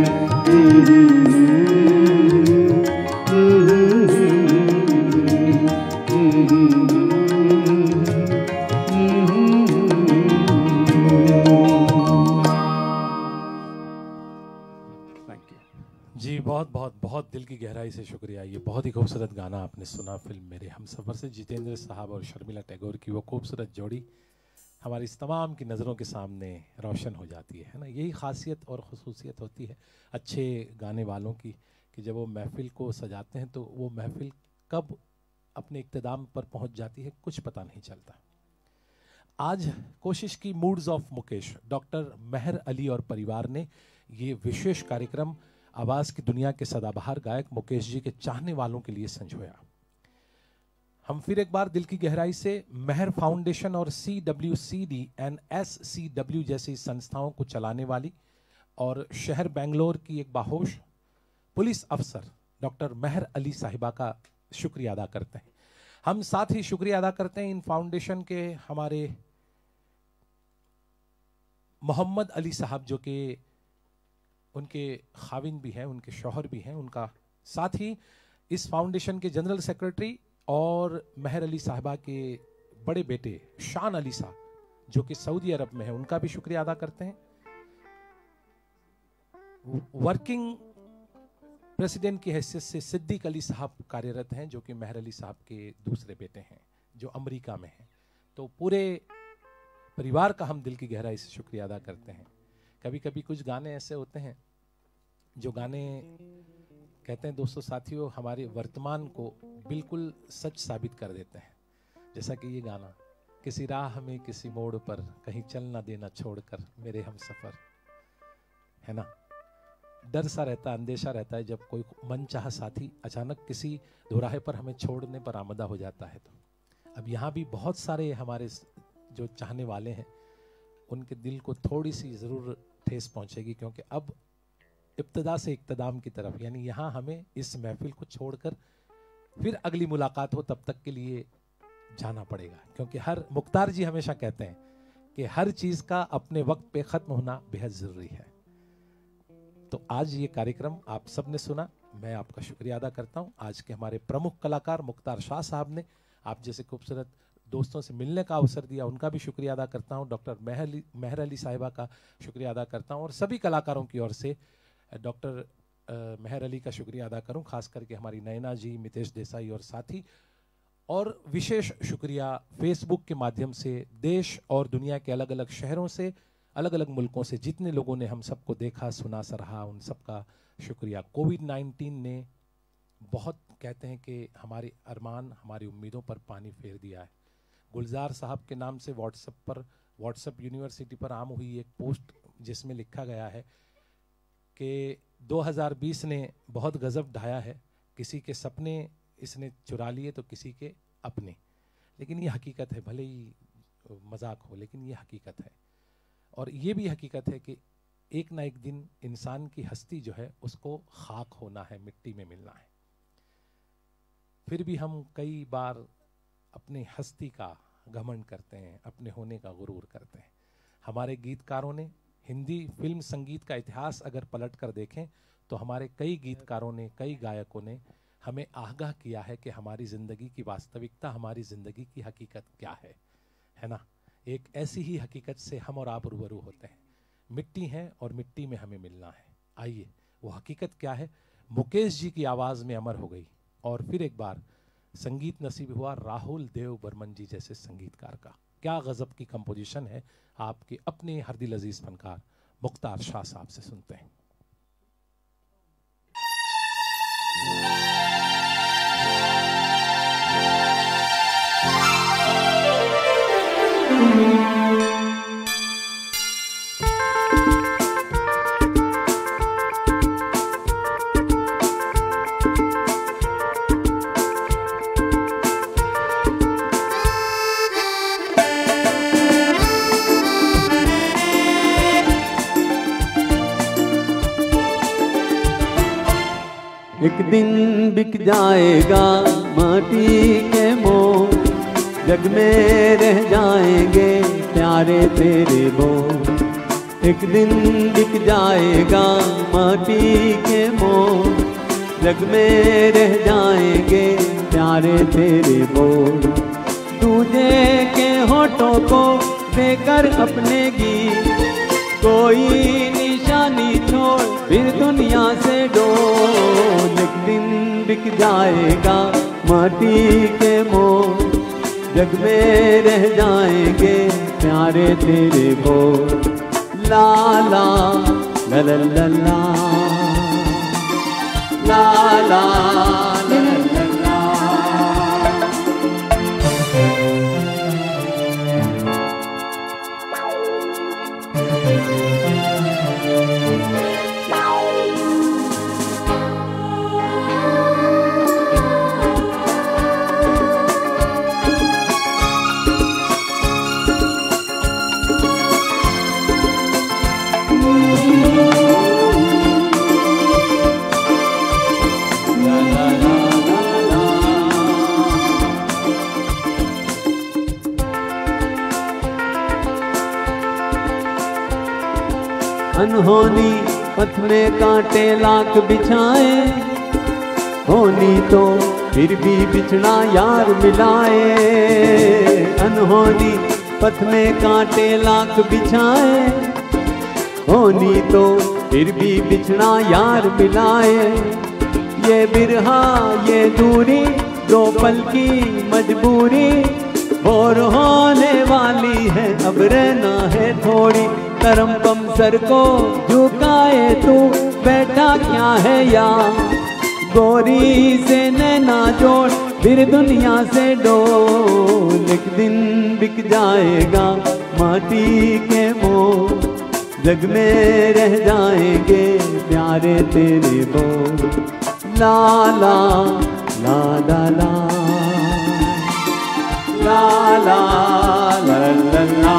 बहुत बहुत बहुत दिल की गहराई से शुक्रिया। ये बहुत ही खूबसूरत गाना आपने सुना फिल्म मेरे हम सफ़र से। जितेंद्र साहब और शर्मिला टैगोर की वो खूबसूरत जोड़ी हमारी इस तमाम की नज़रों के सामने रोशन हो जाती है, है ना। यही खासियत और खसूसियत होती है अच्छे गाने वालों की कि जब वो महफिल को सजाते हैं तो वो महफिल कब अपने इख्तिताम पर पहुँच जाती है कुछ पता नहीं चलता। आज कोशिश की मूड्स ऑफ मुकेश, डॉक्टर मेहर अली और परिवार ने ये विशेष कार्यक्रम आवाज़ की दुनिया के सदाबहार गायक मुकेश जी के चाहने वालों के लिए संजोया। हम फिर एक बार दिल की गहराई से मेहर फाउंडेशन और C W C D and S C W जैसी संस्थाओं को चलाने वाली और शहर बेंगलोर की एक बाहोश पुलिस अफसर डॉक्टर मेहर अली साहिबा का शुक्रिया अदा करते हैं। हम साथ ही शुक्रिया अदा करते हैं इन फाउंडेशन के हमारे मोहम्मद अली साहब जो कि उनके खाविन भी हैं, उनके शौहर भी हैं, उनका साथ ही इस फाउंडेशन के जनरल सेक्रेटरी और मेहर अली साहिबा के बड़े बेटे शान अली साहब जो कि सऊदी अरब में हैं, उनका भी शुक्रिया अदा करते हैं। वर्किंग प्रेसिडेंट की हैसियत से सिद्दीक अली साहब कार्यरत हैं जो कि मेहर अली साहब के दूसरे बेटे हैं जो अमेरिका में हैं। तो पूरे परिवार का हम दिल की गहराई से शुक्रिया अदा करते हैं। कभी कभी कुछ गाने ऐसे होते हैं जो गाने कहते हैं दोस्तों साथियों हमारे वर्तमान को बिल्कुल सच साबित कर देते हैं, जैसा कि ये गाना किसी राह में किसी मोड़ पर कहीं चलना देना छोड़कर मेरे हम सफ़र, है ना। डर सा रहता है, अंदेशा रहता है जब कोई मनचाहा साथी अचानक किसी दोराहे पर हमें छोड़ने पर आमदा हो जाता है। तो अब यहाँ भी बहुत सारे हमारे जो चाहने वाले हैं उनके दिल को थोड़ी सी ज़रूर ठेस पहुंचेगी क्योंकि अब इब्तिदा से इख्तिताम की तरफ, यानी यहाँ हमें इस महफिल को छोड़कर फिर अगली मुलाकात हो तब तक के लिए जाना पड़ेगा क्योंकि हर मुख्तार जी हमेशा कहते हैं कि हर चीज़ का अपने वक्त पे ख़त्म होना बेहद ज़रूरी है। तो आज ये कार्यक्रम आप सब ने सुना, मैं आपका शुक्रिया अदा करता हूँ। आज के हमारे प्रमुख कलाकार मुख्तार शाह साहब ने आप जैसे खूबसूरत दोस्तों से मिलने का अवसर दिया, उनका भी शुक्रिया अदा करता हूं। डॉक्टर मेहर मेहर अली साहिबा का शुक्रिया अदा करता हूं और सभी कलाकारों की ओर से डॉक्टर मेहर अली का शुक्रिया अदा करूं, खास करके हमारी नैना जी, मितेश देसाई और साथी। और विशेष शुक्रिया फेसबुक के माध्यम से देश और दुनिया के अलग अलग शहरों से, अलग अलग मुल्कों से जितने लोगों ने हम सबको देखा, सुना, सराहा, उन सबका शुक्रिया। कोविड नाइन्टीन ने बहुत कहते हैं कि हमारे अरमान, हमारी उम्मीदों पर पानी फेर दिया है। गुलजार साहब के नाम से व्हाट्सएप पर, व्हाट्सएप यूनिवर्सिटी पर आम हुई एक पोस्ट जिसमें लिखा गया है कि दो हज़ार बीस ने बहुत गजब ढाया है, किसी के सपने इसने चुरा लिए तो किसी के अपने, लेकिन ये हकीकत है, भले ही मजाक हो लेकिन ये हकीकत है। और ये भी हकीकत है कि एक ना एक दिन इंसान की हस्ती जो है उसको खाक होना है, मिट्टी में मिलना है। फिर भी हम कई बार अपनी हस्ती का घमंड करते हैं, अपने होने का गुरूर करते हैं। हमारे गीतकारों ने हिंदी फिल्म संगीत का इतिहास अगर पलट कर देखें तो हमारे कई गीतकारों ने, कई गायकों ने हमें आगाह किया है कि हमारी ज़िंदगी की वास्तविकता, हमारी ज़िंदगी की हकीकत क्या है, है ना, एक ऐसी ही हकीकत से हम और आप रूबरू होते हैं। मिट्टी हैं और मिट्टी में हमें मिलना है। आइए वो हकीकत क्या है, मुकेश जी की आवाज़ में अमर हो गई और फिर एक बार संगीत नसीब हुआ राहुल देव बर्मन जी जैसे संगीतकार का। क्या गज़ब की कंपोजिशन है, आपके अपने हरदिल अजीज़ फनकार मुख्तार शाह साहब से सुनते हैं। एक दिन बिक जाएगा माटी के मोह, जग में रह जाएंगे प्यारे तेरे बोल। एक दिन बिक जाएगा माटी के मोह, जग में रह जाएंगे प्यारे तेरे बोल। तुझे के होठों को देकर अपने गीत, कोई निशानी छोड़ फिर दुनिया से डोल। दिन बिक जाएगा माटी के मोह, जग में रह जाएंगे प्यारे तेरे बोल। ला ला ला ला ला ला ला ला ला ला। अनहोनी पथ में कांटे लाख बिछाए, होनी तो फिर भी बिछड़ा यार मिलाए। अनहोनी पथ में कांटे लाख बिछाए, होनी तो फिर भी बिछड़ा यार मिलाए। ये बिरहा ये दूरी दो पल की मजबूरी, और होने वाली है अब रहना है थोड़ी। करम कम सर को झुकाए तू बैठा क्या है यार, गोरी से नैना जोड़ फिर दुनिया से डोल। एक दिन बिक जाएगा माटी के मोह, जग में रह जाएंगे प्यारे तेरे बोल। ला ला ला ला ला ला ला ला ला ला।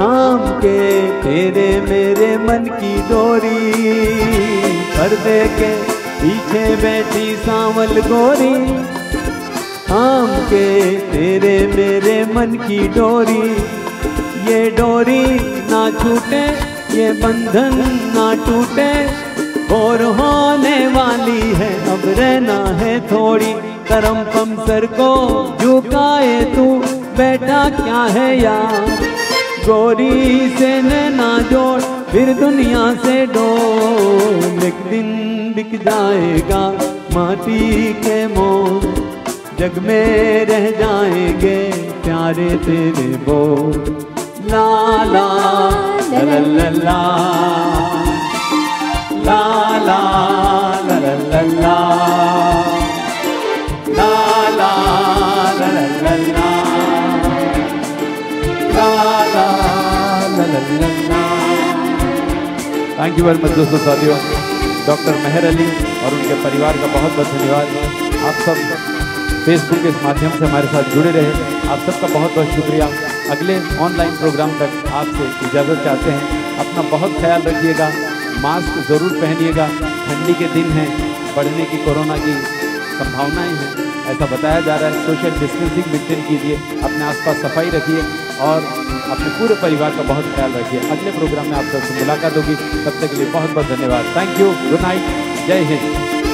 थाम के तेरे मेरे मन की डोरी। पर्दे के पीछे बैठी सांवल गोरी, थाम के तेरे मेरे मन की डोरी। ये डोरी ना छूटे ये बंधन ना टूटे, और होने वाली है अब रहना है थोड़ी। करम कम सर को झुकाए तू बैठा क्या है यार, गोरी से नैना जोड़ फिर दुनिया से डोल। एक दिन बिक जाएगा माटी के मोह, जग में रह जाएंगे प्यारे तेरे बोल। ला ला ला ला ला ला ला। थैंक यू वेरी मच दोस्तों, साथियों। डॉक्टर मेहर अली और उनके परिवार का बहुत बहुत धन्यवाद। आप सब फेसबुक के माध्यम से हमारे साथ जुड़े रहे, आप सबका बहुत बहुत शुक्रिया। अगले ऑनलाइन प्रोग्राम तक आपसे इजाज़त चाहते हैं। अपना बहुत ख्याल रखिएगा, मास्क ज़रूर पहनिएगा, ठंडी के दिन हैं, बढ़ने की कोरोना की संभावनाएं हैं ऐसा बताया जा रहा है। सोशल डिस्टेंसिंग मेंटेन कीजिए, अपने आसपास सफाई रखिए और अपने पूरे परिवार का बहुत ख्याल रखिए। अगले प्रोग्राम में आप सबसे मुलाकात होगी, तब तक के लिए बहुत बहुत धन्यवाद। थैंक यू, गुड नाइट, जय हिंद।